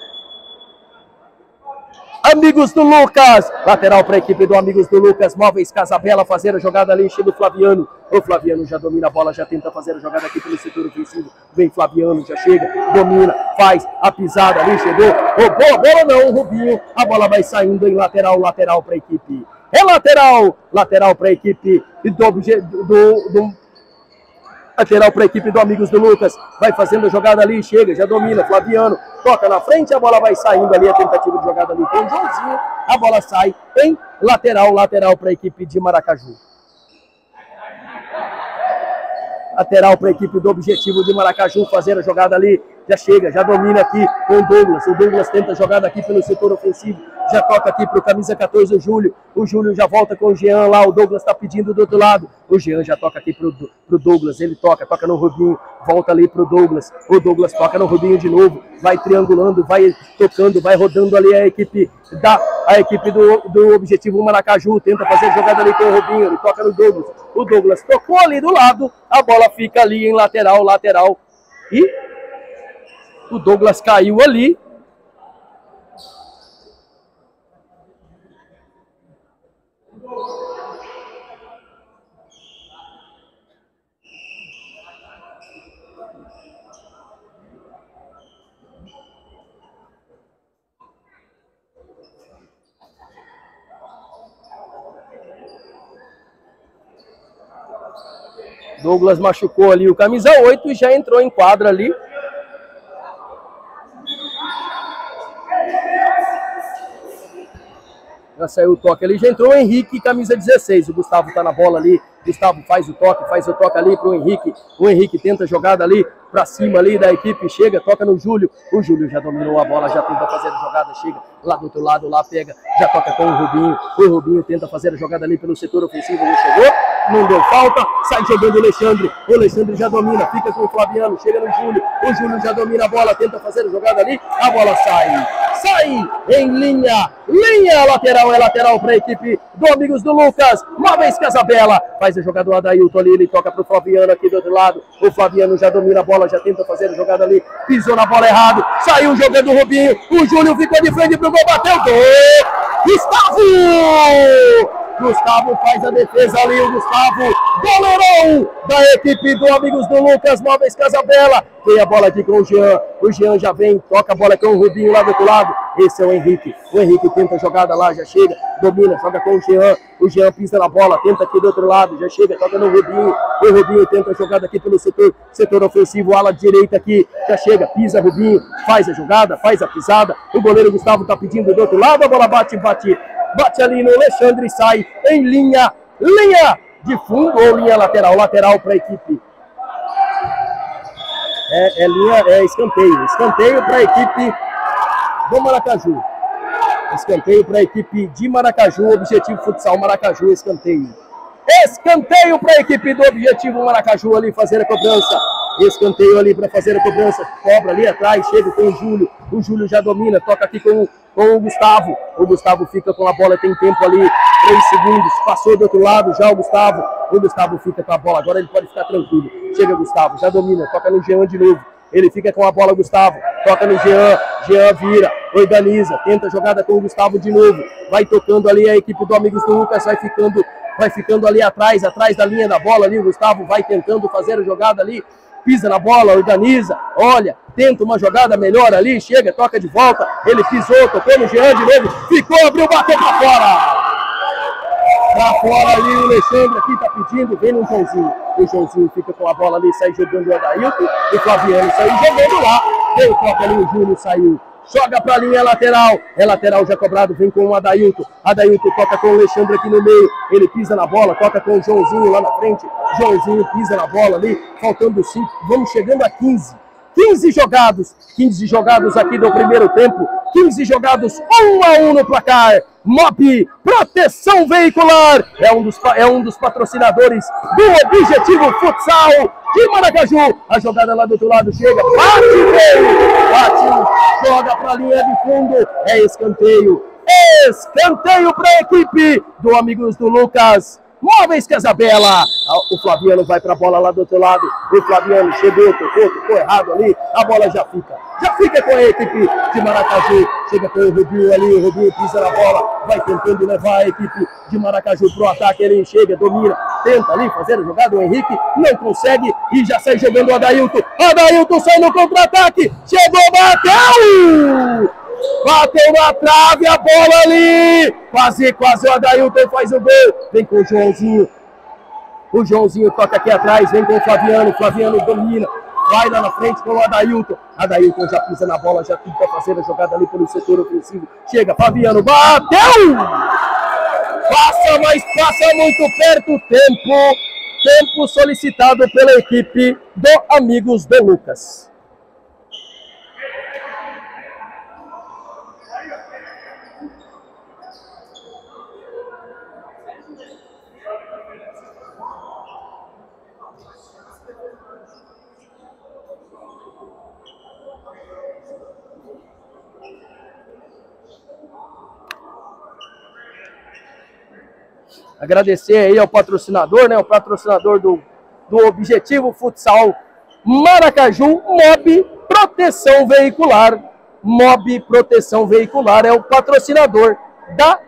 Amigos do Lucas, lateral para a equipe do Amigos do Lucas Móveis Casa Bela. Fazer a jogada ali, chega o Flaviano. O Flaviano já domina a bola, já tenta fazer a jogada aqui pelo setor ofensivo. Vem Flaviano, já chega, domina, faz a pisada ali, chegou. Roubou a bola não, o Rubinho. A bola vai saindo em lateral, lateral para a equipe. É lateral, lateral para a equipe do... do, do lateral para a equipe do Amigos do Lucas. Vai fazendo a jogada ali, chega, já domina. Flaviano toca na frente, a bola vai saindo ali. A tentativa de jogada ali com o Joãozinho. A bola sai em lateral, lateral para a equipe de Maracaju. Lateral para a equipe do Objetivo de Maracaju. Fazer a jogada ali, já chega, já domina aqui com o Douglas. O Douglas tenta a jogada aqui pelo setor ofensivo. Já toca aqui para o camisa quatorze, o Júlio. O Júlio já volta com o Jean lá. O Douglas está pedindo do outro lado. O Jean já toca aqui para o Douglas. Ele toca, toca no Rubinho. Volta ali para o Douglas. O Douglas toca no Rubinho de novo. Vai triangulando, vai tocando, vai rodando ali a equipe da a equipe do, do Objetivo Maracaju. Tenta fazer a jogada ali com o Rubinho. Ele toca no Douglas. O Douglas tocou ali do lado. A bola fica ali em lateral, lateral. E o Douglas caiu ali. Douglas machucou ali o camisa oito e já entrou em quadra ali. Já saiu o toque ali, já entrou o Henrique, camisa dezesseis. O Gustavo tá na bola ali. Gustavo faz o toque, faz o toque ali pro Henrique. O Henrique tenta a jogada ali pra cima ali da equipe, chega, toca no Júlio. O Júlio já dominou a bola, já tenta fazer a jogada, chega lá do outro lado, lá pega, já toca com o Rubinho. O Rubinho tenta fazer a jogada ali pelo setor ofensivo, não chegou, não deu falta, sai jogando o Alexandre. O Alexandre já domina, fica com o Flaviano, chega no Júlio. O Júlio já domina a bola, tenta fazer a jogada ali, a bola sai. Sai em linha, linha lateral, é lateral para a equipe do Amigos do Lucas Móveis Casa Bela. Faz a jogada do Adailton ali, ele toca para o Flaviano aqui do outro lado. O Flaviano já domina a bola, já tenta fazer a jogada ali, pisou na bola errado, saiu jogando o Rubinho. O Júlio ficou de frente para o gol, bateu, gol! Gustavo! Gustavo faz a defesa ali, o Gustavo, goleirão da equipe do Amigos do Lucas Móveis Casa Bela. Tem a bola aqui com o Jean, o Jean já vem, toca a bola com o Rubinho lá do outro lado. Esse é o Henrique, o Henrique tenta a jogada lá, já chega, domina, joga com o Jean. O Jean pisa na bola, tenta aqui do outro lado, já chega, toca no Rubinho. O Rubinho tenta a jogada aqui pelo setor, setor ofensivo, ala direita aqui, já chega, pisa Rubinho, faz a jogada, faz a pisada. O goleiro Gustavo tá pedindo do outro lado, a bola bate, bate. Bate ali no Alexandre e sai em linha, linha de fundo ou linha lateral. Lateral para a equipe. É, é linha, é escanteio. Escanteio para a equipe do Maracaju. Escanteio para a equipe de Maracaju, Objetivo Futsal Maracaju, escanteio. Escanteio para a equipe do Objetivo Maracaju ali fazer a cobrança. Escanteio ali para fazer a cobrança. Cobra ali atrás, chega com o Júlio. O Júlio já domina, toca aqui com, com o Gustavo. O Gustavo fica com a bola, tem tempo ali, três segundos. Passou do outro lado, já o Gustavo. O Gustavo fica com a bola, agora ele pode ficar tranquilo. Chega o Gustavo, já domina, toca no Jean de novo. Ele fica com a bola, Gustavo. Toca no Jean, Jean vira, organiza, tenta a jogada com o Gustavo de novo. Vai tocando ali a equipe do Amigos do Lucas, vai ficando, vai ficando ali atrás, atrás da linha da bola ali. O Gustavo vai tentando fazer a jogada ali, pisa na bola, organiza, olha, tenta uma jogada melhor ali, chega, toca de volta. Ele pisou, tocou no Jean de novo, ficou, abriu, bateu pra fora. Pra fora ali o Alexandre aqui tá pedindo, vem no Joãozinho. O Joãozinho fica com a bola ali, sai jogando o Adailton. E o Flaviano saiu jogando lá. Veio o toque ali, o Júnior saiu. Joga pra linha lateral. É lateral já cobrado, vem com o Adailton. Adailton toca com o Alexandre aqui no meio. Ele pisa na bola, toca com o Joãozinho lá na frente. Joãozinho pisa na bola ali, faltando cinco. Vamos chegando a quinze. quinze jogados. quinze jogados aqui do primeiro tempo. quinze jogados, um a um no placar. Mobi Proteção Veicular é um, dos, é um dos patrocinadores do Objetivo Futsal de Maracaju. A jogada lá do outro lado chega, bate veio, bate, joga para a linha de fundo, é escanteio. Escanteio para a equipe do Amigos do Lucas Móveis Casa Bela. O Flaviano vai para a bola lá do outro lado. O Flaviano chegou, tocou, tocou errado ali. A bola já fica. Já fica com a equipe de Maracaju. Chega com o Rubinho ali. O Rubinho pisa na bola. Vai tentando levar a equipe de Maracaju para o ataque. Ele chega, domina. Tenta ali fazer a jogada. O Henrique não consegue. E já sai jogando o Adailton. Adailton sai no contra-ataque. Chegou, bateu! Bateu na trave a bola ali. Quase, quase o Adailton faz o gol. Vem com o Joãozinho. O Joãozinho toca aqui atrás. Vem com o Flaviano. O Flaviano domina. Vai lá na frente com o Adailton. Adailton já pisa na bola. Já tudo para fazer a jogada ali pelo setor ofensivo. Chega, Flaviano. Bateu! Passa, mas passa muito perto o tempo. Tempo solicitado pela equipe do Amigos do Lucas. Agradecer aí ao patrocinador, né? O patrocinador do, do Objetivo Futsal Maracaju, Mobi Proteção Veicular. Mobi Proteção Veicular é o patrocinador da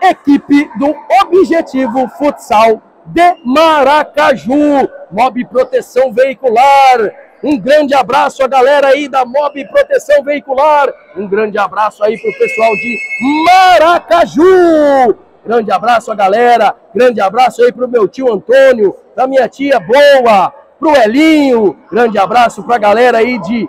equipe do Objetivo Futsal de Maracaju. Mobi Proteção Veicular. Um grande abraço à galera aí da Mobi Proteção Veicular. Um grande abraço aí pro pessoal de Maracaju. Grande abraço a galera, grande abraço aí pro meu tio Antônio, da minha tia Boa, pro Elinho, grande abraço pra galera aí de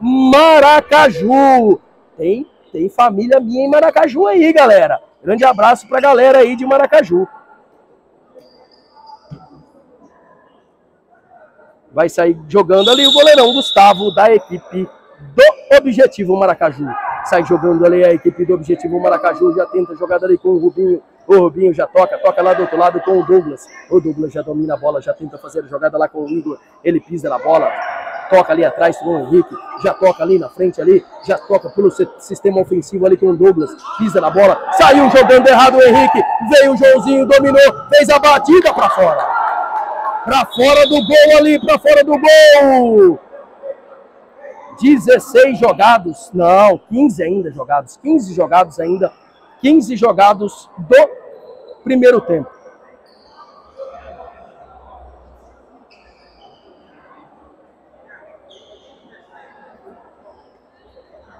Maracaju. Tem, tem família minha em Maracaju aí, galera. Grande abraço pra galera aí de Maracaju. Vai sair jogando ali o goleirão Gustavo da equipe do Objetivo Maracaju. Sai jogando ali a equipe do Objetivo Maracaju, já tenta a jogada ali com o Rubinho. O Rubinho já toca, toca lá do outro lado com o Douglas. O Douglas já domina a bola, já tenta fazer a jogada lá com o Igor. Ele pisa na bola, toca ali atrás com o Henrique. Já toca ali na frente ali, já toca pelo sistema ofensivo ali com o Douglas. Pisa na bola, saiu jogando errado o Henrique. Veio o Joãozinho, dominou, fez a batida pra fora. Pra fora do gol ali, pra fora do gol. dezesseis jogados, não, quinze ainda jogados, quinze jogados ainda, quinze jogados do primeiro tempo.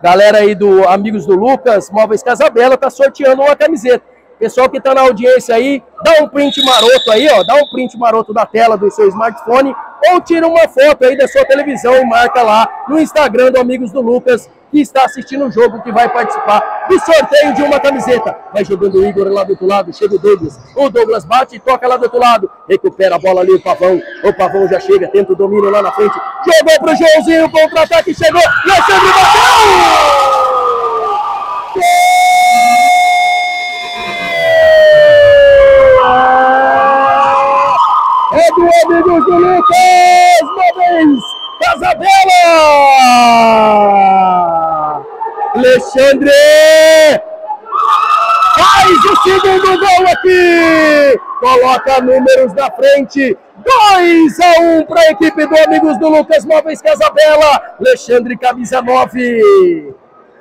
Galera aí do Amigos do Lucas, Móveis Casa Bela, tá sorteando uma camiseta. Pessoal que tá na audiência aí, dá um print maroto aí, ó, dá um print maroto da tela do seu smartphone. Ou tira uma foto aí da sua televisão e marca lá no Instagram do Amigos do Lucas que está assistindo o jogo, que vai participar do sorteio de uma camiseta. Vai jogando o Igor lá do outro lado, chega o Douglas. O Douglas bate e toca lá do outro lado. Recupera a bola ali o Pavão. O Pavão já chega, tenta o domínio lá na frente. Jogou pro Joãozinho, contra-ataque, chegou. Lançou e bateu! É do Amigos do Lucas Móveis Casa Bela! Alexandre faz o segundo gol aqui! Coloca números na frente. dois a um para a equipe do Amigos do Lucas Móveis Casa Bela. Alexandre, camisa nove.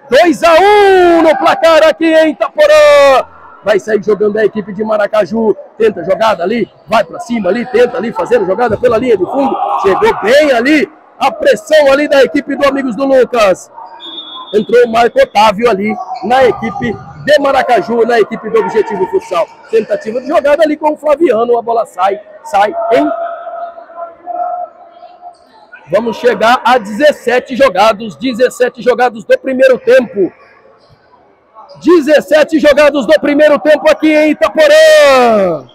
dois a um no placar aqui em Itaporã. Vai sair jogando a equipe de Maracaju. Tenta a jogada ali, vai para cima ali, tenta ali fazer a jogada pela linha de fundo. Chegou bem ali, a pressão ali da equipe do Amigos do Lucas. Entrou o Marco Otávio ali na equipe de Maracaju, na equipe do Objetivo Futsal. Tentativa de jogada ali com o Flaviano, a bola sai, sai em... Vamos chegar a dezessete jogados, dezessete jogados do primeiro tempo. dezessete jogados do primeiro tempo aqui em Itaporã.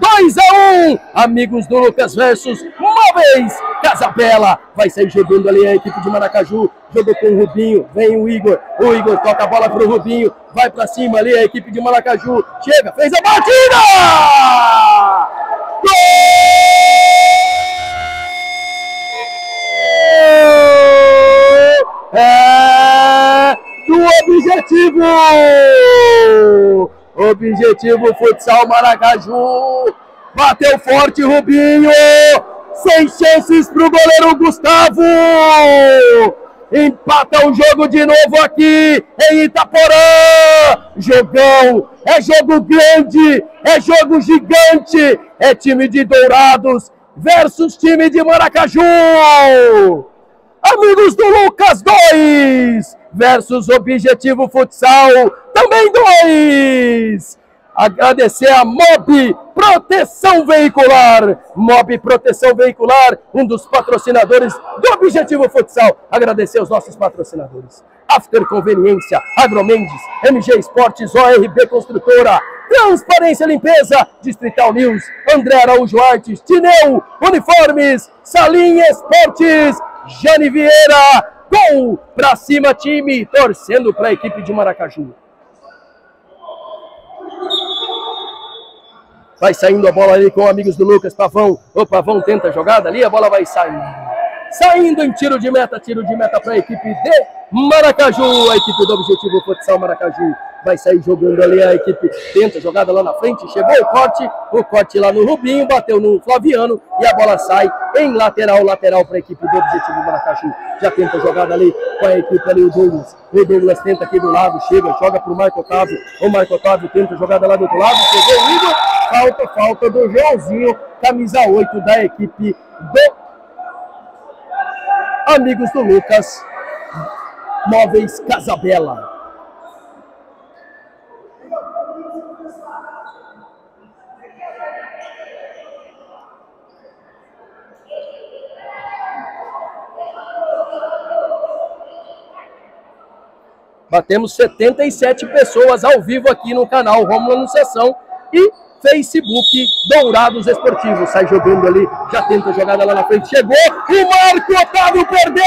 dois a um, Amigos do Lucas versus Móveis Casa Bela. Vai sair jogando ali a equipe de Maracaju. Jogou com o Rubinho, vem o Igor. O Igor toca a bola pro Rubinho. Vai pra cima ali a equipe de Maracaju. Chega, fez a batida! Gol! É... do Objetivo! Objetivo Futsal Maracaju. Bateu forte Rubinho. Sem chances para o goleiro Gustavo. Empata o jogo de novo aqui em Itaporã. Jogão. É jogo grande. É jogo gigante. É time de Dourados versus time de Maracaju. Amigos do Lucas dois versus Objetivo Futsal também dois. Agradecer a Mobi Proteção Veicular. Mobi Proteção Veicular, um dos patrocinadores do Objetivo Futsal. Agradecer aos nossos patrocinadores. After Conveniência, Agromendes, M G Esportes, O R B Construtora, Transparência Limpeza, Distrital News, André Araújo Artes, Tiner Uniformes, Salinha Esportes, Jane Vieira. Gol pra cima, time, torcendo pra equipe de Maracaju. Vai saindo a bola ali com Amigos do Lucas, Pavão. O Pavão tenta a jogada ali, a bola vai saindo. Saindo em tiro de meta, tiro de meta pra equipe de Maracaju. A equipe do Objetivo Futsal Maracaju vai sair jogando ali, a equipe tenta a jogada lá na frente. Chegou o corte, o corte lá no Rubinho, bateu no Flaviano e a bola sai em lateral, lateral para a equipe do Objetivo Maracaju. Já tenta a jogada ali com a equipe ali, o Douglas. O Douglas tenta aqui do lado, chega, joga para o Marco Otávio. O Marco Otávio tenta a jogada lá do outro lado, chegou o Igor. Falta, falta do Joãozinho, camisa oito da equipe do Amigos do Lucas Móveis Casa Bela. Batemos setenta e sete pessoas ao vivo aqui no canal Rômulo Anunciação e Facebook Dourados Esportivo. Sai jogando ali, já tenta a jogada lá na frente, chegou e Marco Otávio perdeu!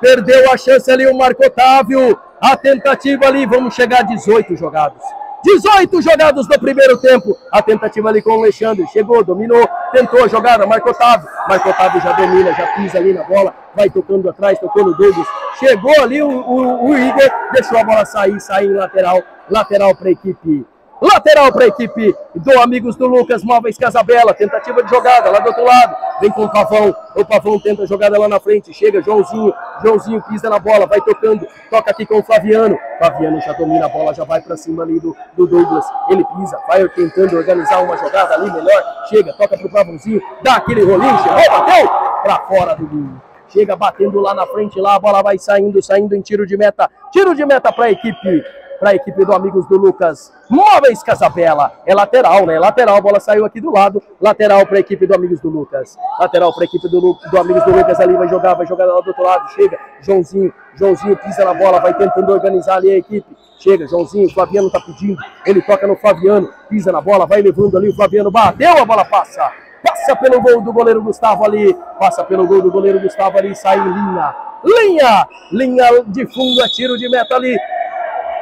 Perdeu a chance ali o Marco Otávio. A tentativa ali, vamos chegar a dezoito jogados. dezoito jogados do primeiro tempo. A tentativa ali com o Alexandre. Chegou, dominou, tentou a jogada, Marco Otávio. Marco Otávio já domina, já pisa ali na bola. Vai tocando atrás, tocando o Douglas. Chegou ali o, o, o Igor. Deixou a bola sair, sair em lateral. Lateral para a equipe. Lateral para a equipe do Amigos do Lucas Móveis Casa Bela. Tentativa de jogada lá do outro lado. Vem com o Pavão. O Pavão tenta a jogada lá na frente. Chega Joãozinho. Joãozinho pisa na bola. Vai tocando. Toca aqui com o Flaviano. Flaviano já domina a bola. Já vai para cima ali do, do Douglas. Ele pisa. Vai tentando organizar uma jogada ali melhor. Chega. Toca para o Pavãozinho. Dá aquele rolinho. Chegou. Bateu. Para fora do gol. Chega batendo lá na frente. Lá a bola vai saindo. Saindo em tiro de meta. Tiro de meta para a equipe para a equipe do Amigos do Lucas Móveis Casa Bela. É lateral, né? Lateral, a bola saiu aqui do lado. Lateral para a equipe do Amigos do Lucas. Lateral para a equipe do, Lu... do Amigos do Lucas ali. Vai jogar, vai jogar lá do outro lado. Chega, Joãozinho. Joãozinho pisa na bola, vai tentando organizar ali a equipe. Chega, Joãozinho. O Flaviano tá pedindo. Ele toca no Flaviano. Pisa na bola, vai levando ali. O Flaviano bateu, a bola passa. Passa pelo gol do goleiro Gustavo ali. Passa pelo gol do goleiro Gustavo ali. Sai em linha. Linha. Linha de fundo. É tiro de meta ali.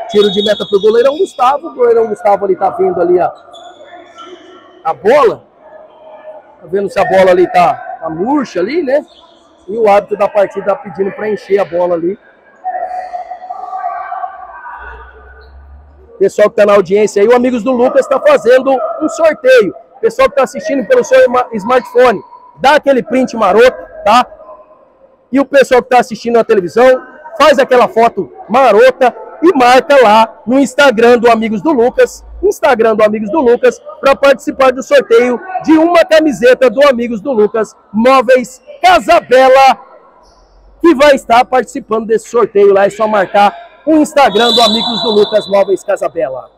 Tiro de meta pro goleirão Gustavo. O goleirão Gustavo ali tá vendo ali a, a bola. Tá vendo se a bola ali tá, tá murcha ali, né? E o árbitro da partida tá pedindo para encher a bola ali. Pessoal que tá na audiência aí, o Amigos do Lucas tá fazendo um sorteio. Pessoal que tá assistindo pelo seu smartphone, dá aquele print maroto, tá? E o pessoal que tá assistindo na televisão, faz aquela foto marota e marca lá no Instagram do Amigos do Lucas, Instagram do Amigos do Lucas, para participar do sorteio de uma camiseta do Amigos do Lucas Móveis Casa Bela, que vai estar participando desse sorteio lá. É só marcar o Instagram do Amigos do Lucas Móveis Casa Bela.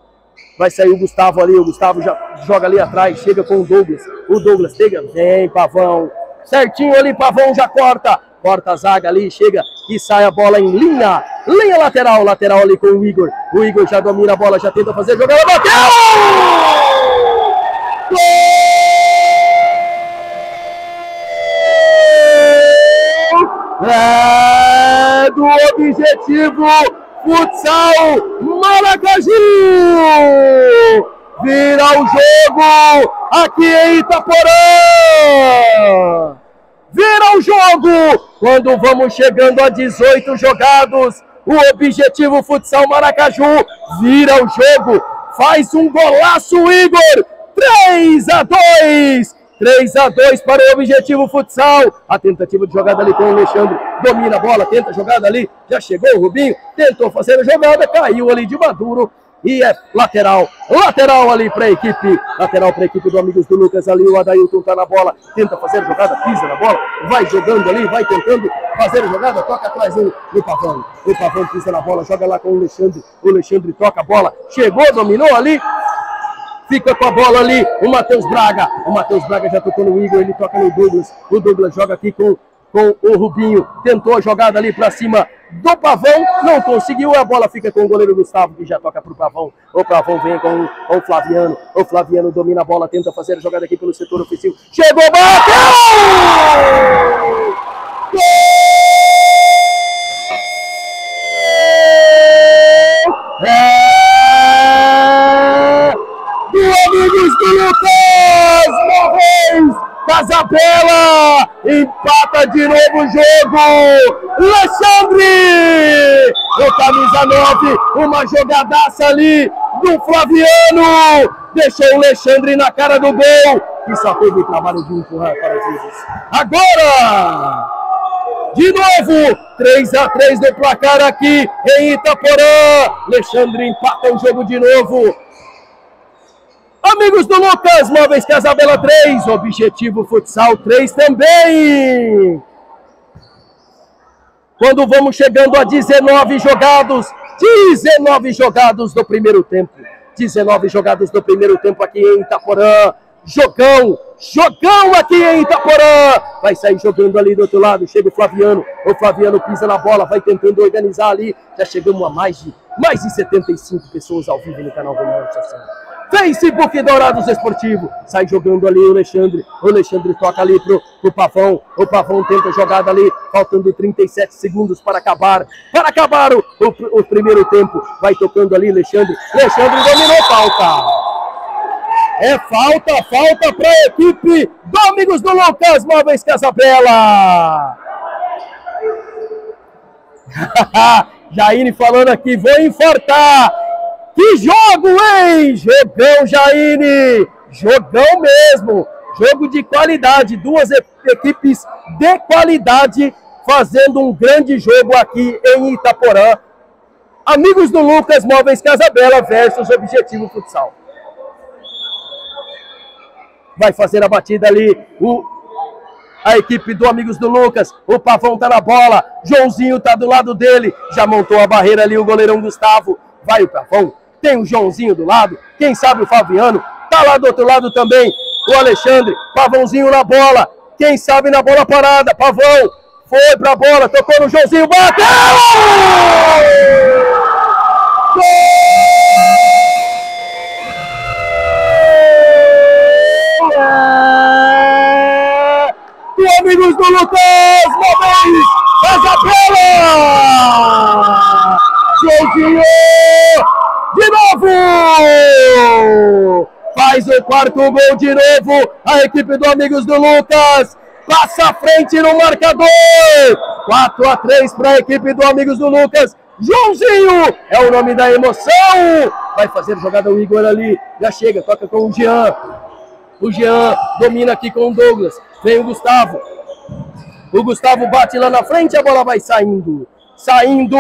Vai sair o Gustavo ali, o Gustavo já joga ali atrás, chega com o Douglas. O Douglas chega, vem Pavão. Certinho ali, Pavão já corta. Corta a zaga ali, chega e sai a bola em linha. Linha lateral, lateral ali com o Igor. O Igor já domina a bola, já tenta fazer a jogada, bateu! Gol! É do Objetivo Futsal Maracaju! Vira o jogo aqui em Itaporã! Vira o jogo! Quando vamos chegando a dezoito jogados, o Objetivo Futsal Maracaju vira o jogo, faz um golaço, Igor! três a dois! três a dois para o Objetivo Futsal. A tentativa de jogada ali com o Alexandre. Domina a bola, tenta a jogada ali. Já chegou o Rubinho, tentou fazer a jogada, caiu ali de Maduro. E é lateral, lateral ali para a equipe, lateral para a equipe do Amigos do Lucas ali, o Adailton tá na bola, tenta fazer a jogada, pisa na bola, vai jogando ali, vai tentando fazer a jogada, toca atrás do Pavão, o Pavão pisa na bola, joga lá com o Alexandre, o Alexandre toca a bola, chegou, dominou ali, fica com a bola ali, o Matheus Braga, o Matheus Braga já tocou no Igor, ele toca no Douglas, o Douglas joga aqui com com o Rubinho, tentou a jogada ali para cima do Pavão, não conseguiu, a bola fica com o goleiro Gustavo, que já toca para o Pavão, o Pavão vem com, com o Flaviano, o Flaviano domina a bola, tenta fazer a jogada aqui pelo setor ofensivo, chegou, bateu! Gol! É! Do Amigos do Lucas Móveis Casa Bela, empata de novo o jogo, Alexandre, o camisa nove, uma jogadaça ali do Flaviano, deixou o Alexandre na cara do gol, e só teve trabalho de empurrar para Jesus. Agora, de novo, três a três no placar aqui em Itaporã, Alexandre empata o jogo de novo. Amigos do Lucas Móveis Casa Bela três, Objetivo Futsal três também. Quando vamos chegando a dezenove jogados, dezenove jogados do primeiro tempo, dezenove jogados do primeiro tempo aqui em Itaporã. Jogão, jogão aqui em Itaporã. Vai sair jogando ali do outro lado, chega o Flaviano, o Flaviano pisa na bola, vai tentando organizar ali. Já chegamos a mais de, mais de setenta e cinco pessoas ao vivo no canal do Rômulo Anunciação. Facebook Dourados Esportivo, sai jogando ali o Alexandre, o Alexandre toca ali pro, pro Pavão, o Pavão tenta a jogada ali, faltando trinta e sete segundos para acabar, para acabar o, o, o primeiro tempo, vai tocando ali Alexandre, Alexandre dominou, falta, é falta, falta para a equipe do Amigos do Lucas Móveis Casa Bela. Jaine falando aqui, vou infartar. Que jogo, hein? Jogão, Jaine! Jogão mesmo! Jogo de qualidade, duas equipes de qualidade fazendo um grande jogo aqui em Itaporã. Amigos do Lucas Móveis Casa Bela versus Objetivo Futsal. Vai fazer a batida ali o, a equipe do Amigos do Lucas. O Pavão tá na bola, Joãozinho tá do lado dele, já montou a barreira ali o goleirão Gustavo. vai o Pafão, tem o Joãozinho do lado, quem sabe o Fabiano, tá lá do outro lado também o Alexandre, Pavãozinho na bola, quem sabe na bola parada, Pavão, foi pra bola, tocou no Joãozinho, bateu! Gol! E Amigos do Lucas Móveis Casa Bela! Joãozinho! De novo! Faz o quarto gol de novo, a equipe do Amigos do Lucas passa à frente no marcador, quatro a três para a equipe do Amigos do Lucas. Joãozinho é o nome da emoção, vai fazer jogada o Igor ali, já chega, toca com o Jean, o Jean domina aqui com o Douglas, vem o Gustavo, o Gustavo bate lá na frente, a bola vai saindo, saindo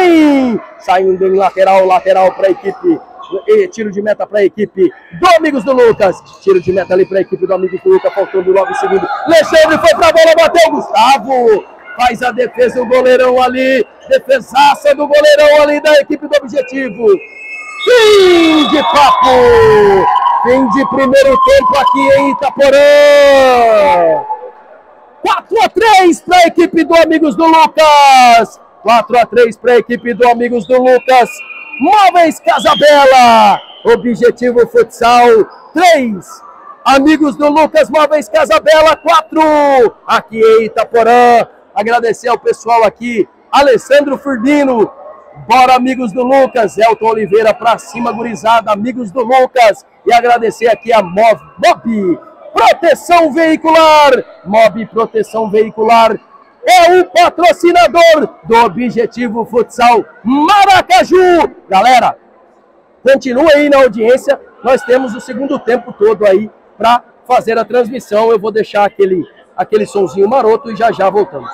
em, saindo em lateral, lateral para a equipe. E tiro de meta para a equipe do Amigos do Lucas. Tiro de meta ali para a equipe do Amigos do Lucas, faltando nove segundos. Alexandre foi para a bola, bateu o Gustavo. Faz a defesa o goleirão ali. Defesaça do goleirão ali da equipe do Objetivo. Fim de papo. Fim de primeiro tempo aqui em Itaporã. quatro a três para a equipe do Amigos do Lucas. quatro a três para a equipe do Amigos do Lucas. Móveis Casa Bela, Objetivo Futsal três, Amigos do Lucas Móveis Casa Bela quatro, aqui em Itaporã. Agradecer ao pessoal aqui, Alessandro Furdino, bora Amigos do Lucas, Elton Oliveira pra cima gurizada, Amigos do Lucas. E agradecer aqui a Mobi Proteção Veicular, Mobi Proteção Veicular é o patrocinador do Objetivo Futsal Maracaju. Galera, continua aí na audiência. Nós temos o segundo tempo todo aí para fazer a transmissão. Eu vou deixar aquele, aquele sonzinho maroto e já já voltamos.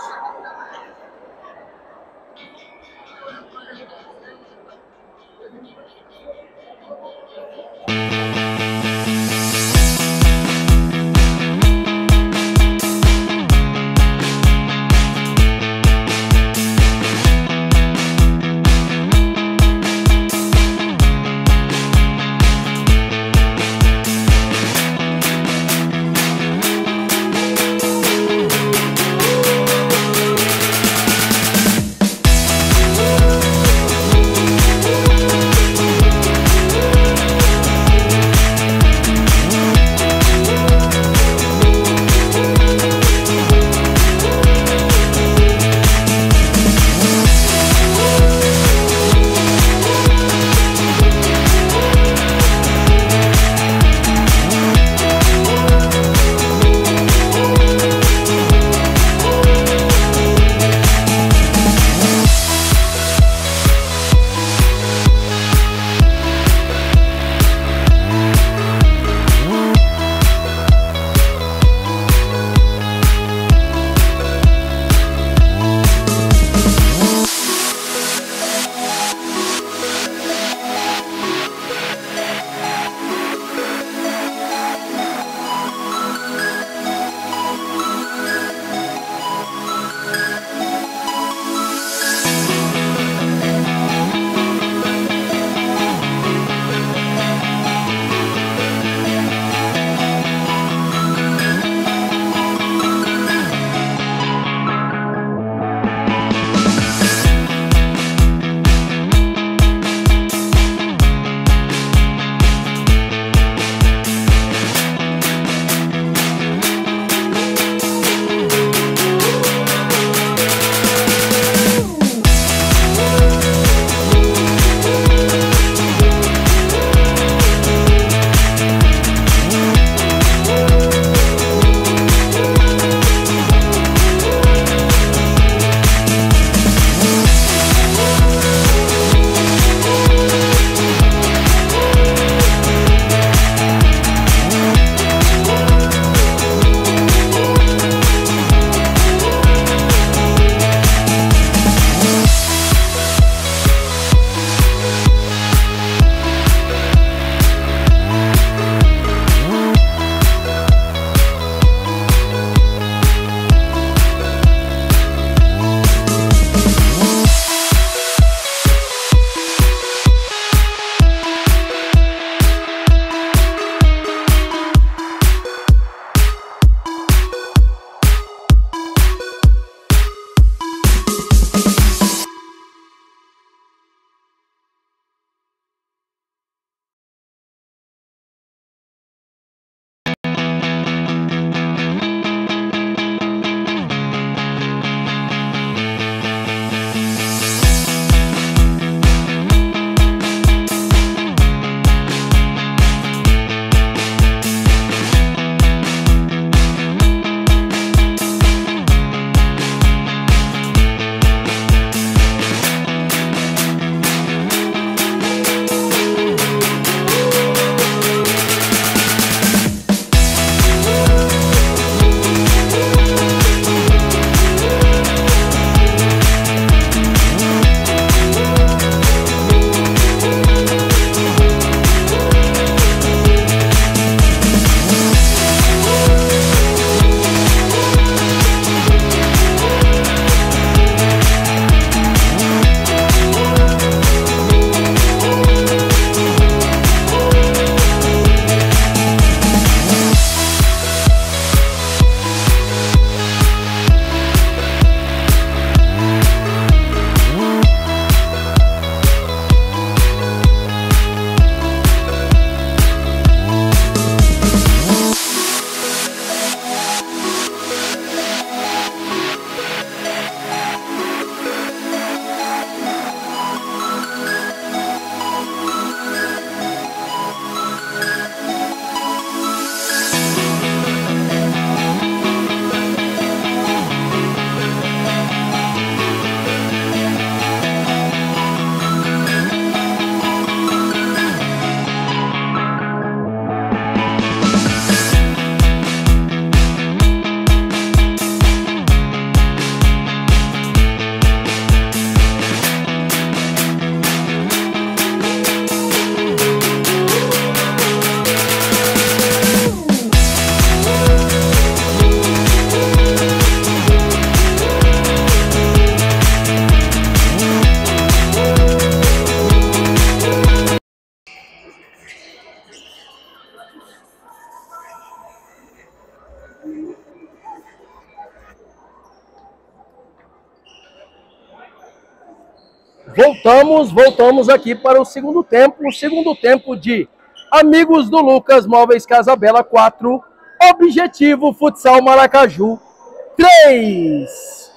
Voltamos, voltamos aqui para o segundo tempo, o segundo tempo de Amigos do Lucas Móveis Casa Bela quatro, Objetivo Futsal Maracaju três.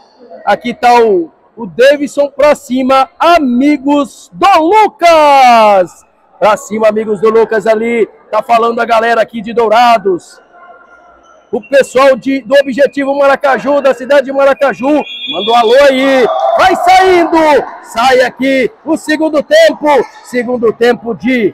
Aqui está o, o Davidson para cima, Amigos do Lucas. Para cima, Amigos do Lucas ali, tá falando a galera aqui de Dourados. O pessoal de, do Objetivo Maracaju, da cidade de Maracaju, mandou alô aí. Vai saindo, sai aqui o segundo tempo, segundo tempo de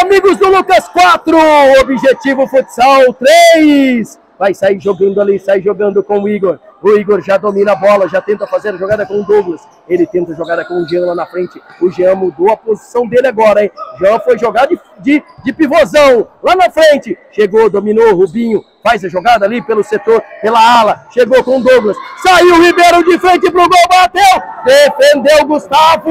Amigos do Lucas quatro, Objetivo Futsal três. Vai sair jogando ali, sai jogando com o Igor. O Igor já domina a bola, já tenta fazer a jogada com o Douglas. Ele tenta a jogada com o Jean lá na frente. O Jean mudou a posição dele agora, hein? Jean foi jogar de, de, de pivôzão lá na frente. Chegou, dominou o Rubinho. Faz a jogada ali pelo setor, pela ala. Chegou com o Douglas. Saiu o Ribeiro de frente pro gol, bateu. Defendeu o Gustavo.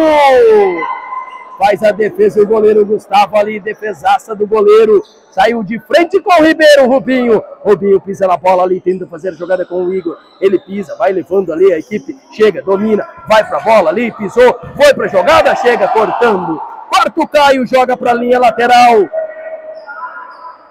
Faz a defesa o goleiro Gustavo ali, defesaça do goleiro. Saiu de frente com o Ribeiro, Rubinho. Rubinho pisa na bola ali, tenta fazer a jogada com o Igor. Ele pisa, vai levando ali a equipe. Chega, domina, vai pra bola ali, pisou. Foi pra jogada, chega cortando. Corta o Caio, joga pra linha lateral.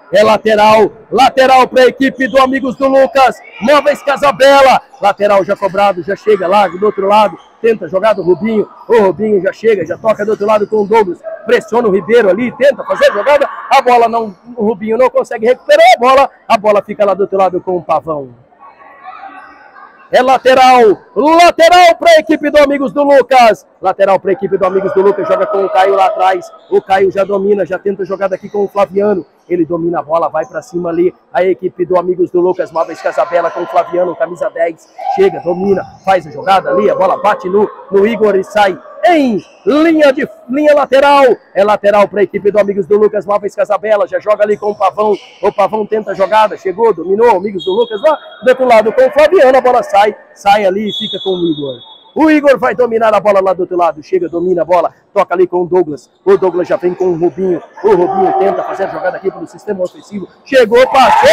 É lateral, lateral para a equipe do Amigos do Lucas Móveis Casa Bela. Lateral já cobrado, já chega lá do outro lado. Tenta jogar do Rubinho. O Rubinho já chega, já toca do outro lado com o Douglas. Pressiona o Ribeiro ali, tenta fazer a jogada. A bola não, o Rubinho não consegue recuperar a bola. A bola fica lá do outro lado com o Pavão. É lateral, lateral para a equipe do Amigos do Lucas. Lateral para a equipe do Amigos do Lucas, joga com o Caio lá atrás. O Caio já domina, já tenta jogar daqui com o Flaviano. Ele domina a bola, vai para cima ali. A equipe do Amigos do Lucas Móveis Casa Bela com o Flaviano, camisa dez. Chega, domina, faz a jogada ali. A bola bate no, no Igor e sai em linha, de, linha lateral. É lateral para a equipe do Amigos do Lucas Móveis Casa Bela. Já joga ali com o Pavão. O Pavão tenta a jogada, chegou, dominou. Amigos do Lucas lá do outro lado com o Flaviano. A bola sai. Sai, sai ali e fica com o Igor. O Igor vai dominar a bola lá do outro lado. Chega, domina a bola, toca ali com o Douglas. O Douglas já vem com o Rubinho. O Rubinho tenta fazer a jogada aqui pelo sistema ofensivo. Chegou, passou.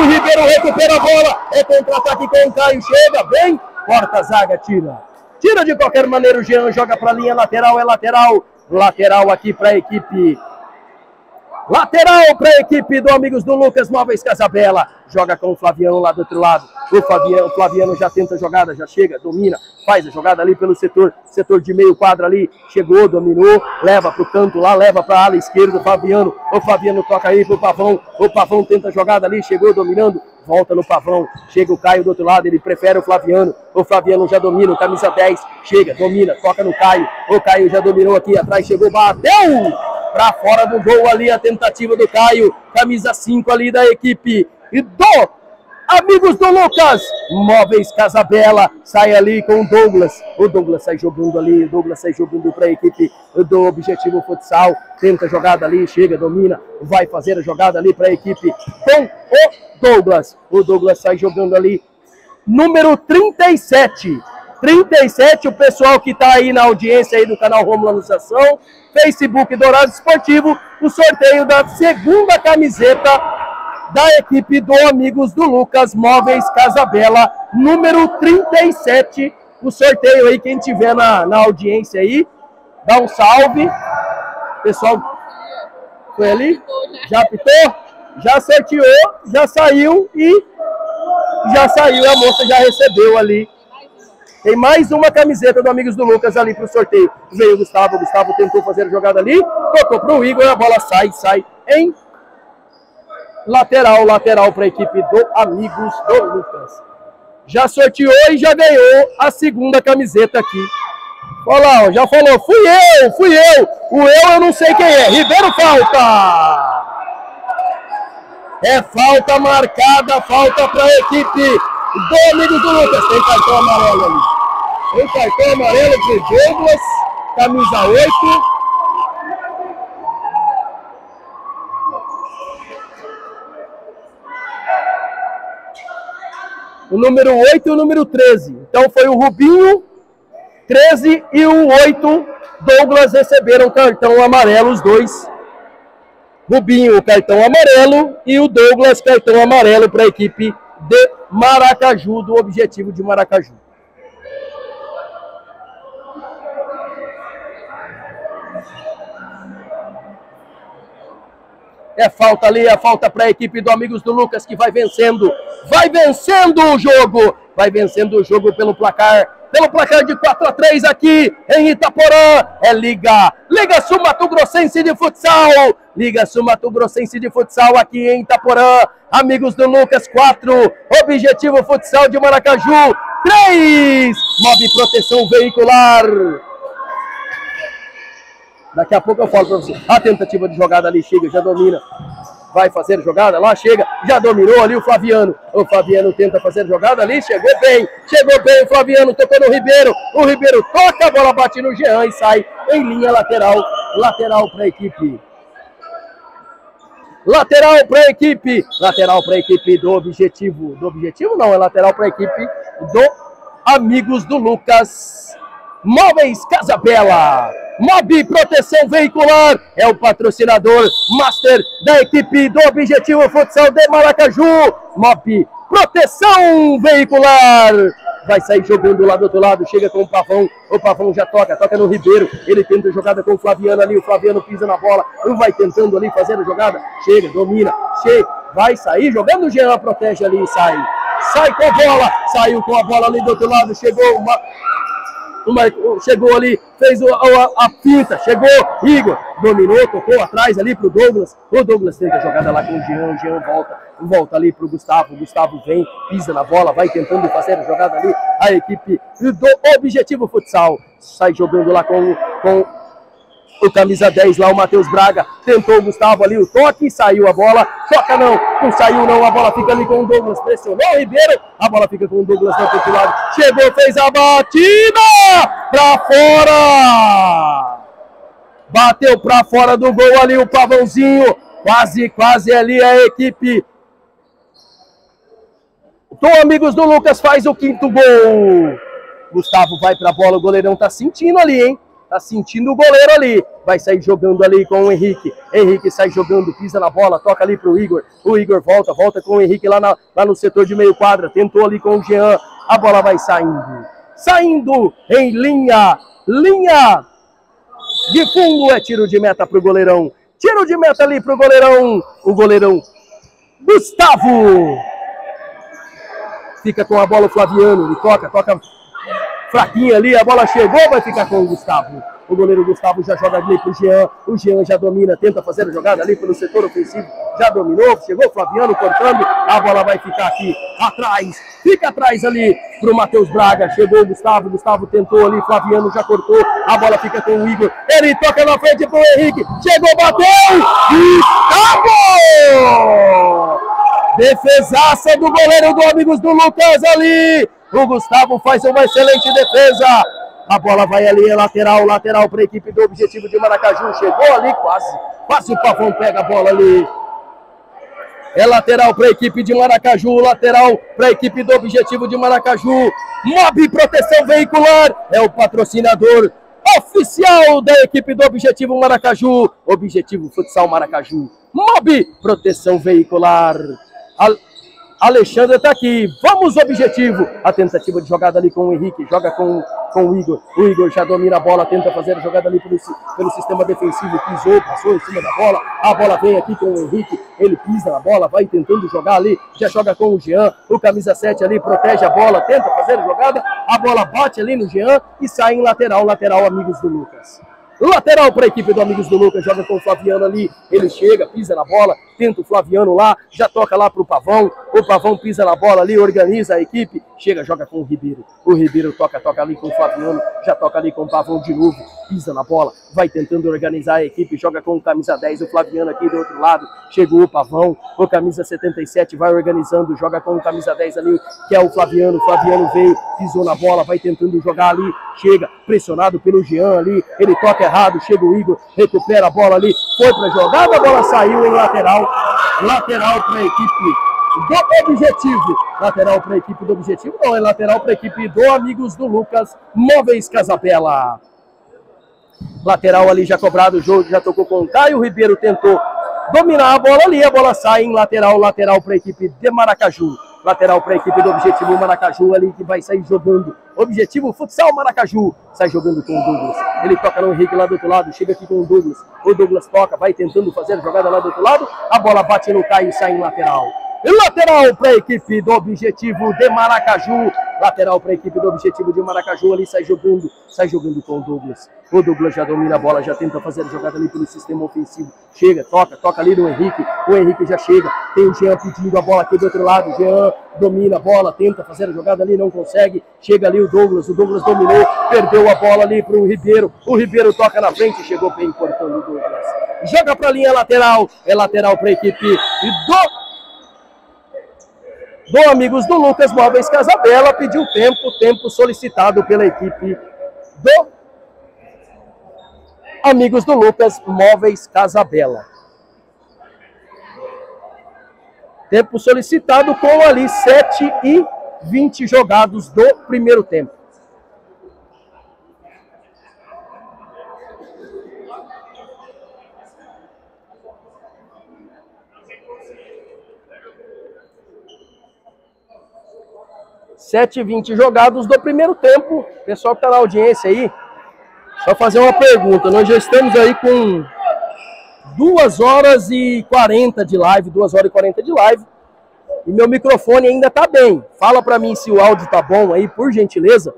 O Ribeiro recupera a bola. É contra-ataque com o Caio. Chega, vem. Corta a zaga, tira. Tira de qualquer maneira o Jean. Joga para a linha lateral. É lateral. Lateral aqui para a equipe. Lateral para a equipe do Amigos do Lucas Móveis Casa Bela. Joga com o Flaviano lá do outro lado. O Flaviano, o Flaviano já tenta a jogada, já chega, domina, faz a jogada ali pelo setor, setor de meio quadro ali. Chegou, dominou, leva para o canto lá, leva para a ala esquerda o Flaviano. O Flaviano toca aí pro Pavão. O Pavão tenta a jogada ali, chegou, dominando. Volta no Pavão, chega o Caio do outro lado, ele prefere o Flaviano. O Flaviano já domina, o camisa dez, chega, domina, toca no Caio. O Caio já dominou aqui atrás, chegou, bateu! Para fora do gol ali a tentativa do Caio, camisa cinco ali da equipe e do Amigos do Lucas Móveis Casa Bela. Sai ali com o Douglas, o Douglas sai jogando ali, o Douglas sai jogando para a equipe do Objetivo Futsal, tenta a jogada ali, chega, domina, vai fazer a jogada ali para a equipe com o Douglas. O Douglas sai jogando ali, número trinta e sete, trinta e sete, o pessoal que está aí na audiência aí do canal Rômulo Anunciação, Facebook Dourados Esportivo, o sorteio da segunda camiseta da equipe do Amigos do Lucas Móveis Casa Bela, número trinta e sete, o sorteio aí, quem tiver na, na audiência aí, dá um salve, pessoal, foi ali, já apitou, já sorteou, já saiu e já saiu, a moça já recebeu ali. Tem mais uma camiseta do Amigos do Lucas ali pro sorteio. Veio o Gustavo, o Gustavo tentou fazer a jogada ali, tocou pro Igor, a bola sai, sai em lateral, lateral para a equipe do Amigos do Lucas. Já sorteou e já ganhou a segunda camiseta aqui. Olha lá, ó, já falou, fui eu, fui eu, o eu eu não sei quem é, Ribeiro falta! É falta marcada, falta para a equipe do Amigos do Lucas. Tem cartão amarelo ali. Tem cartão amarelo de Douglas, camisa oito. O número oito e o número treze. Então foi o Rubinho, treze e o oito. Douglas receberam cartão amarelo, os dois. Rubinho, cartão amarelo, e o Douglas, cartão amarelo para a equipe de Maracaju, do Objetivo de Maracaju. É falta ali, é falta para a equipe do Amigos do Lucas, que vai vencendo. Vai vencendo o jogo. Vai vencendo o jogo pelo placar. Pelo placar de quatro a três aqui em Itaporã. É Liga. Liga Sul-Mato-Grossense de Futsal. Liga Sul-Mato-Grossense de Futsal aqui em Itaporã. Amigos do Lucas quatro. Objetivo Futsal de Maracaju três. Mobi Proteção Veicular. Daqui a pouco eu falo para você. A tentativa de jogada ali chega, já domina. Vai fazer jogada, lá chega. Já dominou ali o Flaviano. O Flaviano tenta fazer jogada ali. Chegou bem. Chegou bem o Flaviano. Tocou no Ribeiro. O Ribeiro toca, a bola bate no Jean e sai em linha lateral. Lateral para a equipe. Lateral para a equipe. Lateral para a equipe do Objetivo. Do Objetivo não, é lateral para a equipe do Amigos do Lucas. Móveis Casa Bela. Mobi Proteção Veicular é o patrocinador master da equipe do Objetivo Futsal de Maracaju. Mobi Proteção Veicular. Vai sair jogando lá do outro lado. Chega com o Pavão. O Pavão já toca. Toca no Ribeiro. Ele tenta jogada com o Flaviano ali. O Flaviano pisa na bola. Um vai tentando ali fazer a jogada. Chega, domina. Chega. Vai sair jogando. O Jean protege ali e sai. Sai com a bola. Saiu com a bola ali do outro lado. Chegou uma... Chegou ali, fez a, a, a pinta, chegou, Igor, dominou, tocou atrás ali pro Douglas. O Douglas tenta a jogada lá com o Jean, o Jean volta, volta ali pro Gustavo. O Gustavo vem, pisa na bola, vai tentando fazer a jogada ali. A equipe do Objetivo Futsal sai jogando lá com, com o camisa dez lá, o Matheus Braga. Tentou o Gustavo ali, o toque, saiu a bola. Toca não, não saiu não, a bola fica ali com o Douglas. Pressionou o Ribeiro, a bola fica com o Douglas no outro lado. Chegou, fez a batida, pra fora! Bateu pra fora do gol ali o Pavãozinho. Quase, quase ali a equipe. Então, Amigos do Lucas faz o quinto gol. Gustavo vai pra bola, o goleirão tá sentindo ali, hein? Tá sentindo o goleiro ali. Vai sair jogando ali com o Henrique. Henrique sai jogando, pisa na bola, toca ali pro Igor. O Igor volta, volta com o Henrique lá, na, lá no setor de meio quadra. Tentou ali com o Jean. A bola vai saindo. Saindo em linha. Linha de fundo. É tiro de meta pro goleirão. Tiro de meta ali pro goleirão. O goleirão Gustavo. Fica com a bola o Flaviano. Ele toca, toca... Fraquinha ali, a bola chegou, vai ficar com o Gustavo. O goleiro Gustavo já joga ali pro Jean. O Jean já domina, tenta fazer a jogada ali pelo setor ofensivo. Já dominou, chegou o Flaviano cortando. A bola vai ficar aqui atrás. Fica atrás ali pro Matheus Braga. Chegou o Gustavo, Gustavo tentou ali. Flaviano já cortou, a bola fica com o Igor. Ele toca na frente pro Henrique. Chegou, bateu e acabou! Defesaça do goleiro do Amigos do Lucas ali. O Gustavo faz uma excelente defesa. A bola vai ali, é lateral, lateral para a equipe do Objetivo de Maracaju. Chegou ali, quase. Quase o Pavão pega a bola ali. É lateral para a equipe de Maracaju. Lateral para a equipe do Objetivo de Maracaju. Mobi Proteção Veicular é o patrocinador oficial da equipe do Objetivo Maracaju. Objetivo Futsal Maracaju. Mobi Proteção Veicular. Al Alexandre tá aqui, vamos Objetivo. A tentativa de jogada ali com o Henrique, joga com, com o Igor. O Igor já domina a bola, tenta fazer a jogada ali pelo, pelo sistema defensivo. Pisou, passou em cima da bola. A bola vem aqui com o Henrique, ele pisa na bola, vai tentando jogar ali. Já joga com o Jean, o camisa sete ali, protege a bola, tenta fazer a jogada. A bola bate ali no Jean e sai em lateral, lateral Amigos do Lucas. Lateral para a equipe do Amigos do Lucas, joga com o Flaviano ali, ele chega, pisa na bola, tenta o Flaviano lá, já toca lá para o Pavão, o Pavão pisa na bola ali, organiza a equipe, chega, joga com o Ribeiro, o Ribeiro toca, toca ali com o Flaviano, já toca ali com o Pavão de novo, pisa na bola, vai tentando organizar a equipe, joga com o camisa dez, o Flaviano aqui do outro lado, chegou o Pavão, o camisa setenta e sete vai organizando, joga com o camisa dez ali, que é o Flaviano, o Flaviano veio, pisou na bola, vai tentando jogar ali, chega, pressionado pelo Jean ali, ele toca errado, chega o Igor, recupera a bola ali, foi pra jogada, a bola saiu em lateral, lateral pra equipe do Objetivo, lateral pra equipe do Objetivo, não, é lateral pra equipe do Amigos do Lucas, Móveis Casa Bela. Lateral ali já cobrado, o jogo já tocou com o Caio, o Ribeiro tentou dominar a bola ali, a bola sai em lateral, lateral pra equipe de Maracaju. Lateral para a equipe do Objetivo Maracaju, ali que vai sair jogando. Objetivo Futsal Maracaju sai jogando com o Douglas. Ele toca no Henrique lá do outro lado, chega aqui com o Douglas. O Douglas toca, vai tentando fazer a jogada lá do outro lado. A bola bate no Caio e sai em lateral. Lateral para a equipe do Objetivo de Maracaju. Lateral para a equipe do Objetivo de Maracaju. Ali sai jogando. Sai jogando com o Douglas. O Douglas já domina a bola. Já tenta fazer a jogada ali pelo sistema ofensivo. Chega, toca. Toca ali no Henrique. O Henrique já chega. Tem o Jean pedindo a bola aqui do outro lado. Jean domina a bola. Tenta fazer a jogada ali. Não consegue. Chega ali o Douglas. O Douglas dominou. Perdeu a bola ali para o Ribeiro. O Ribeiro toca na frente. Chegou bem cortando o Douglas. Joga para a linha lateral. É lateral para a equipe do... Do Amigos do Lucas Móveis Casa Bela, pediu tempo, tempo solicitado pela equipe do Amigos do Lucas Móveis Casa Bela. Tempo solicitado com ali sete e vinte jogados do primeiro tempo. sete e vinte jogados do primeiro tempo. Pessoal que está na audiência aí, só fazer uma pergunta. Nós já estamos aí com duas horas e quarenta de live, duas horas e quarenta de live. E meu microfone ainda está bem. Fala para mim se o áudio tá bom aí, por gentileza.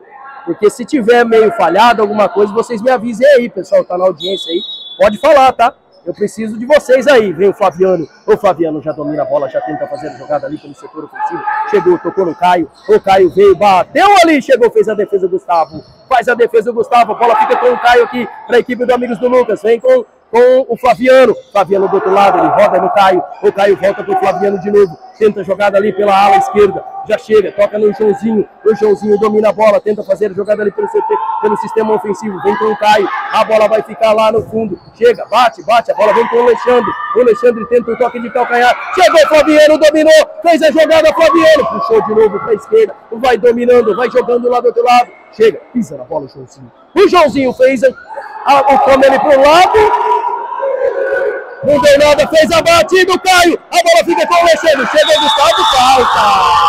Porque se tiver meio falhado, alguma coisa, vocês me avisem aí, pessoal que está na audiência aí. Pode falar, tá? Eu preciso de vocês aí. Vem o Flaviano. O Flaviano já domina a bola, já tenta fazer a jogada ali pelo setor ofensivo. Chegou, tocou no Caio. O Caio veio, bateu ali, chegou, fez a defesa do Gustavo. Faz a defesa do Gustavo. A bola fica com o Caio aqui para a equipe do Amigos do Lucas. Vem com, com o Flaviano. Flaviano do outro lado, ele roda no Caio. O Caio volta para o Flaviano de novo. Tenta a jogada ali pela ala esquerda. Já chega, toca no Joãozinho. O Joãozinho domina a bola, tenta fazer a jogada ali pelo, C T, pelo sistema ofensivo. Vem com o Caio. A bola vai ficar lá no fundo. Chega, bate, bate. A bola vem com o Alexandre. O Alexandre tenta o toque de calcanhar. Chegou o Flaviano, dominou. Fez a jogada, Flaviano. Puxou de novo para a esquerda. Vai dominando, vai jogando lá do outro lado. Chega, pisa na bola o Joãozinho. O Joãozinho fez a, a, o câmbio ali para o lado. Não deu nada, fez a batida o Caio. A bola fica com o Alexandre. Chega o Gustavo, falta.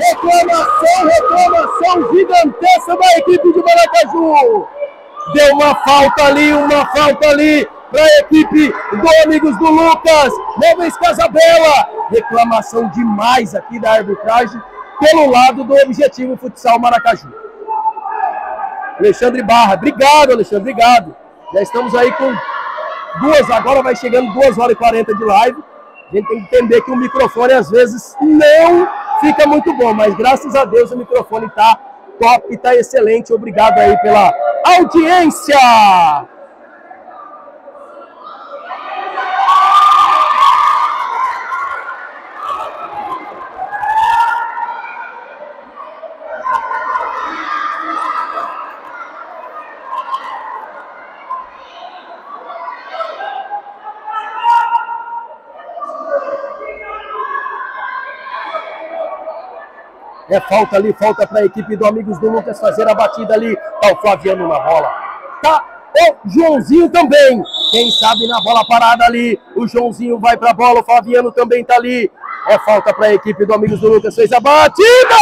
Reclamação, reclamação gigantesca da equipe de Maracaju. Deu uma falta ali, uma falta ali para a equipe do Amigos do Lucas Móveis Casa Bela. Reclamação demais aqui da arbitragem pelo lado do Objetivo Futsal Maracaju. Alexandre Barra, obrigado Alexandre, obrigado. Já estamos aí com duas, agora vai chegando duas horas e quarenta de live. A gente tem que entender que o microfone às vezes não fica muito bom, mas graças a Deus o microfone tá top, tá excelente. Obrigado aí pela audiência. É falta ali, falta para a equipe do Amigos do Lucas fazer a batida ali. Tá o Flaviano na bola. Tá o Joãozinho também. Quem sabe na bola parada ali. O Joãozinho vai para a bola, o Flaviano também tá ali. É falta para a equipe do Amigos do Lucas. Fez a batida!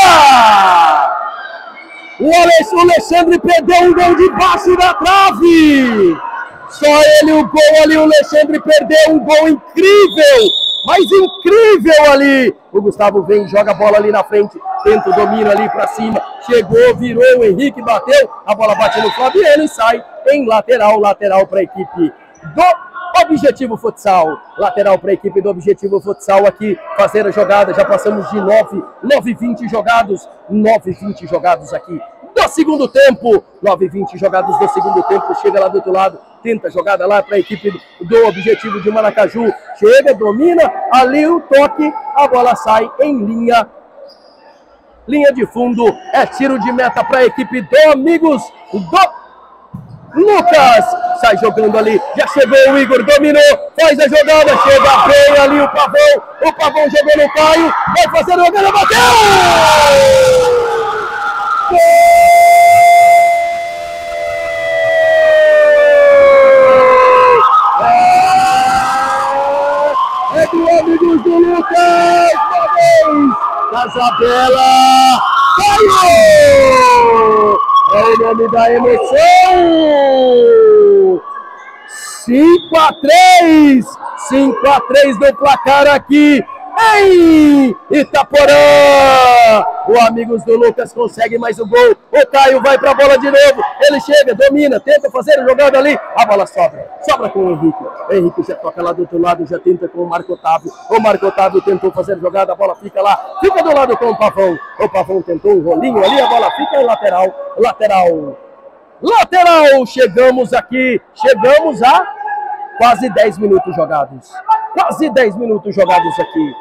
O Alexandre perdeu um gol debaixo da trave. Só ele o gol ali. O Alexandre perdeu um gol incrível. Mas incrível ali. O Gustavo vem, joga a bola ali na frente. Tenta o domínio ali para cima. Chegou, virou, o Henrique bateu. A bola bate no Flaviano e sai em lateral. Lateral para a equipe do Objetivo Futsal. Lateral para a equipe do Objetivo Futsal aqui. Fazer a jogada. Já passamos de nove, nove e vinte jogados. nove e vinte jogados aqui do segundo tempo. nove e vinte jogados do segundo tempo. Chega lá do outro lado. Tenta a jogada lá para a equipe do Objetivo de Maracaju. Chega, domina. Ali o toque. A bola sai em linha. Linha de fundo, é tiro de meta para a equipe do Amigos do Lucas. Sai jogando ali, já chegou o Igor, dominou, faz a jogada, chega bem ali o Pavão. O Pavão jogou no Caio, vai fazer a jogada, bateu! Gol! É do Amigos do Lucas, Pavão! Casa Bela. Ganhou! É o nome da emoção. cinco a três. cinco a três do placar aqui em Itaporã. O Amigos do Lucas consegue mais um gol. O Caio vai para a bola de novo. Ele chega, domina, tenta fazer a jogada ali. A bola sobra. Sobra com o Henrique. Henrique já toca lá do outro lado, já tenta com o Marco Otávio. O Marco Otávio tentou fazer a jogada, a bola fica lá. Fica do lado com o Pavão. O Pavão tentou um rolinho ali, a bola fica em lateral. Lateral. Lateral. Chegamos aqui. Chegamos a quase dez minutos jogados. Quase dez minutos jogados aqui.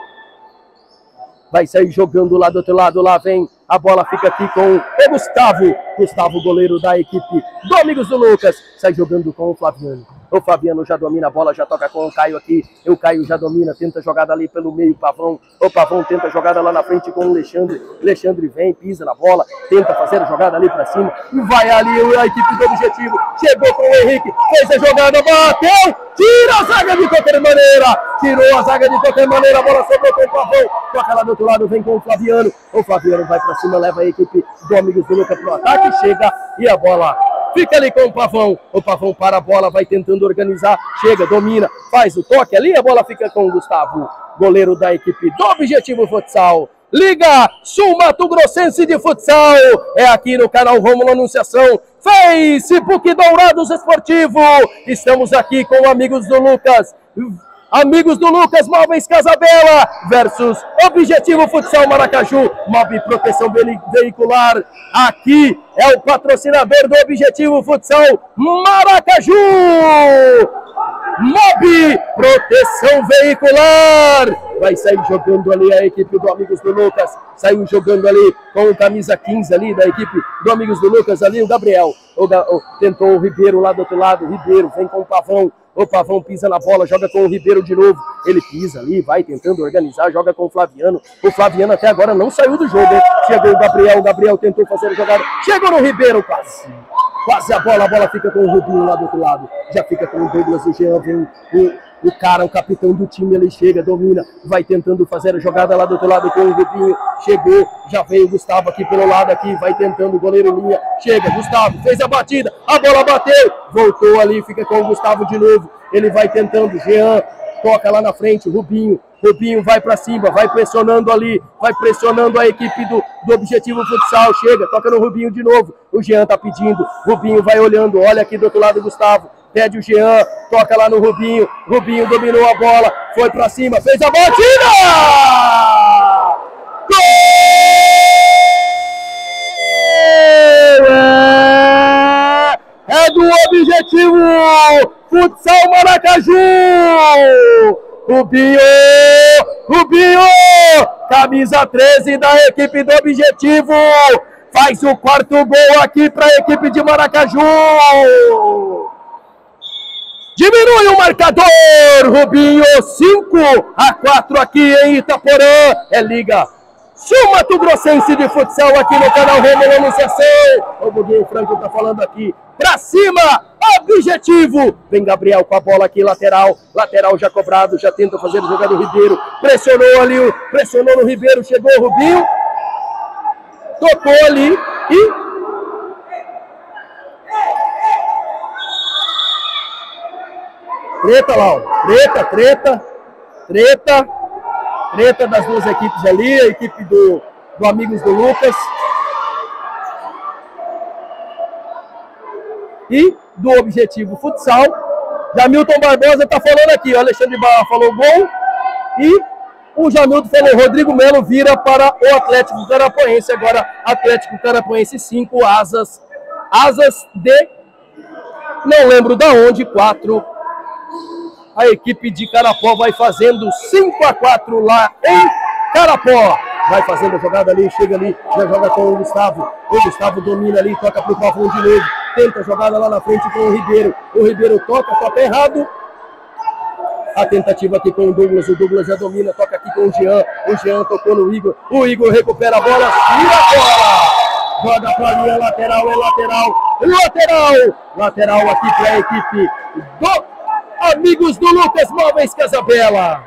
Vai sair jogando lá do outro lado, lá vem, a bola fica aqui com o Gustavo, Gustavo goleiro da equipe do Amigos do Lucas, sai jogando com o Flaviano, o Flaviano já domina a bola, já toca com o Caio aqui, o Caio já domina, tenta jogada ali pelo meio, Pavão, o Pavão tenta jogada lá na frente com o Alexandre, Alexandre vem, pisa na bola, tenta fazer a jogada ali pra cima, vai ali a equipe do Objetivo, chegou com o Henrique, fez a jogada, bateu! Tira a zaga de qualquer maneira, tirou a zaga de qualquer maneira, a bola sobrou com o Pavão, toca lá do outro lado, vem com o Flaviano, o Flaviano vai pra cima, leva a equipe do Amigos do Lucas pro ataque, chega e a bola fica ali com o Pavão, o Pavão para a bola, vai tentando organizar, chega, domina, faz o toque ali, a bola fica com o Gustavo, goleiro da equipe do Objetivo Futsal. Liga Sul-Mato-Grossense de Futsal, é aqui no canal Rômulo Anunciação, Facebook Dourados Esportivo, estamos aqui com Amigos do Lucas, Amigos do Lucas Móveis Casa Bela versus Objetivo Futsal Maracaju, Mobi Proteção Veicular, aqui é o patrocinador do Objetivo Futsal Maracaju, Mobi Proteção Veicular. Vai sair jogando ali a equipe do Amigos do Lucas. Saiu jogando ali com o camisa quinze ali da equipe do Amigos do Lucas. Ali o Gabriel. O Ga... o... Tentou o Ribeiro lá do outro lado. O Ribeiro vem com o Pavão. O Pavão pisa na bola. Joga com o Ribeiro de novo. Ele pisa ali. Vai tentando organizar. Joga com o Flaviano. O Flaviano até agora não saiu do jogo. Hein? Chegou o Gabriel. O Gabriel tentou fazer a jogada. Chegou no Ribeiro. Quase. Quase a bola. A bola fica com o Rubinho lá do outro lado. Já fica com o Douglas. O Jean vem... O... O cara, o capitão do time, ele chega, domina, vai tentando fazer a jogada lá do outro lado com o Rubinho, chegou, já veio o Gustavo aqui pelo lado, aqui vai tentando, o goleiro linha, chega, Gustavo, fez a batida, a bola bateu, voltou ali, fica com o Gustavo de novo, ele vai tentando, Jean, toca lá na frente, Rubinho, Rubinho vai pra cima, vai pressionando ali, vai pressionando a equipe do, do Objetivo Futsal, chega, toca no Rubinho de novo, o Jean tá pedindo, Rubinho vai olhando, olha aqui do outro lado, Gustavo, pede o Jean, toca lá no Rubinho, Rubinho dominou a bola, foi pra cima, fez a batida! Gol! É, é do Objetivo! Futsal Maracaju! Rubinho! Rubinho! Camisa treze da equipe do Objetivo! Faz o quarto gol aqui pra equipe de Maracaju! Diminui o marcador, Rubinho, cinco a quatro aqui em Itaporã, é Liga Sul-Mato-Grossense de Futsal aqui no canal Rômulo Anunciação. O Buguinho Franco tá falando aqui, pra cima, Objetivo, vem Gabriel com a bola aqui, lateral, lateral já cobrado, já tenta fazer o jogador Ribeiro, pressionou ali, pressionou no Ribeiro, chegou o Rubinho, tocou ali e... Treta lá, ó. Treta, treta, treta, treta das duas equipes ali, a equipe do, do Amigos do Lucas e do Objetivo Futsal. Jamilton Barbosa tá falando aqui, o Alexandre Barra falou gol e o Jamilton falou, Rodrigo Melo vira para o Atlético Carapoense, agora Atlético Carapoense cinco, asas, asas de, não lembro da onde, quatro. A equipe de Carapó vai fazendo cinco a quatro lá em Carapó. Vai fazendo a jogada ali, chega ali, já joga com o Gustavo. O Gustavo domina ali, toca pro Pavão de novo. Tenta a jogada lá na frente com o Ribeiro. O Ribeiro toca, toca errado. A tentativa aqui com o Douglas. O Douglas já domina, toca aqui com o Jean. O Jean tocou no Igor. O Igor recupera a bola, tira a bola. Joga pra linha lateral, é lateral. Lateral, lateral aqui pra equipe do... Amigos do Lucas Móveis Casa Bela.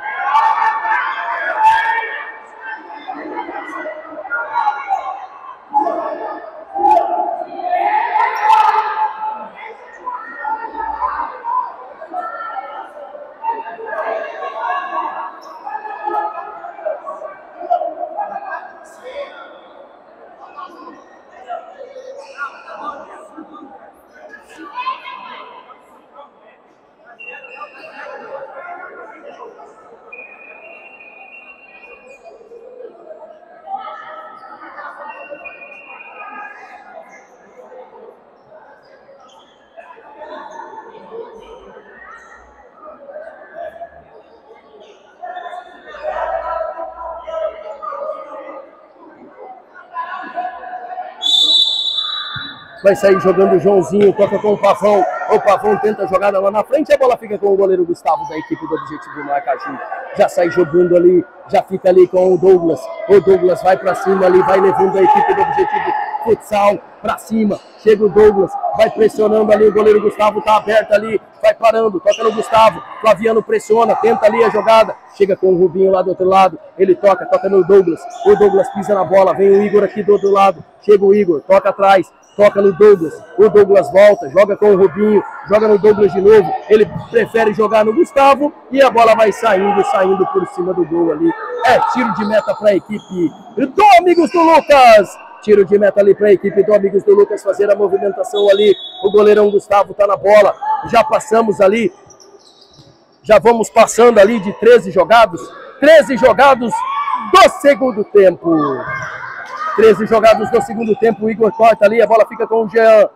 vai sair jogando o Joãozinho, toca com o Pavão, o Pavão tenta a jogada lá na frente, a bola fica com o goleiro Gustavo da equipe do Objetivo Maracaju, já sai jogando ali, já fica ali com o Douglas, o Douglas vai para cima ali, vai levando a equipe do Objetivo Futsal para cima, chega o Douglas, vai pressionando ali, o goleiro Gustavo tá aberto ali, vai parando, toca no Gustavo, Flaviano pressiona, tenta ali a jogada, chega com o Rubinho lá do outro lado, ele toca, toca no Douglas, o Douglas pisa na bola, vem o Igor aqui do outro lado, chega o Igor, toca atrás, toca no Douglas, o Douglas volta, joga com o Rubinho, joga no Douglas de novo, ele prefere jogar no Gustavo e a bola vai saindo, saindo por cima do gol ali, é tiro de meta para a equipe do Amigos do Lucas. Tiro de meta ali para a equipe do Amigos do Lucas fazer a movimentação ali. O goleirão Gustavo tá na bola. Já passamos ali. Já vamos passando ali de treze jogados. treze jogados do segundo tempo. treze jogados do segundo tempo. O Igor corta ali. A bola fica com o Jean.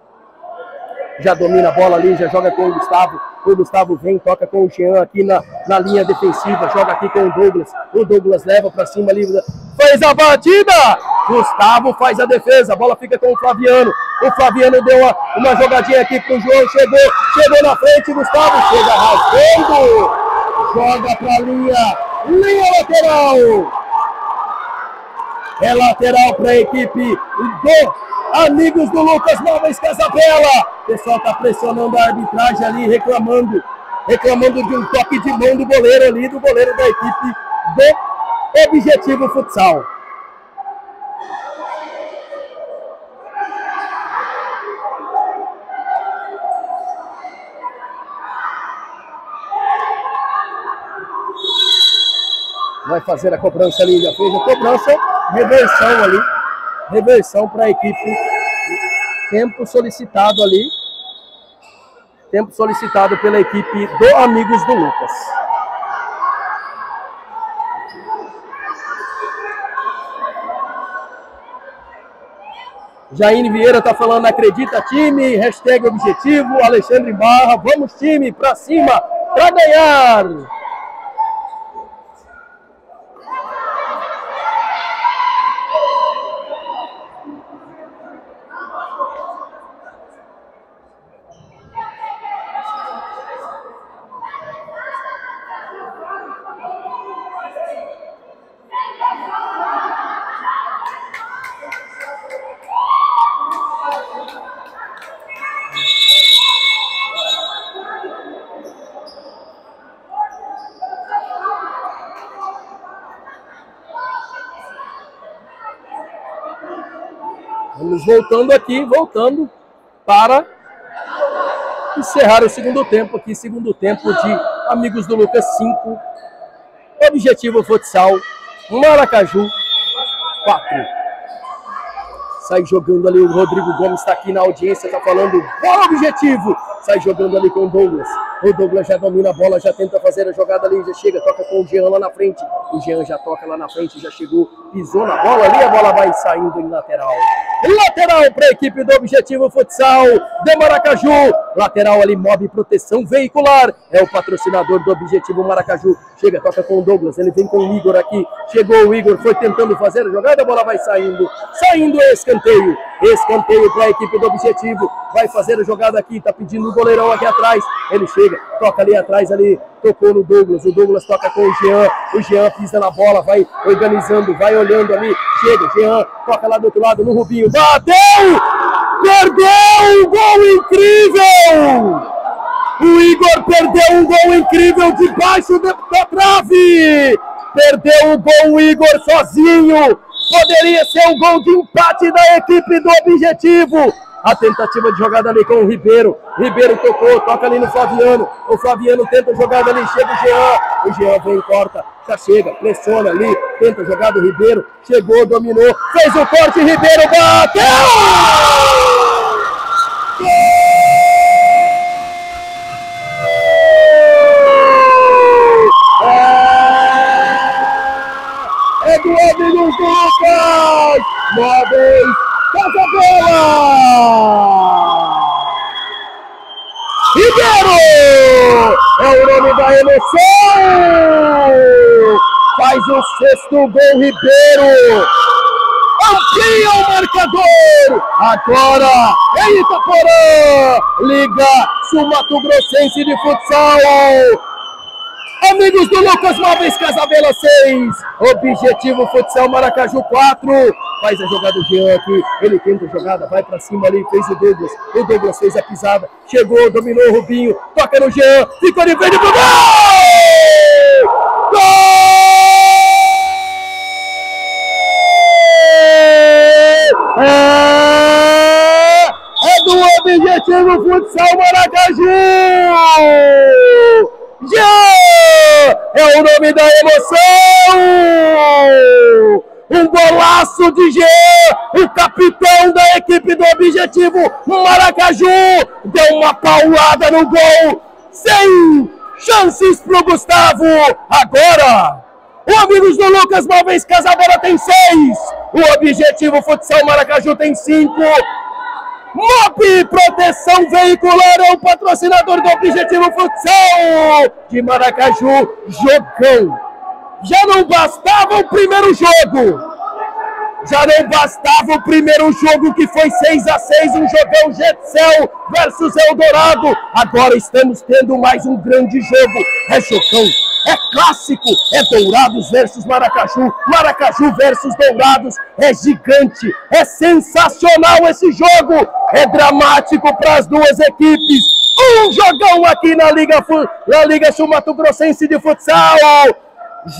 Já domina a bola ali. Já joga com o Gustavo. O Gustavo vem, toca com o Jean aqui na, na linha defensiva. Joga aqui com o Douglas. O Douglas leva para cima ali. Fez a batida! Gustavo faz a defesa, a bola fica com o Flaviano. O Flaviano deu uma, uma jogadinha aqui pro João, chegou, chegou na frente, Gustavo chega rasgando. Joga pra linha, linha lateral. É lateral pra equipe do Amigos do Lucas Móveis Casa Bela. O pessoal tá pressionando a arbitragem ali, reclamando. Reclamando de um toque de mão do goleiro ali, do goleiro da equipe do Objetivo Futsal. Vai fazer a cobrança ali, já fez a cobrança, reversão ali, reversão para a equipe, tempo solicitado ali, tempo solicitado pela equipe do Amigos do Lucas. Jaine Vieira tá falando, acredita time, hashtag Objetivo, Alexandre Barra, vamos time, para cima, para ganhar! Voltando aqui, voltando para encerrar o segundo tempo aqui, segundo tempo de Amigos do Lucas cinco, Objetivo Futsal Maracaju quatro. Sai jogando ali, o Rodrigo Gomes está aqui na audiência, está falando, bora Objetivo! Sai jogando ali com o Douglas, o Douglas já domina a bola, já tenta fazer a jogada ali, já chega, toca com o Jean lá na frente, o Jean já toca lá na frente, já chegou, pisou na bola ali, a bola vai saindo em lateral. Lateral para a equipe do Objetivo Futsal de Maracaju. Lateral ali, Mobi Proteção Veicular. É o patrocinador do Objetivo Maracaju. Chega, toca com o Douglas. Ele vem com o Igor aqui. Chegou o Igor, foi tentando fazer a jogada. A bola vai saindo. Saindo escanteio. Escanteio para a equipe do Objetivo. Vai fazer a jogada aqui. Tá pedindo o goleirão aqui atrás. Ele chega, toca ali atrás ali. Tocou no Douglas, o Douglas toca com o Jean, o Jean pisa na bola, vai organizando, vai olhando ali, chega, Jean toca lá do outro lado, no Rubinho, bateu, perdeu um gol incrível, o Igor perdeu um gol incrível debaixo da trave, perdeu o gol o Igor sozinho, poderia ser um gol de empate da equipe do Objetivo. A tentativa de jogada ali com o Ribeiro. Ribeiro tocou, toca ali no Flaviano. O Flaviano tenta a jogada ali, chega o Jean. O Jean vem, corta, já chega, pressiona ali. Tenta a jogada do Ribeiro. Chegou, dominou, fez o corte, Ribeiro bateu! Gol! É do Amigos do Lucas! Móveis! Casa Bela! Ribeiro! É o nome da emoção! Faz o sexto gol, Ribeiro! Amplia o marcador, agora em Itaporã, Liga Sul-Mato-Grossense de Futsal, Amigos do Lucas Móveis Casa Bela seis, Objetivo Futsal Maracaju quatro, faz a jogada do Jean aqui, ele tenta a jogada, vai pra cima ali, fez o Douglas, o Douglas fez a pisada, chegou, dominou o Rubinho, toca no Jean, ficou de frente pro gol! Gol! É, é do Objetivo Futsal Maracaju! Yeah! É o nome da emoção! Um golaço de Gê, o capitão da equipe do Objetivo Maracaju, deu uma paulada no gol, sem chances pro Gustavo. Agora, o Amigos do Lucas Móveis Casa Bela tem seis! O Objetivo Futsal Maracaju tem cinco. Mobi Proteção Veicular é o patrocinador do Objetivo Futsal de Maracaju. Jogão. Já não bastava o primeiro jogo. Já não bastava o primeiro jogo que foi seis a seis. Um jogão Getcel versus Eldorado. Agora estamos tendo mais um grande jogo. É jogão. É clássico, é Dourados versus Maracaju, Maracaju versus Dourados, é gigante, é sensacional esse jogo, é dramático para as duas equipes. Um jogão aqui na Liga, na Liga Sul-Mato-Grossense de Futsal,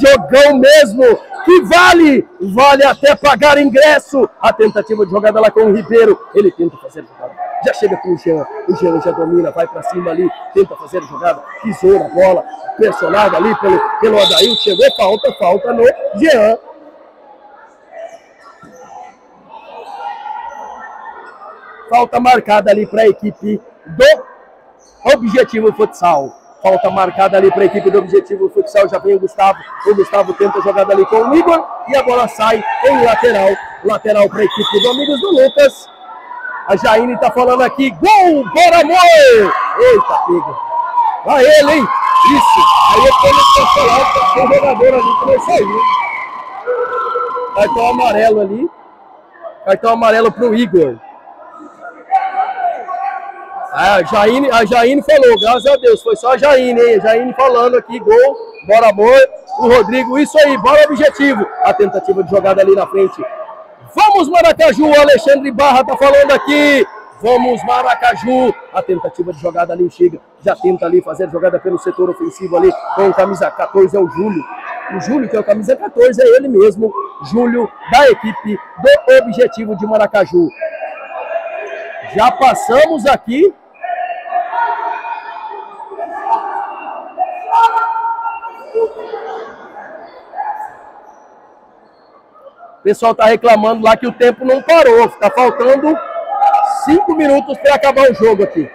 jogão mesmo, que vale, vale até pagar ingresso. A tentativa de jogada lá com o Ribeiro, ele tenta fazer jogada, já chega com o Jean, o Jean já domina, vai pra cima ali, tenta fazer jogada, pisou na bola, pressionado ali pelo, pelo Adail, chegou, falta, falta no Jean. Falta marcada ali pra equipe do Objetivo Futsal. Falta marcada ali para a equipe do Objetivo Futsal, já vem o Gustavo, o Gustavo tenta a jogada ali com o Igor, e a bola sai em lateral, lateral para a equipe do Amigos do Lucas. A Jaine tá falando aqui, gol, bora amor! Eita, pega! A ele, hein? Isso! Aí eu tenho que o jogador ali que vai sair. Cartão amarelo ali, cartão amarelo para o Igor. A Jaine, a Jaine falou, graças a Deus, foi só a Jaine, hein? A Jaine falando aqui, gol, bora amor, o Rodrigo, isso aí, bora Objetivo. A tentativa de jogada ali na frente. Vamos Maracaju, o Alexandre Barra tá falando aqui, vamos Maracaju. A tentativa de jogada ali chega, já tenta ali fazer jogada pelo setor ofensivo ali, com camisa quatorze, é o Júlio. O Júlio, que é o camisa quatorze, é ele mesmo, Júlio, da equipe do Objetivo de Maracaju. Já passamos aqui. O pessoal tá reclamando lá que o tempo não parou. Tá faltando cinco minutos para acabar o jogo aqui.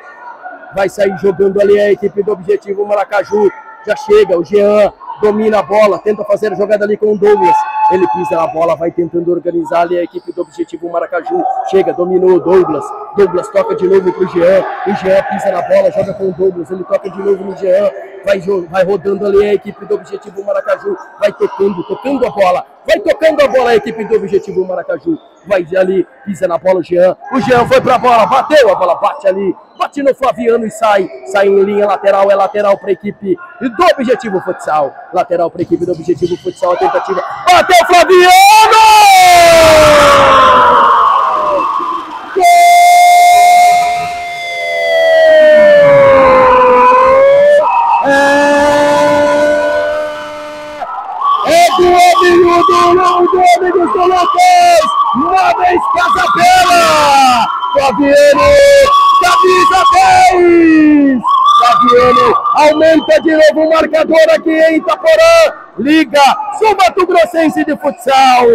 Vai sair jogando ali a equipe do Objetivo Maracaju. Já chega, o Jean domina a bola, tenta fazer a jogada ali com o Douglas. Ele pisa na bola, vai tentando organizar ali a equipe do Objetivo Maracaju. Chega, dominou o Douglas. Douglas toca de novo pro Jean. O Jean pisa na bola, joga com o Douglas. Ele toca de novo no Jean. Vai, vai rodando ali a equipe do Objetivo Maracaju. Vai tocando, tocando a bola. Vai tocando a bola a equipe do Objetivo Maracaju. Vai ali, pisa na bola o Jean. O Jean foi pra bola, bateu a bola, bate ali. Bate no Flaviano e sai. Sai em linha lateral, é lateral pra equipe do Objetivo Futsal. Lateral pra equipe do Objetivo Futsal, a tentativa. Bateu o Flaviano! Gol! Amigos do Lucas Móveis Casa Bela, Flaviano, camisa dez, Flaviano aumenta de novo o marcador aqui em Itaporã, Liga Sul-Mato-Grossense de Futsal.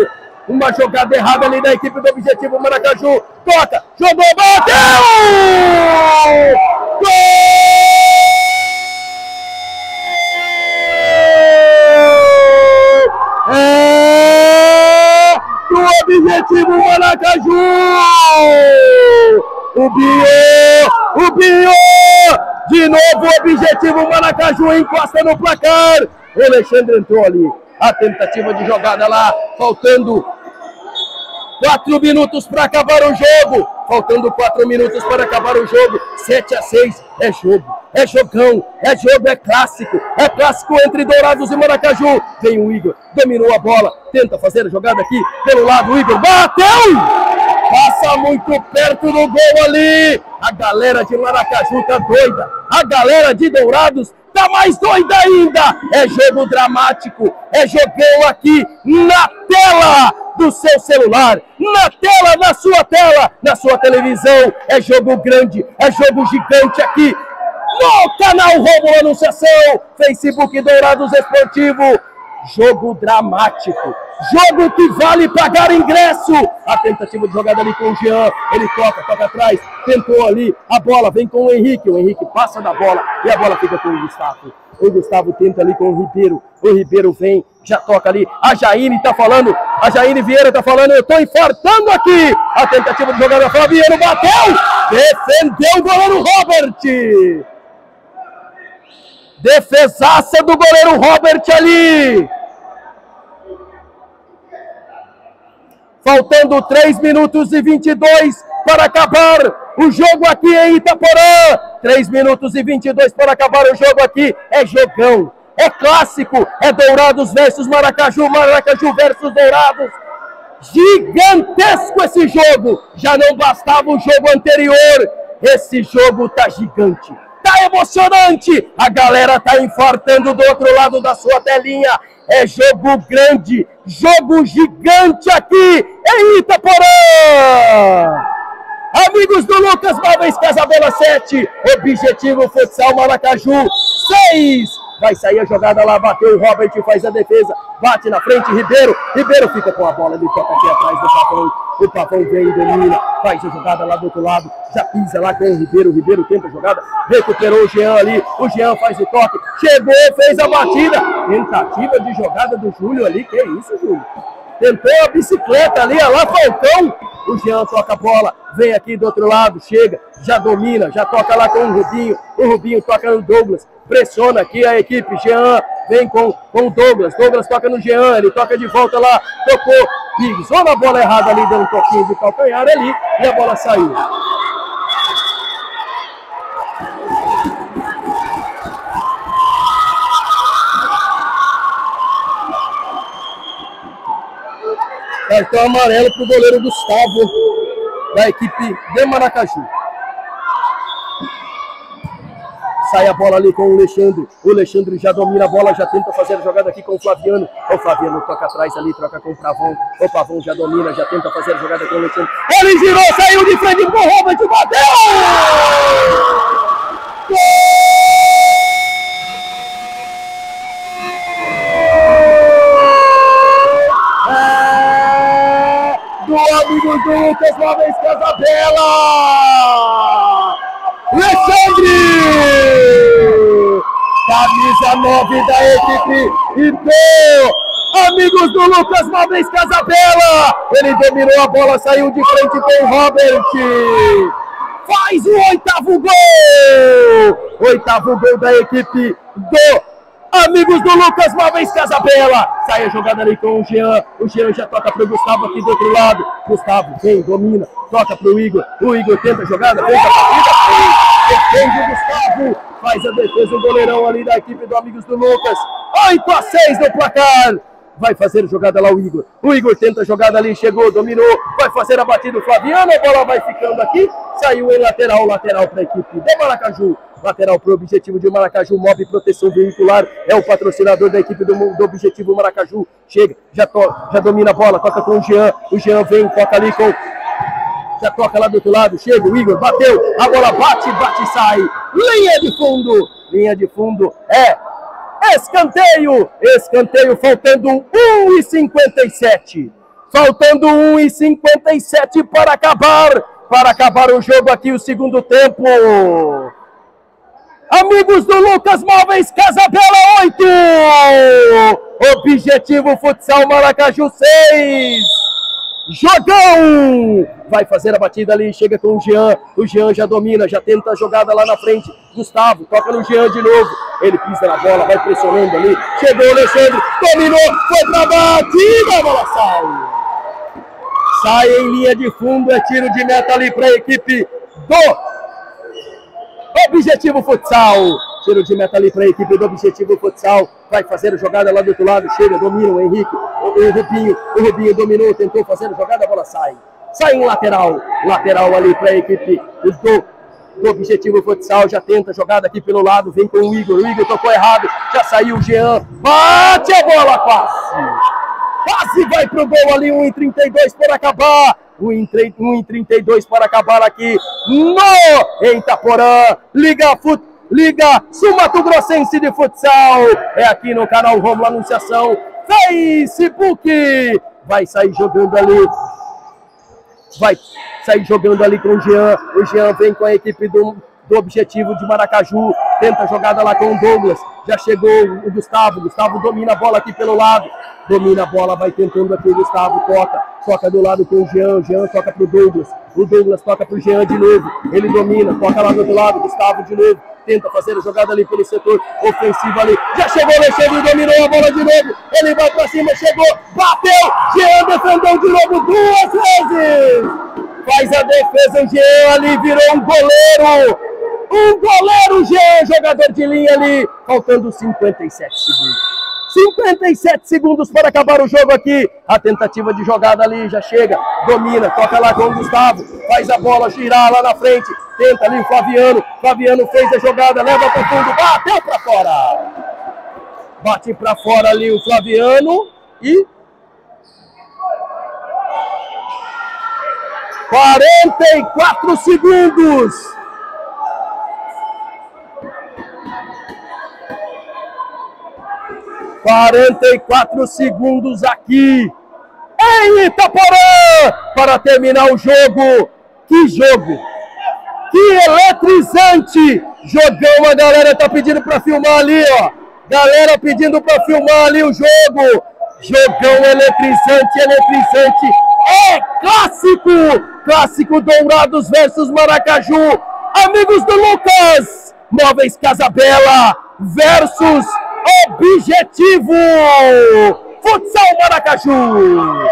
Uma jogada errada ali da equipe do Objetivo Maracaju, toca, jogou, bateu, gol! Objetivo Maracaju, o Bio, o Bio, de novo o Objetivo Maracaju encosta no placar, o Alexandre entrou ali, a tentativa de jogada lá, faltando Quatro minutos para acabar o jogo. Faltando quatro minutos para acabar o jogo. sete a seis. É jogo. É jogão. É jogo. É clássico. É clássico entre Dourados e Maracaju. Vem o Igor. Dominou a bola. Tenta fazer a jogada aqui. Pelo lado o Igor. Bateu! Passa muito perto do gol ali. A galera de Maracaju tá doida. A galera de Dourados tá mais doida ainda. É jogo dramático. É jogão aqui na tela do seu celular. Na tela, na sua tela, na sua televisão. É jogo grande. É jogo gigante aqui no canal Rômulo Anunciação. Facebook Dourados Esportivo. Jogo dramático. Jogo que vale pagar ingresso. A tentativa de jogada ali com o Jean. Ele toca, toca atrás. Tentou ali. A bola vem com o Henrique. O Henrique passa da bola. E a bola fica com o Gustavo. O Gustavo tenta ali com o Ribeiro. O Ribeiro vem. Já toca ali. A Jaine tá falando. A Jaine Vieira tá falando. Eu tô infartando aqui. A tentativa de jogada. Flaviano bateu. Defendeu o goleiro Robert. Defesaça do goleiro Robert ali. Faltando três minutos e vinte e dois para acabar o jogo aqui em Itaporã. três minutos e vinte e dois para acabar o jogo aqui. É jogão, é clássico, é Dourados versus Maracaju, Maracaju versus Dourados. Gigantesco esse jogo. Já não bastava o jogo anterior. Esse jogo tá gigante. Tá emocionante. A galera tá infartando do outro lado da sua telinha. É jogo grande, jogo gigante aqui em Itaporã. Amigos do Lucas Móveis Casa Bela sete, Objetivo Futsal Maracaju seis. Vai sair a jogada lá, bateu o Robert, faz a defesa, bate na frente, Ribeiro, Ribeiro fica com a bola, ele toca aqui atrás do Pavão, o Pavão vem, domina, faz a jogada lá do outro lado, já pisa lá com o Ribeiro, o Ribeiro tenta a jogada, recuperou o Jean ali, o Jean faz o toque, chegou, fez a batida, tentativa de jogada do Júlio ali, que isso, Júlio? Tentou a bicicleta ali, olha lá, Falcão. O Jean toca a bola, vem aqui do outro lado, chega, já domina, já toca lá com o Rubinho. O Rubinho toca no Douglas, pressiona aqui a equipe. Jean vem com, com o Douglas, Douglas toca no Jean, ele toca de volta lá, tocou, pisou na bola errada ali, dando um toquinho de calcanhar ali e a bola saiu. Cartão amarelo para o goleiro Gustavo, da equipe de Maracaju. Sai a bola ali com o Alexandre. O Alexandre já domina a bola, já tenta fazer a jogada aqui com o Flaviano. O Flaviano toca atrás ali, troca com o Pavão. O Pavão já domina, já tenta fazer a jogada com o Alexandre. Ele girou, saiu de frente com o Robert, bateu! Amigos do Lucas Móveis Casa Bela! Alexandre! Camisa nove da equipe e do Amigos do Lucas Móveis Casa Bela! Ele dominou a bola, saiu de frente com o Robert! Faz o oitavo gol! Oitavo gol da equipe do Amigos do Lucas Móveis Casa Bela. Sai a jogada ali com o Jean. O Jean já toca pro Gustavo aqui do outro lado. Gustavo vem, domina, toca pro Igor. O Igor tenta a jogada, tenta a partida, defende o Gustavo. Faz a defesa, o goleirão ali da equipe do Amigos do Lucas. oito a seis no placar. Vai fazer a jogada lá o Igor. O Igor tenta a jogada ali, chegou, dominou. Vai fazer a batida o Flaviano. A bola vai ficando aqui. Saiu em lateral, lateral para a equipe de Maracaju. Lateral para o Objetivo de Maracaju. Mobi Proteção Veicular é o patrocinador da equipe do, do Objetivo Maracaju. Chega, já, to, já domina a bola, toca com o Jean. O Jean vem, toca ali com... Já toca lá do outro lado. Chega o Igor, bateu. A bola bate, bate e sai. Linha de fundo. Linha de fundo é... Escanteio, escanteio, faltando um e cinquenta e sete. Faltando um e cinquenta e sete para acabar, para acabar o jogo aqui, o segundo tempo. Amigos do Lucas Móveis Casa Bela oito. Objetivo Futsal Maracaju seis. Jogão! Vai fazer a batida ali, chega com o Jean. O Jean já domina, já tenta a jogada lá na frente. Gustavo toca no Jean de novo. Ele pisa na bola, vai pressionando ali. Chegou o Alexandre, dominou, foi pra batida, a bola sai. Sai em linha de fundo, é tiro de meta ali para a equipe do Objetivo Futsal. Tiro de meta ali para a equipe do Objetivo Futsal. Vai fazer a jogada lá do outro lado. Chega, domina o Henrique. O Rubinho, o Rubinho dominou, tentou fazer a jogada, a bola sai. Sai em lateral. Lateral ali para a equipe do, do Objetivo Futsal. Já tenta a jogada aqui pelo lado. Vem com o Igor. O Igor tocou errado. Já saiu o Jean. Bate a bola, quase. Quase vai pro gol ali, um e trinta e dois para acabar. um e trinta e dois para acabar aqui no Itaporã. Liga, fut... Liga Sul-Mato-Grossense de Futsal. É aqui no canal Rômulo Anunciação. Facebook. Vai sair jogando ali. Vai sair jogando ali com o Jean. O Jean vem com a equipe do, do Objetivo de Maracaju. Tenta a jogada lá com o Douglas. Já chegou o Gustavo. Gustavo domina a bola aqui pelo lado. Domina a bola, vai tentando aqui o Gustavo, toca, toca do lado com o Jean, Jean toca pro Douglas, o Douglas toca pro Jean de novo, ele domina, toca lá do outro lado, Gustavo de novo, tenta fazer a jogada ali pelo setor ofensivo ali, já chegou, Alexandre, dominou a bola de novo, ele vai pra cima, chegou, bateu, Jean defendeu de novo duas vezes, faz a defesa, o Jean ali virou um goleiro, um goleiro Jean, jogador de linha ali, faltando cinquenta e sete segundos. cinquenta e sete segundos para acabar o jogo aqui. A tentativa de jogada ali já chega. Domina, toca lá com o Gustavo. Faz a bola girar lá na frente. Tenta ali o Flaviano. Flaviano fez a jogada, leva para o fundo. Bateu para fora. Bate para fora ali o Flaviano. E... quarenta e quatro segundos. quarenta e quatro segundos aqui em Itaporã para terminar o jogo. Que jogo! Que eletrizante! Jogão, a galera tá pedindo para filmar ali, ó. Galera pedindo para filmar ali o jogo. Jogão eletrizante, eletrizante. É clássico! Clássico Dourados versus Maracaju. Amigos do Lucas Móveis Casa Bela versus Objetivo Futsal Maracaju.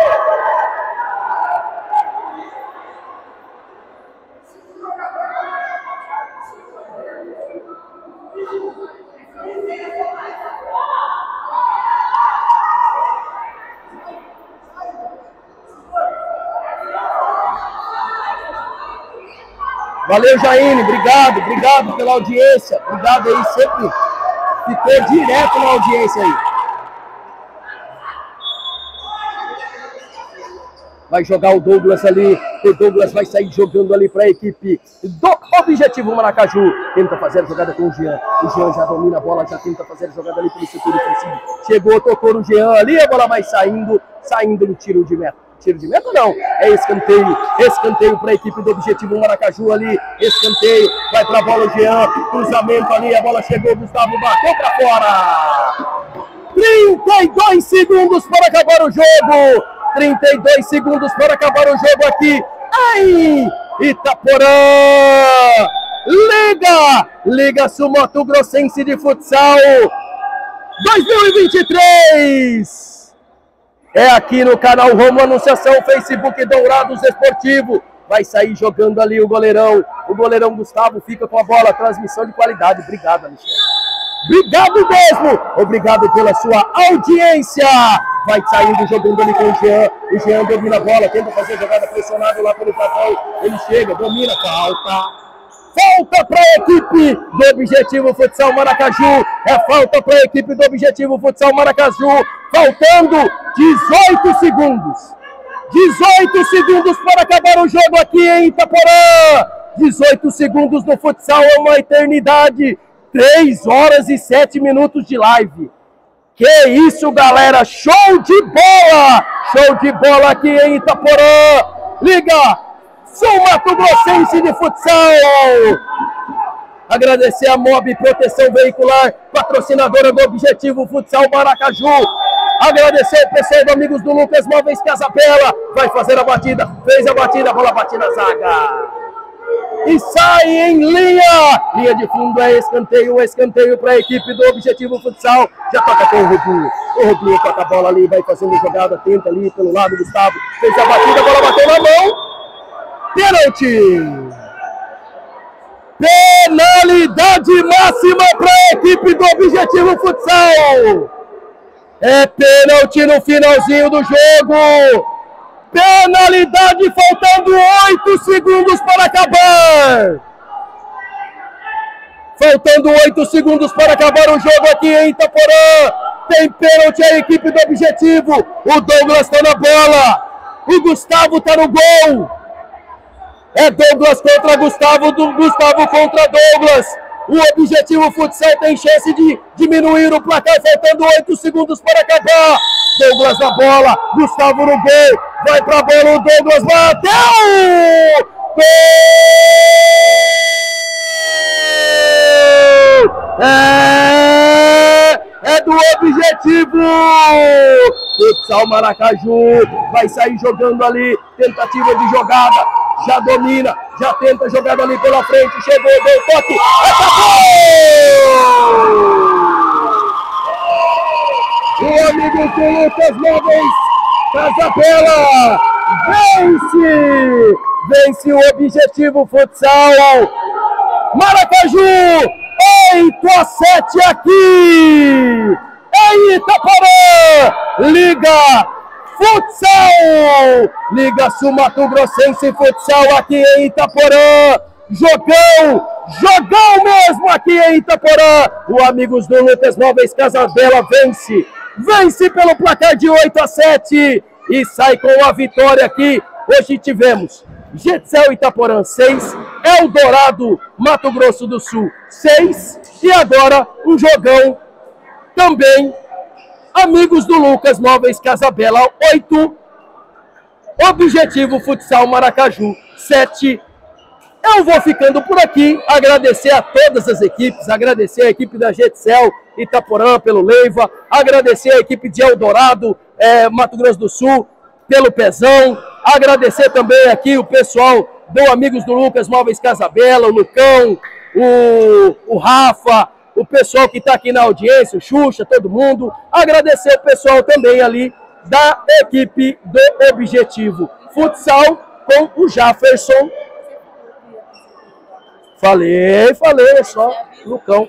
Valeu, Jaine, obrigado, obrigado pela audiência. Obrigado aí sempre. Ficou direto na audiência aí. Vai jogar o Douglas ali. O Douglas vai sair jogando ali para a equipe do Objetivo Maracaju. Tenta fazer a jogada com o Jean. O Jean já domina a bola, já tenta fazer a jogada ali pelo setor ofensivo. Chegou, tocou no Jean ali. A bola vai saindo, saindo no tiro de meta. Tiro de meta não, é escanteio, escanteio para a equipe do Objetivo Maracaju ali, escanteio, vai para a bola o Jean, cruzamento ali, a bola chegou, Gustavo bateu para fora. trinta e dois segundos para acabar o jogo, trinta e dois segundos para acabar o jogo aqui, ai, Itaporã, Liga, Liga Sul-Mato-Grossense de Futsal, dois mil e vinte e três. É aqui no canal Rômulo Anunciação, Facebook Dourados Esportivo. Vai sair jogando ali o goleirão. O goleirão Gustavo fica com a bola. Transmissão de qualidade. Obrigado, Alexandre. Obrigado mesmo. Obrigado pela sua audiência. Vai saindo jogando ali com o Jean. O Jean domina a bola. Tenta fazer a jogada pressionada lá pelo Platão. Ele chega, domina. Falta. Falta para a equipe do Objetivo Futsal Maracaju. É falta para a equipe do Objetivo Futsal Maracaju. Faltando dezoito segundos. dezoito segundos para acabar o jogo aqui em Itaporã. dezoito segundos no futsal é uma eternidade. três horas e sete minutos de live. Que isso, galera. Show de bola. Show de bola aqui em Itaporã. Liga Sul-Mato-Grossense de Futsal. Agradecer a Mobi Proteção Veicular, patrocinadora do Objetivo Futsal Maracaju. Agradecer o pessoal do Amigos do Lucas Móveis Casa Bela. Vai fazer a batida, fez a batida, bola bate na zaga. e sai em linha. Linha de fundo é escanteio, escanteio para a equipe do Objetivo Futsal. Já toca com o Rubinho. O Rubinho toca a bola ali, vai fazendo jogada, tenta ali pelo lado do Gustavo. Fez a batida, a bola bateu na mão. Pênalti. Penalidade máxima para a equipe do Objetivo Futsal. É pênalti no finalzinho do jogo. Penalidade faltando oito segundos para acabar. Faltando oito segundos para acabar o jogo aqui em Itaporã. Tem pênalti a equipe do Objetivo. O Douglas está na bola. O Gustavo está no gol. É Douglas contra Gustavo. Gustavo contra Douglas. O Objetivo Futsal tem chance de diminuir o placar. Faltando oito segundos para acabar. Douglas na bola. Gustavo no gol. Vai pra bola. O Douglas bateu. Gol! É, é do Objetivo. Futsal Maracaju. Vai sair jogando ali. Tentativa de jogada. Já domina, já tenta jogar ali pela frente, chegou, deu o toque, atacou! O Amigos do Lucas Móveis Casa Bela vence! Vence o Objetivo Futsal Maracaju, oito a sete aqui em Itaporã, Liga Futsal, Liga Sul-Mato-Grossense Futsal aqui em Itaporã, jogão, jogão mesmo aqui em Itaporã. O Amigos do Lucas Móveis Casa Bela vence, vence pelo placar de oito a sete e sai com a vitória aqui. Hoje tivemos Getcel Itaporã seis, Eldorado, Mato Grosso do Sul seis e agora um jogão também. Amigos do Lucas Móveis Casa Bela oito, Objetivo Futsal Maracaju sete. Eu vou ficando por aqui, agradecer a todas as equipes, agradecer a equipe da Getcel Itaporã pelo Leiva, agradecer a equipe de Eldorado, é, Mato Grosso do Sul, pelo Pezão, agradecer também aqui o pessoal do Amigos do Lucas Móveis Casa Bela, o Lucão, o, o Rafa, o pessoal que está aqui na audiência, o Xuxa, todo mundo. Agradecer o pessoal também ali da equipe do Objetivo Futsal com o Japerson. Falei, falei, é só Lucão.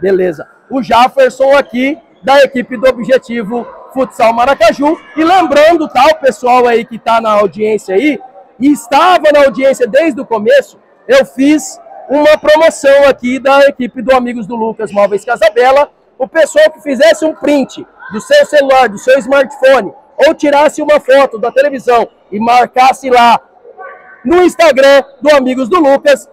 Beleza. O Japerson aqui da equipe do Objetivo Futsal Maracaju. E lembrando, tá, o pessoal aí que está na audiência aí, e estava na audiência desde o começo, eu fiz uma promoção aqui da equipe do Amigos do Lucas Móveis Casa Bela. O pessoal que fizesse um print do seu celular, do seu smartphone, ou tirasse uma foto da televisão e marcasse lá no Instagram do Amigos do Lucas,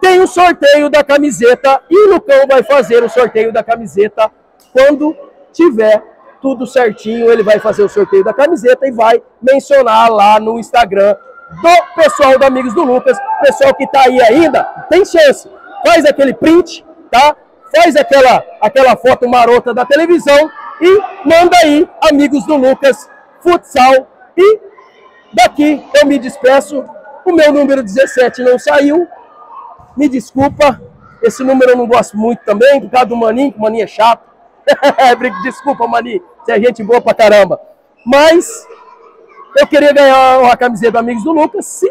tem o sorteio da camiseta e o Lucão vai fazer o sorteio da camiseta. Quando tiver tudo certinho, ele vai fazer o sorteio da camiseta e vai mencionar lá no Instagram do pessoal do Amigos do Lucas. Pessoal que tá aí ainda, tem chance, faz aquele print, tá? Faz aquela, aquela foto marota da televisão e manda aí Amigos do Lucas Futsal. E daqui eu me despeço, o meu número dezessete não saiu, me desculpa, esse número eu não gosto muito também, por causa do Maninho, que o Maninho é chato, desculpa Maninho, você é gente boa pra caramba, mas... eu queria ganhar uma camiseta do Amigos do Lucas. Se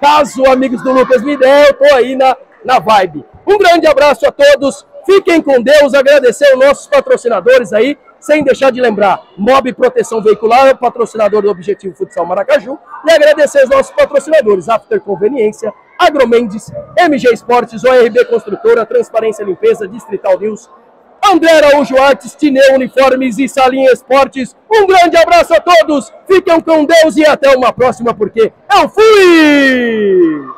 caso o Amigos do Lucas me der, eu tô aí na, na vibe. Um grande abraço a todos. Fiquem com Deus. Agradecer aos nossos patrocinadores aí. Sem deixar de lembrar, Mobi Proteção Veicular, patrocinador do Objetivo Futsal Maracaju. E agradecer aos nossos patrocinadores, After Conveniência, Agromendes, M G Esportes, O R B Construtora, Transparência Limpeza, Distrital News, André Araújo Artes, Tiner Uniformes e Salinha Esportes. Um grande abraço a todos, fiquem com Deus e até uma próxima, porque eu fui!